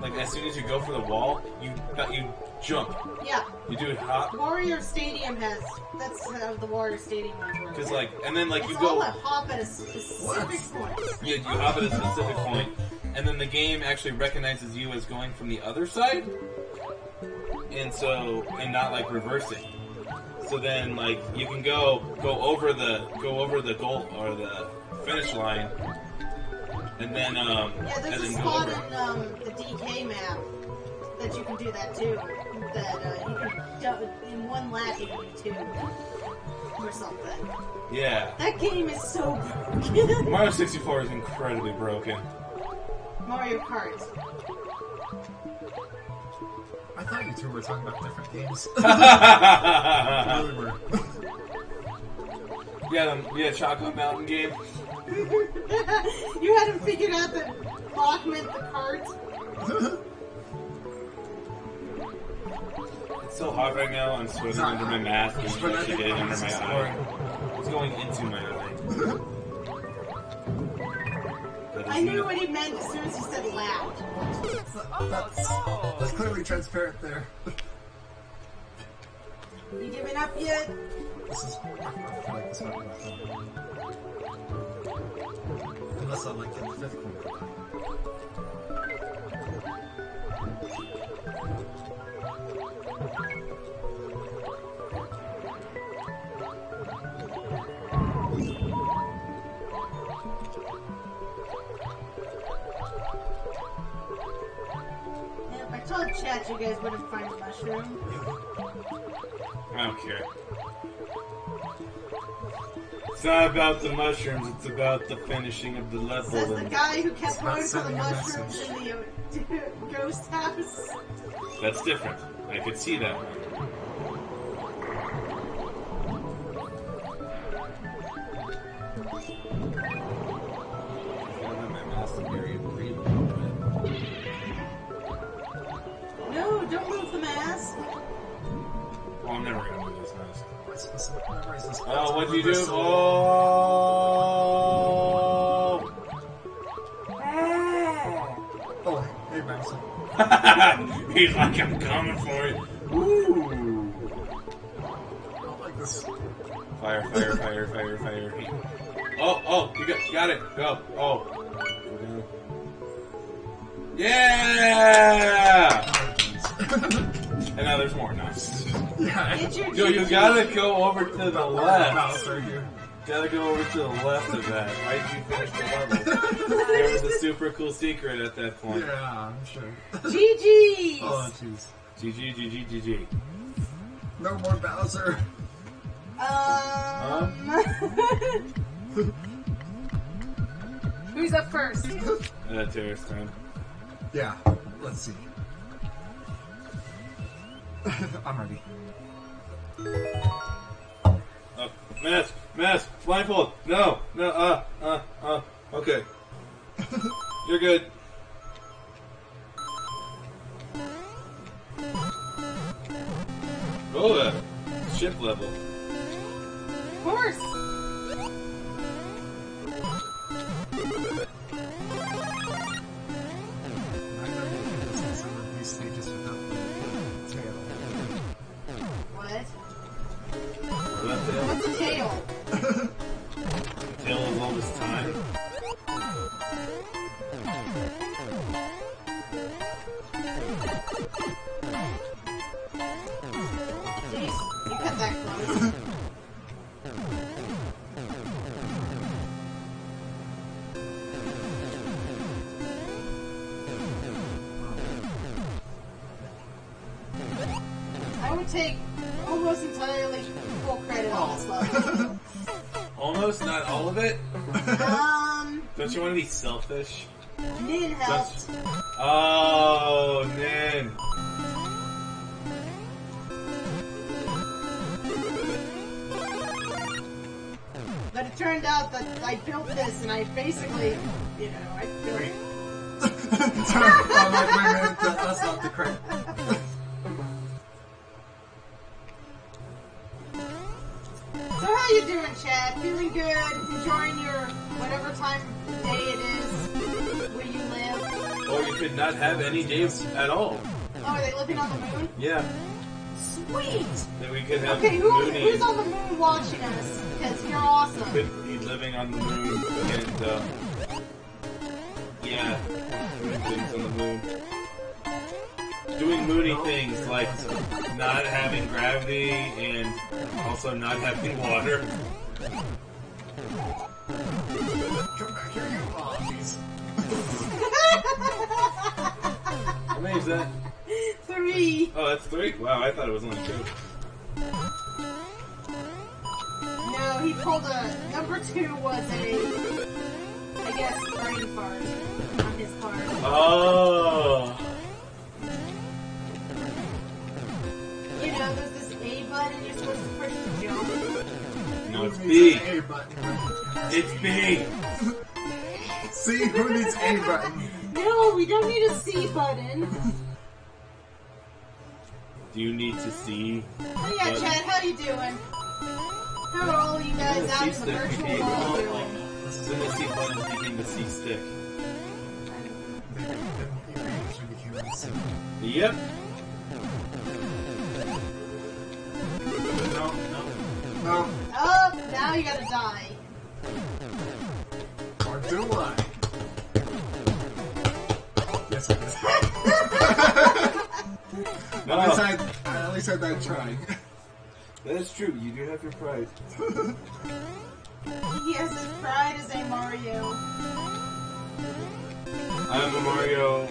Like, as soon as you go for the wall, you you jump. Yeah. You do it hop. Warrior Stadium has, that's how the Warrior Stadium one. Cause like, and then like it's you go. It's all a hop at a specific what? point. Yeah, you hop at a specific point. And then the game actually recognizes you as going from the other side, and so and not like reversing. So then, like you can go go over the go over the goal or the finish line, and then um yeah, there's a spot in um, the D K map that you can do that too. That uh, you can do in one lap you can do two or something. Yeah. That game is so broken. Mario sixty-four is incredibly broken. Mario Kart. I thought you two were talking about different games. I really were. Yeah, um, yeah, Chocolate Mountain game. You hadn't figured out that Locke meant the cart. It's so hot right now. I'm swimming under my mask and actually getting under my eye. It's going into my eye. I knew what he meant as soon as he said loud. That's, that's clearly transparent there. You giving up yet? This is. I feel like this might be my phone. Unless I'm like in the fifth one. chat, you guys would have found a mushroom. I don't care. It's not about the mushrooms, it's about the finishing of the level. Says the guy who kept going for the mushrooms in the ghost house. That's different. I could see that one. No, don't move the mask. Oh, I'm never gonna move this mask. Oh, what'd you do? Oh! Oh, hey, Max. He's like, I'm coming for you. Woo! I don't like this. Fire, fire, fire, fire, fire. Oh, oh, you got, got it. Go. Oh. Yeah! And now there's more. Nice. Yeah. Yo, you gotta go over to the left. Gotta go over to the left of that. Why did you finish the level? There was a super cool secret at that point. Yeah, I'm sure. G G's! Oh, jeez. G G, G G, G G. No more Bowser. Um... Huh? Who's up first? Uh, Tera's time. Yeah, let's see. I'm ready. Uh, mask, mask, blindfold. No, no, uh, uh, uh. Okay. You're good. Roll that. Ship level. Horse. Selfish. Nin helped. Oh, Nin. But it turned out that I built this and I basically, you know, I built it. Sorry, I'm like, wait a minute, that's not the crate. So how you doing, Chad? Feeling good? Enjoying your whatever time of day it is where you live? Or you could not have any days at all. Oh, are they living on the moon? Yeah. Sweet! Then we could have okay, who, who's on the moon watching us? Because you're awesome. We could be living on the moon and, uh... yeah, doing things on the moon. Doing moony things like not having gravity and also not having water. Come back here, you apologies. How many is that? Three. Oh, that's three? Wow, I thought it was only two. No, he pulled a... Number two was a... I guess, brain fart on his part. Oh. You know, there's this A button you're supposed to push to jump. No, it's B. It's an A button. It's B! See, who needs A button? No, we don't need a C button. Do you need to see? Oh yeah, button? Chad, how you doing? How are all you guys out in the virtual world doing? When the C button became the C stick. Yep. No, no, no. Oh, now you gotta die. Or do I? Yes, I did. No. At least I, at least I died trying. That is true, you do have your pride. He has his pride as a Mario. I'm a Mario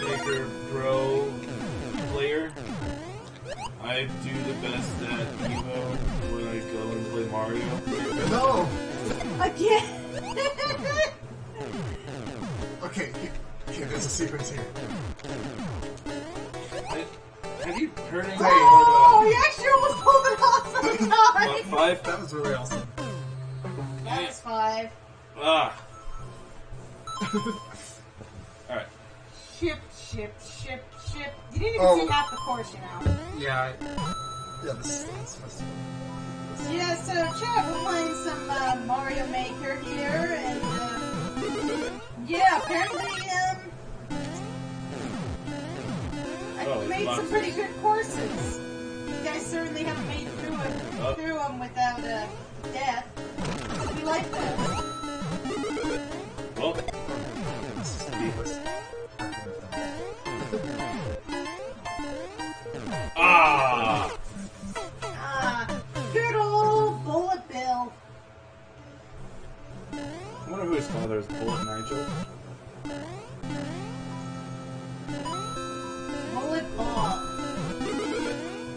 Maker bro. player, I do the best at Evo when I go and play Mario. No! Again! Okay, okay, there's a sequence here. I, have you heard anything about... Oh, you actually almost pulled it off some time! Five? That was really awesome. That was five. Ah. Alright. Ship, ship, ship, ship. You didn't even oh. see half the course, you know. Yeah. I, yeah, this is supposed to be. Yeah, so, Chuck, we're playing some uh, Mario Maker here, and, uh, yeah, apparently, um, I oh, made some boxes. pretty good courses. You guys certainly haven't made it through, it, oh. through them without uh, death. So we like those. Well, this is needless. Ah! Ah, good old Bullet Bill. I wonder who his father is, Bullet Nigel? Bullet Bob.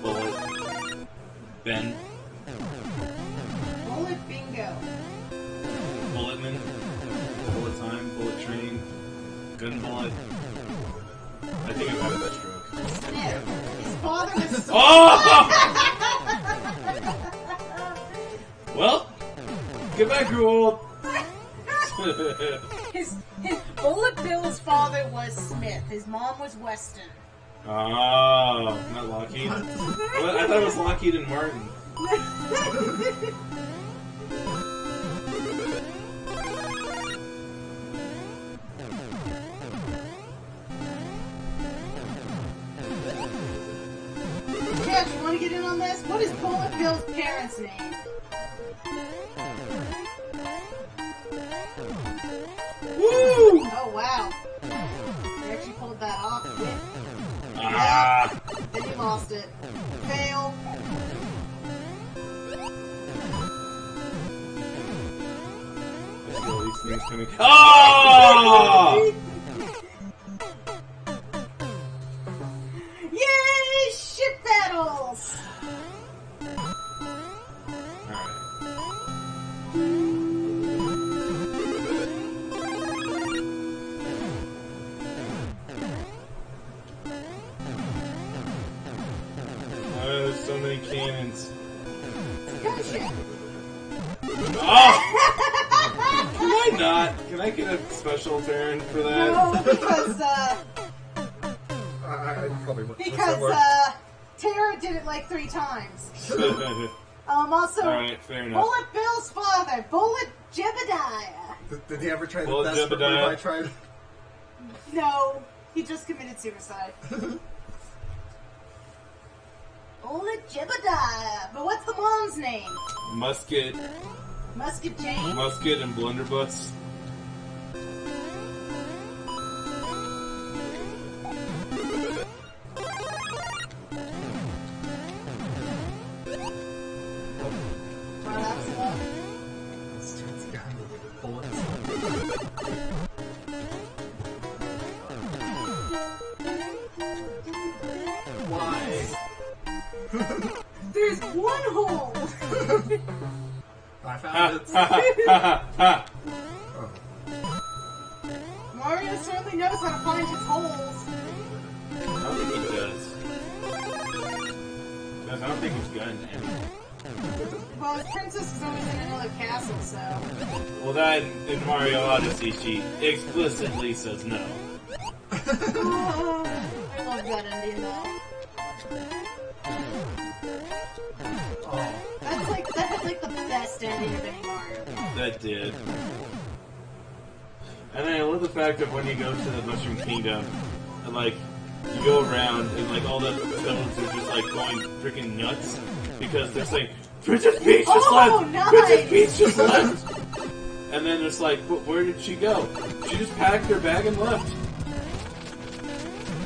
Bullet Ben. Bullet Bingo. Bulletman. Bullet Time, Bullet Train. Gun Bullet. I think I've had that stroke. Sniff. His father was so oh! Well, get back, you old. his his Bullet Bill's father was Smith. His mom was Weston. Oh, not Lockheed. Well, I thought it was Lockheed and Martin. Jeff, you want to get in on this? What is Bullet Bill's parents' name? Woo! Oh, wow. They actually pulled that off. Ah. Yeah. Then you lost it. Fail. Oh! Yay! Ship battles! Alright. Oh, there's so many cannons. Gotcha. Oh! Can I not? Can I get a special turn for that? No, because, uh... I probably wouldn't. Because uh, Tera did it like three times. um, also, right, fair enough. Bullet Bill's father, Bullet Jebediah. Did, did he ever try the best move I tried? No, he just committed suicide. Bullet Jebediah. But what's the mom's name? Musket. Musket Jane? Musket and Blunderbuss. There's one hole! I found it. Oh. Mario certainly knows how to find his holes. I don't think he does. I don't think he's good. Well, his princess is always in another castle, so... Well, that in Mario Odyssey, she explicitly says no. Oh, I love that ending, though. Oh. That's like that was like the best ending of any Mario. That did. And I love the fact that when you go to the Mushroom Kingdom and like you go around and like all the villains are just like going freaking nuts because they're saying Princess Peach just oh, left! Nice. Princess Peach just left! And then it's like, but where did she go? She just packed her bag and left.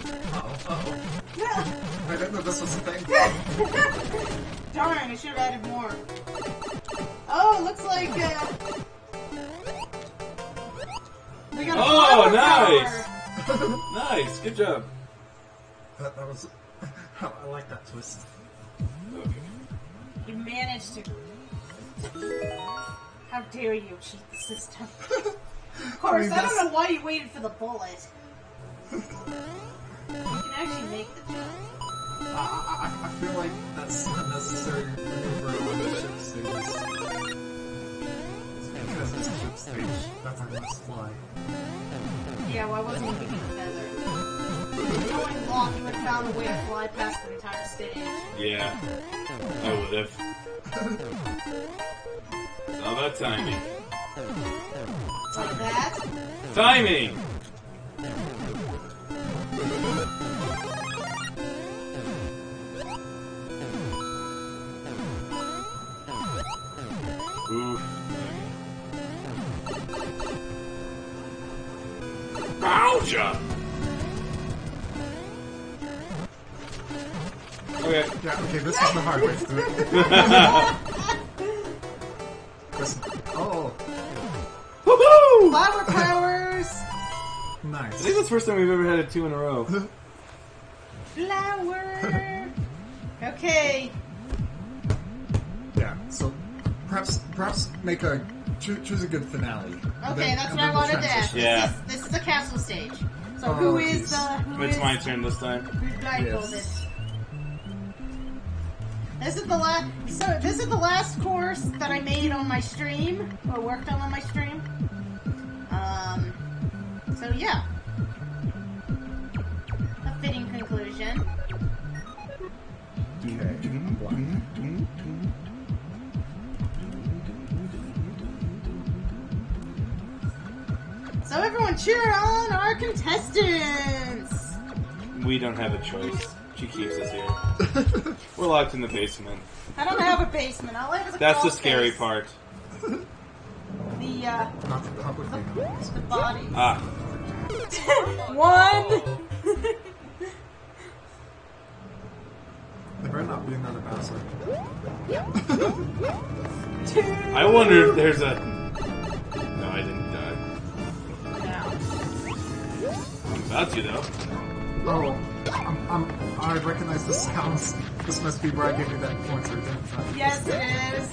Uh-oh, uh-oh. Yeah. I didn't know this was a thing. Darn, I should have added more. Oh, it looks like, uh... we got a oh, nice! Nice, good job. That, that was... Oh, I like that twist. You managed to... How dare you cheat the system. Of course, I don't know why you waited for the bullet. You can actually make the jump. I, I, I feel like that's unnecessary for a ship stage. Because it's a ship stage, that's how it's fly. Yeah, well I wasn't even thinking feather. Knowing Locke would have found a way to fly past the entire stage. Yeah, I would have. It's all about timing. Like that? Timing! Oof. Bowser! Okay. Yeah, okay, this is the hard way to do it. Listen. Oh. Woohoo! Flower powers! Nice. I think that's the first time we've ever had a two in a row. Flower! Okay. Yeah, so... Perhaps, perhaps make a cho choose a good finale. Okay, then, that's what I wanted to ask. Yeah. This is, this is the castle stage. So oh, who geez. is the? Who it's is, my turn this time. Who's blindfolded? Yes. This is the last. So this is the last course that I made on my stream, or worked on on my stream. Um. So yeah. A fitting conclusion. Okay. So everyone cheer on our contestants! We don't have a choice. She keeps us here. We're locked in the basement. I don't have a basement. All I have is a That's the scary face. part. The, uh... Not the public thing. The, the bodies. Ah. One! There better not be another Bowser. Two! I wonder if there's a... No, I didn't die. I'm about to, though. Oh, I'm, I'm, I recognize the sounds. This must be where I gave you that pointer. Yes, it is.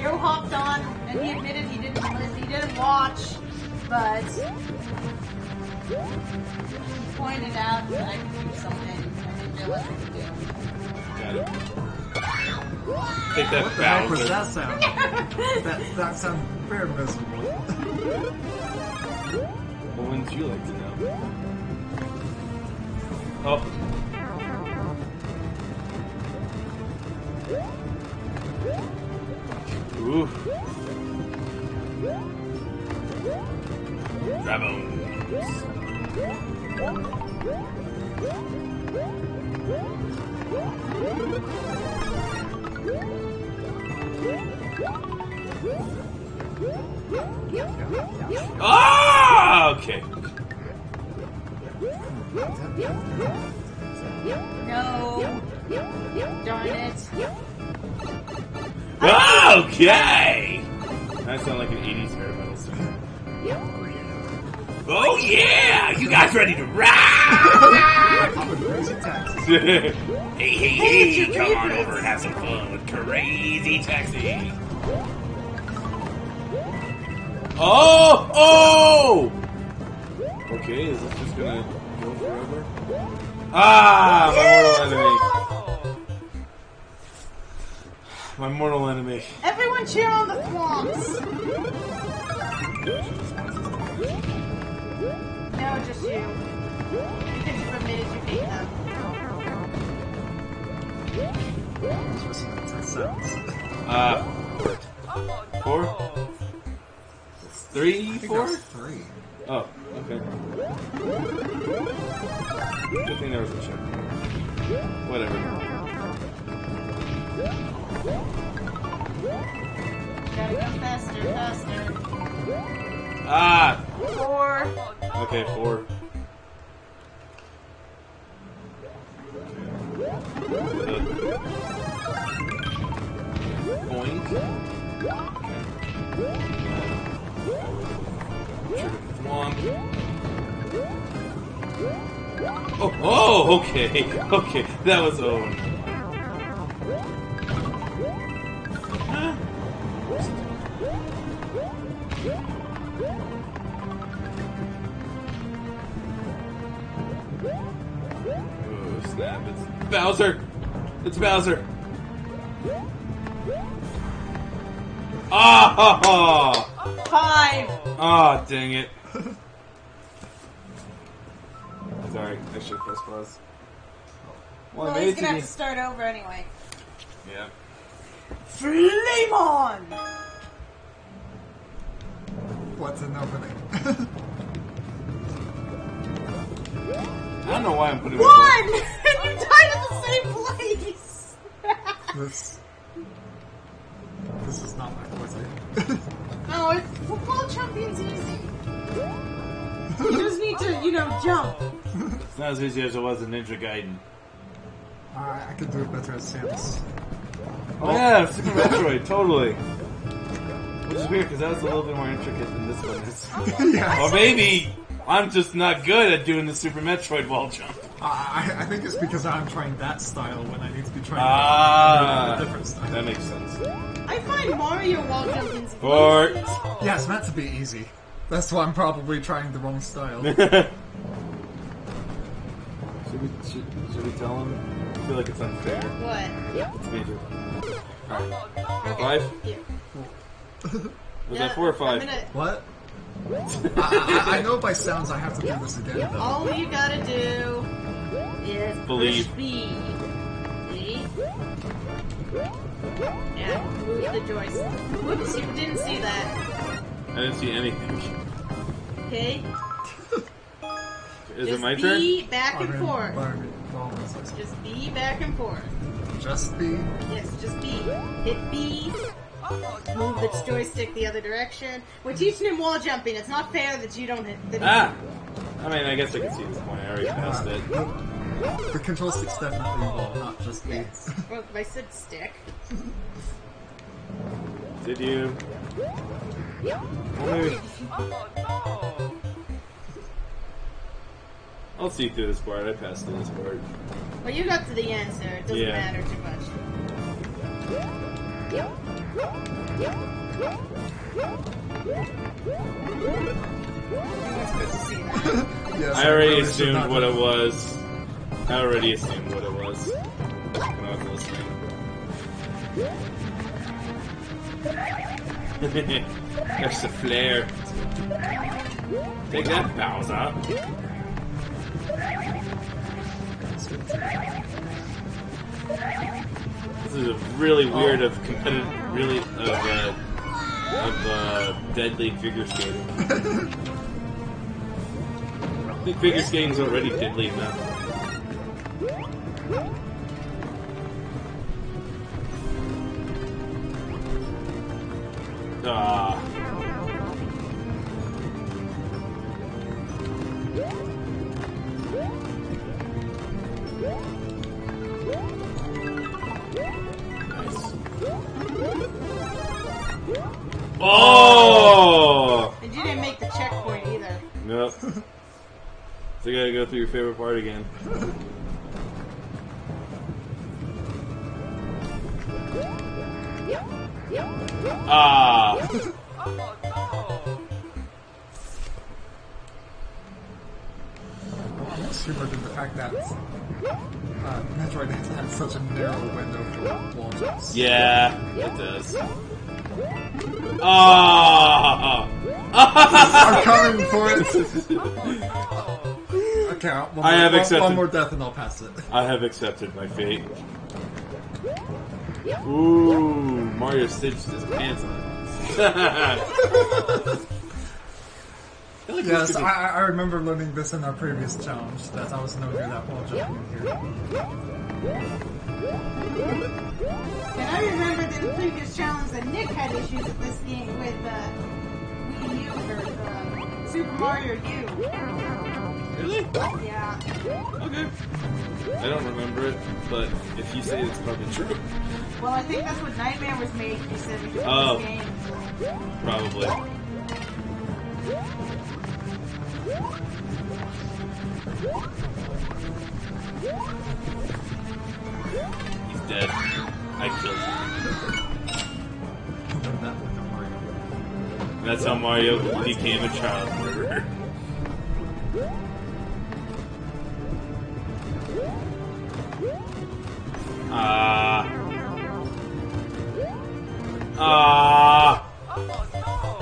Joe hopped on, and he admitted he didn't listen, he didn't watch, but he pointed out that I could do something. I didn't know what to do. Got it. Take that back. What the heck was that sound? that, that sounded very miserable. Well, wouldn't you like to know? Oh. Ooh. Rabones. Ah! Oh, okay. No. Darn it. Oh, okay. That sounds like an eighties hair metal song. Oh yeah! You guys ready to rock? Hey, hey, hey! Come on over and have some fun with Crazy Taxi. Oh! Oh! Okay, is this just gonna go forever? Ah! My mortal enemy. My mortal enemy. Everyone cheer on the thwomps! No, just you. Because you've admitted you hate them. Uh... Four? Three, four? Three. Oh, okay. Good thing there was a check. Whatever. Gotta go faster, faster. Ah! Four. Okay, four. Boink. Okay. One. Oh, oh, okay. Okay, that was old. Oh, snap. It's Bowser. It's Bowser. Ah, ha, ha. Five. Ah, oh, dang it. Sorry, I should press pause. Well, well he's gonna have to start over anyway. Yeah. Flame on! What's an opening? I don't know why I'm putting one! You died in the same place! this... This is not my place. No, it's football champion's easy. You just need to, you know, jump. It's not as easy as it was in Ninja Gaiden. Alright, I can do it better at Samus. Oh, oh yeah, Super Metroid, totally. Which is weird, because that was a little bit more intricate than this one is. Yeah. Or maybe I'm just not good at doing the Super Metroid wall jump. Uh, I, I think it's because I'm trying that style when I need to be trying uh, a different style. That makes sense. I find Mario wall jumping is or... Yeah, it's meant to be easy. That's why I'm probably trying the wrong style. Should we, should, should we tell him? I feel like it's unfair. What? Yep. It's major. Alright. Okay. Five? Yeah. Was no, that four or five? Gonna... What? I, I, I know by sounds I have to do this again. Though. All you gotta do is believe. Push B. See? Yeah, move the joystick. Whoops, you didn't see that. I didn't see anything. Okay. Is Just it my turn? Be back and forth. Just be back and forth. Just be? Yes, just be. Hit B. Move the joystick the other direction. We're teaching him wall jumping. It's not fair that you don't hit the... Ah! I mean, I guess I can see this point. I already passed it. The control stick's definitely wall, not just B. Yes. Well, I said stick. Did you? Oh, no. I'll see through this part. I passed through this part. Well, you got to the end, sir. It doesn't yeah. matter too much. Yes, I already I assumed what it was. I already assumed what it was when I was listening. There's the flare. Take that, Bowser. This is a really weird oh. of competitive, really of uh, of uh, deadly figure skating. I think figure skating's already deadly enough. Ah. Oh! And you didn't make the checkpoint either. Nope. So you gotta go through your favorite part again. Ah! I'm just humoured in the fact that uh, Metroid has had such a narrow window for wall jumps. Yeah, it does. Ah! Oh. I'm coming for it. Okay, one more, I have accepted. One more death and I'll pass it. I have accepted my fate. Ooh, Mario stitched his pants on. Yes, I, I remember learning this in our previous challenge that I was no good at wall jumping here. And I remember that the previous challenge that Nick had issues with this game with uh, Wii U or uh, Super Mario U. Really? Yeah. Okay. I don't remember it, but if you say it's probably true. Well, I think that's what Nightmare was made. You said it was oh, this game. Probably. That's how Mario became a child murderer. Ah. Uh, ah.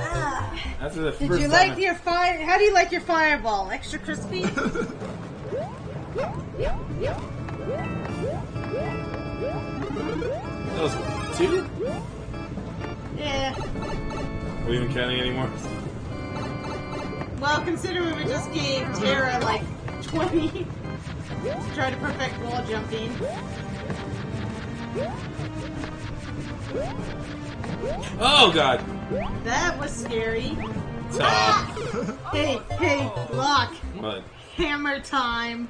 Uh, That's the first Did you like time. your fire? How do you like your fireball? Extra crispy? That was two? Yeah. Are we even counting anymore? Well, considering we just gave Tera like twenty to try to perfect wall jumping. Oh god! That was scary. Ah! Hey, hey, Locke. What? Hammer time.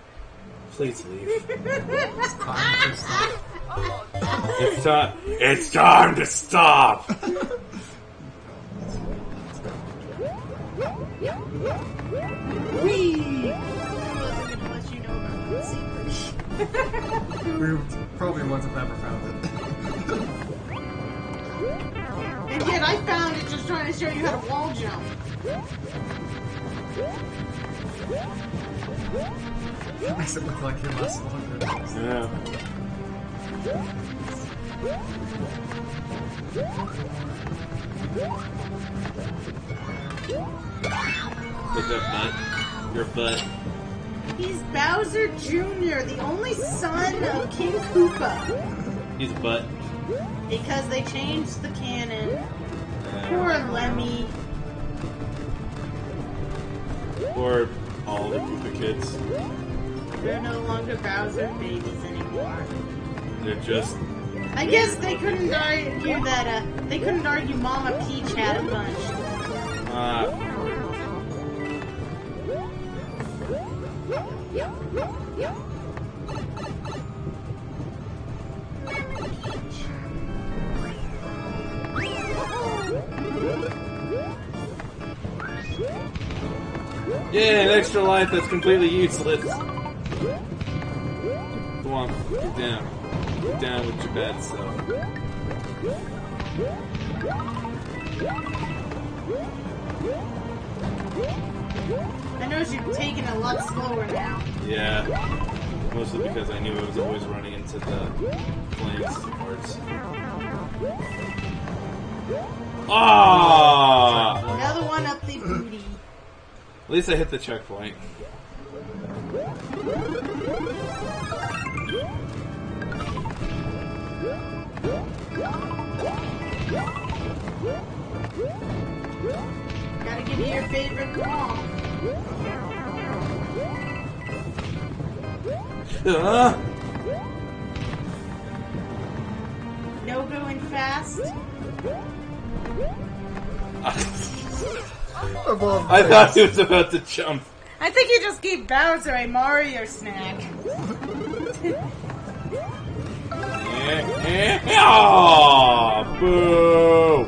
Please leave. It's time to stop. It's time. It's time to stop. Whee! We probably once have never found it. And yet I found it just trying to show you how to wall jump. That makes it look like your last one. Yeah. Look up, butt. Your butt. He's Bowser Junior, the only son of King Koopa. He's butt. Because they changed the canon. Poor Lemmy. Or all the Koopa kids. They're no longer Bowser babies anymore. They're just... I guess they couldn't argue that, uh, they couldn't argue Mama Peach had a bunch. Ah. Uh. Yeah, an extra life that's completely useless. Come on, get down. Get down with your bad self. I noticed you're taking a lot slower now. Yeah. Mostly because I knew I was always running into the flames towards. Ah! Oh! Another one up the booty. At least I hit the checkpoint. Gotta give me your favorite call. Uh. No going fast. I thought he was about to jump. I think you just gave Bowser a Mario snack. Oh, boo!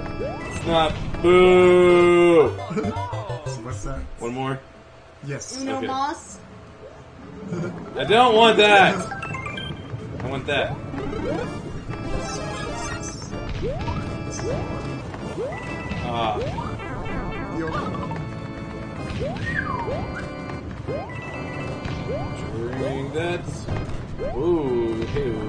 It's not boo! So what's that? One more? Yes. Uno okay. Moss? I don't want that! I want that. Ah. Drink that. Ooh, hey. -oh.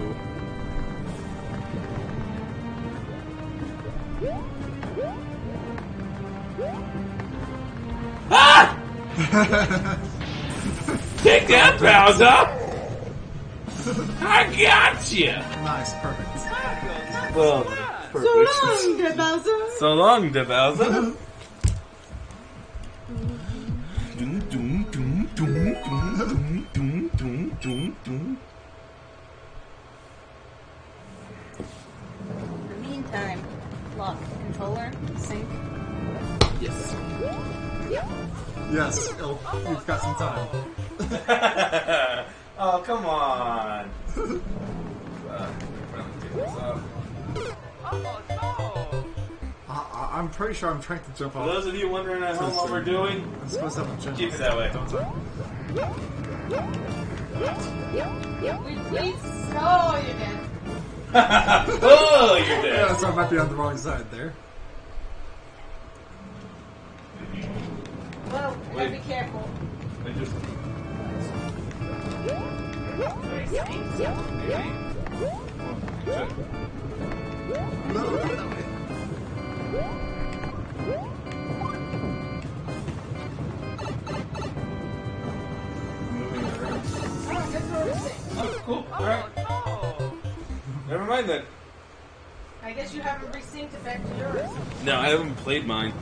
Ah! Take that, Bowser! I got you. Nice, perfect. Well. Perfect. So long, De Bowser! So long, De Bowser! In the meantime, lock, controller, sync. Yes. Yes, oh, you've got some time. Oh, come on! uh, I, I'm pretty sure I'm trying to jump off. For those of you wondering at home what we're doing, I'm supposed to have a jump. Keep it that way. Don't talk. We, we saw you did. Oh, you did. Yeah, so I might be on the wrong side there. Gotta be careful. I just... Oh, cool. All right. Oh, no. Never mind then. I guess you haven't resynced it back to yours. No, I haven't played mine.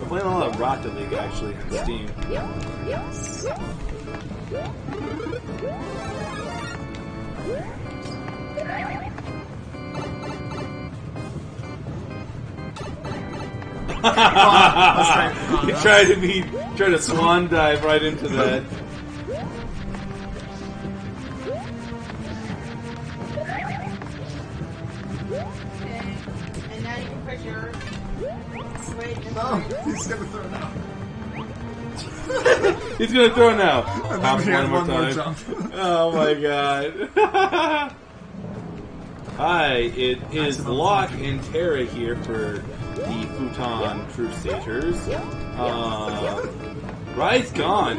I'm playing all that Rocket League actually on Steam. Yes. You tried to be, tried to swan dive right into that. Oh, he's gonna throw it out. He's gonna throw it now. Hop one more time. Oh my god. Hi, it is Locke and Tera here for the Futon Crusaders. Uh, Rai's gone.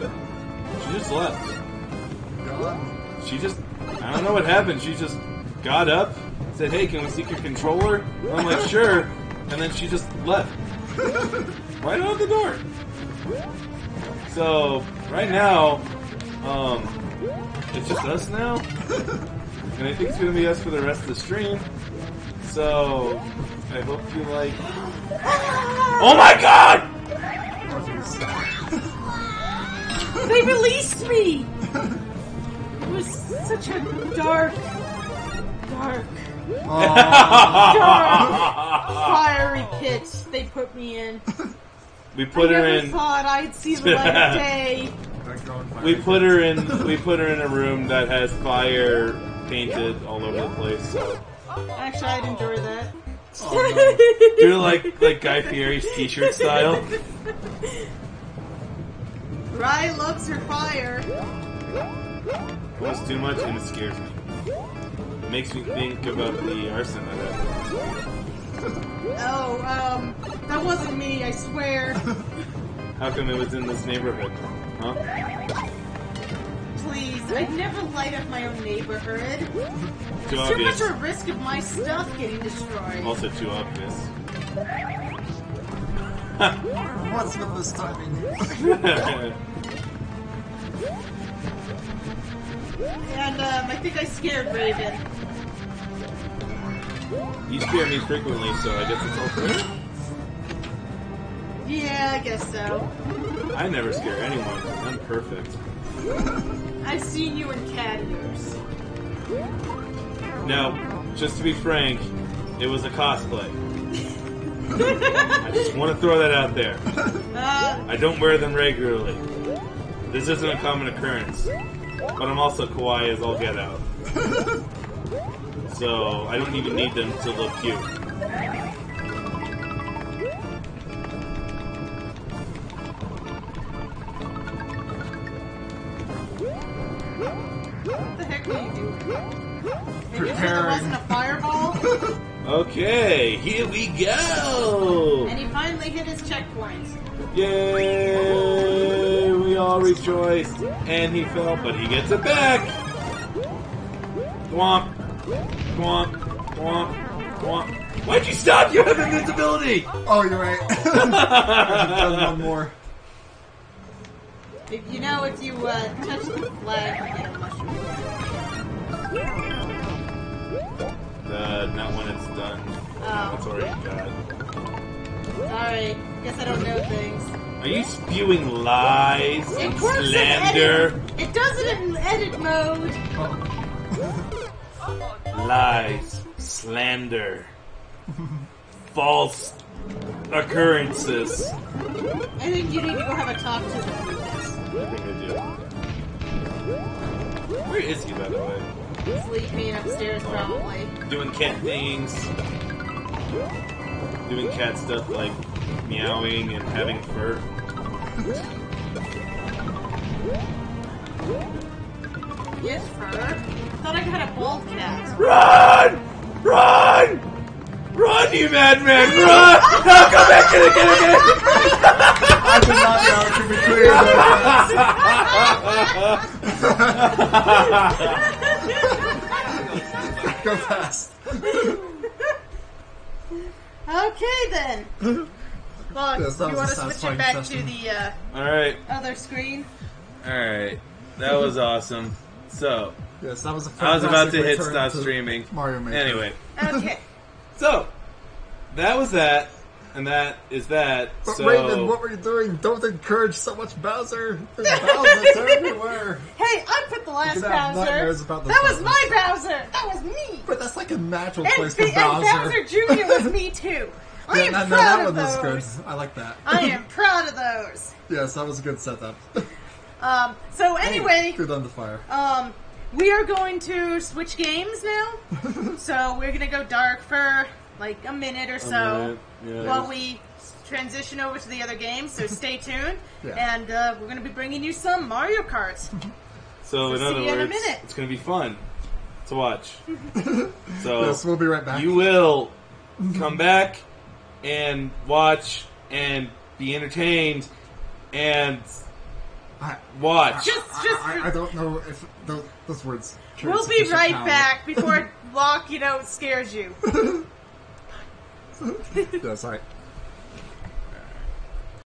She just left. She just, I don't know what happened. She just got up, said, hey, can we seek your controller? And I'm like, sure. And then she just left. Right out the door. So right now, um, it's just us now, and I think it's gonna be us for the rest of the stream. So I hope you like. Oh my god! They released me. It was such a dark, dark. Fiery pit they put me in. We put I her never in. Thought I'd see the light of day. We put her in. We put her in a room that has fire painted all over the place. So. Actually, I'd enjoy that. Oh, no. You're like like Guy Fieri's T-shirt style. Rai loves her fire. It was too much, and it scares me. Makes me think about the arson that happened. Oh, um, that wasn't me, I swear. How come it was in this neighborhood? Huh? Please, I'd never light up my own neighborhood. Too There's obvious. Too much of a risk of my stuff getting destroyed. Also too obvious. What's the most timing? And, um, I think I scared Raven. You scare me frequently, so I guess it's all fair. Yeah, I guess so. I never scare anyone. I'm perfect. I've seen you in cat ears. Now, just to be frank, it was a cosplay. I just want to throw that out there. Uh, I don't wear them regularly. This isn't a common occurrence. But I'm also kawaii as all get out. So I don't even need them to look cute. What the heck are you doing? Maybe if there wasn't a fireball? Okay, here we go! And he finally hit his checkpoint. Yay! All rejoiced, and he fell, but he gets it back! Womp, womp, womp, womp. Why'd you stop? You have invincibility! Oh, you're right. Done one more. If you know, if you uh, touch the flag, you get a mushroom. Uh, not when it's done. Oh. It's already done. Sorry. Guess I don't know things. Are you spewing lies and slander? It doesn't in edit mode. Oh. Lies, slander, false occurrences. I think you need to go have a talk to them with this. I think I do. Where is he, by the way? Sleeping upstairs, probably. Doing cat things. Doing cat stuff like meowing and having fur. Yes, fur. Thought I had a bald cat. Run! Run! Run, you madman! Run! No, go back to the cat! I did not know, to be clear. Go fast. Okay, then. Look, you want to switch it back testing. to the uh, All right. other screen? Alright. That was awesome. So, yes, that was a I was about to hit stop to streaming. Mario Maker. Anyway. Okay. So, that was that. And that is that. But so... Raven, what were you doing? Don't encourage so much Bowser. There's Bowsers everywhere. Hey, I put the last Bowser. About that Bowser. was my Bowser. That was me. But that's like a natural and place for Bowser. And Bowser Junior was me too. I yeah, am no, proud no, that of those. That one was good. I like that. I am proud of those. Yes, that was a good setup. um. So anyway, good on the fire. Um, we are going to switch games now. So we're gonna go dark for like a minute or so. Yes. While we transition over to the other game, so stay tuned, yeah. and uh, we're going to be bringing you some Mario Kart. So, so in other words, in a minute. It's going to be fun to watch. So yes, we'll be right back. You will come back and watch and be entertained and watch. Just, just I, I, I don't know if those, those words. We'll be right power. back before Locke, you know, scares you. No, sorry.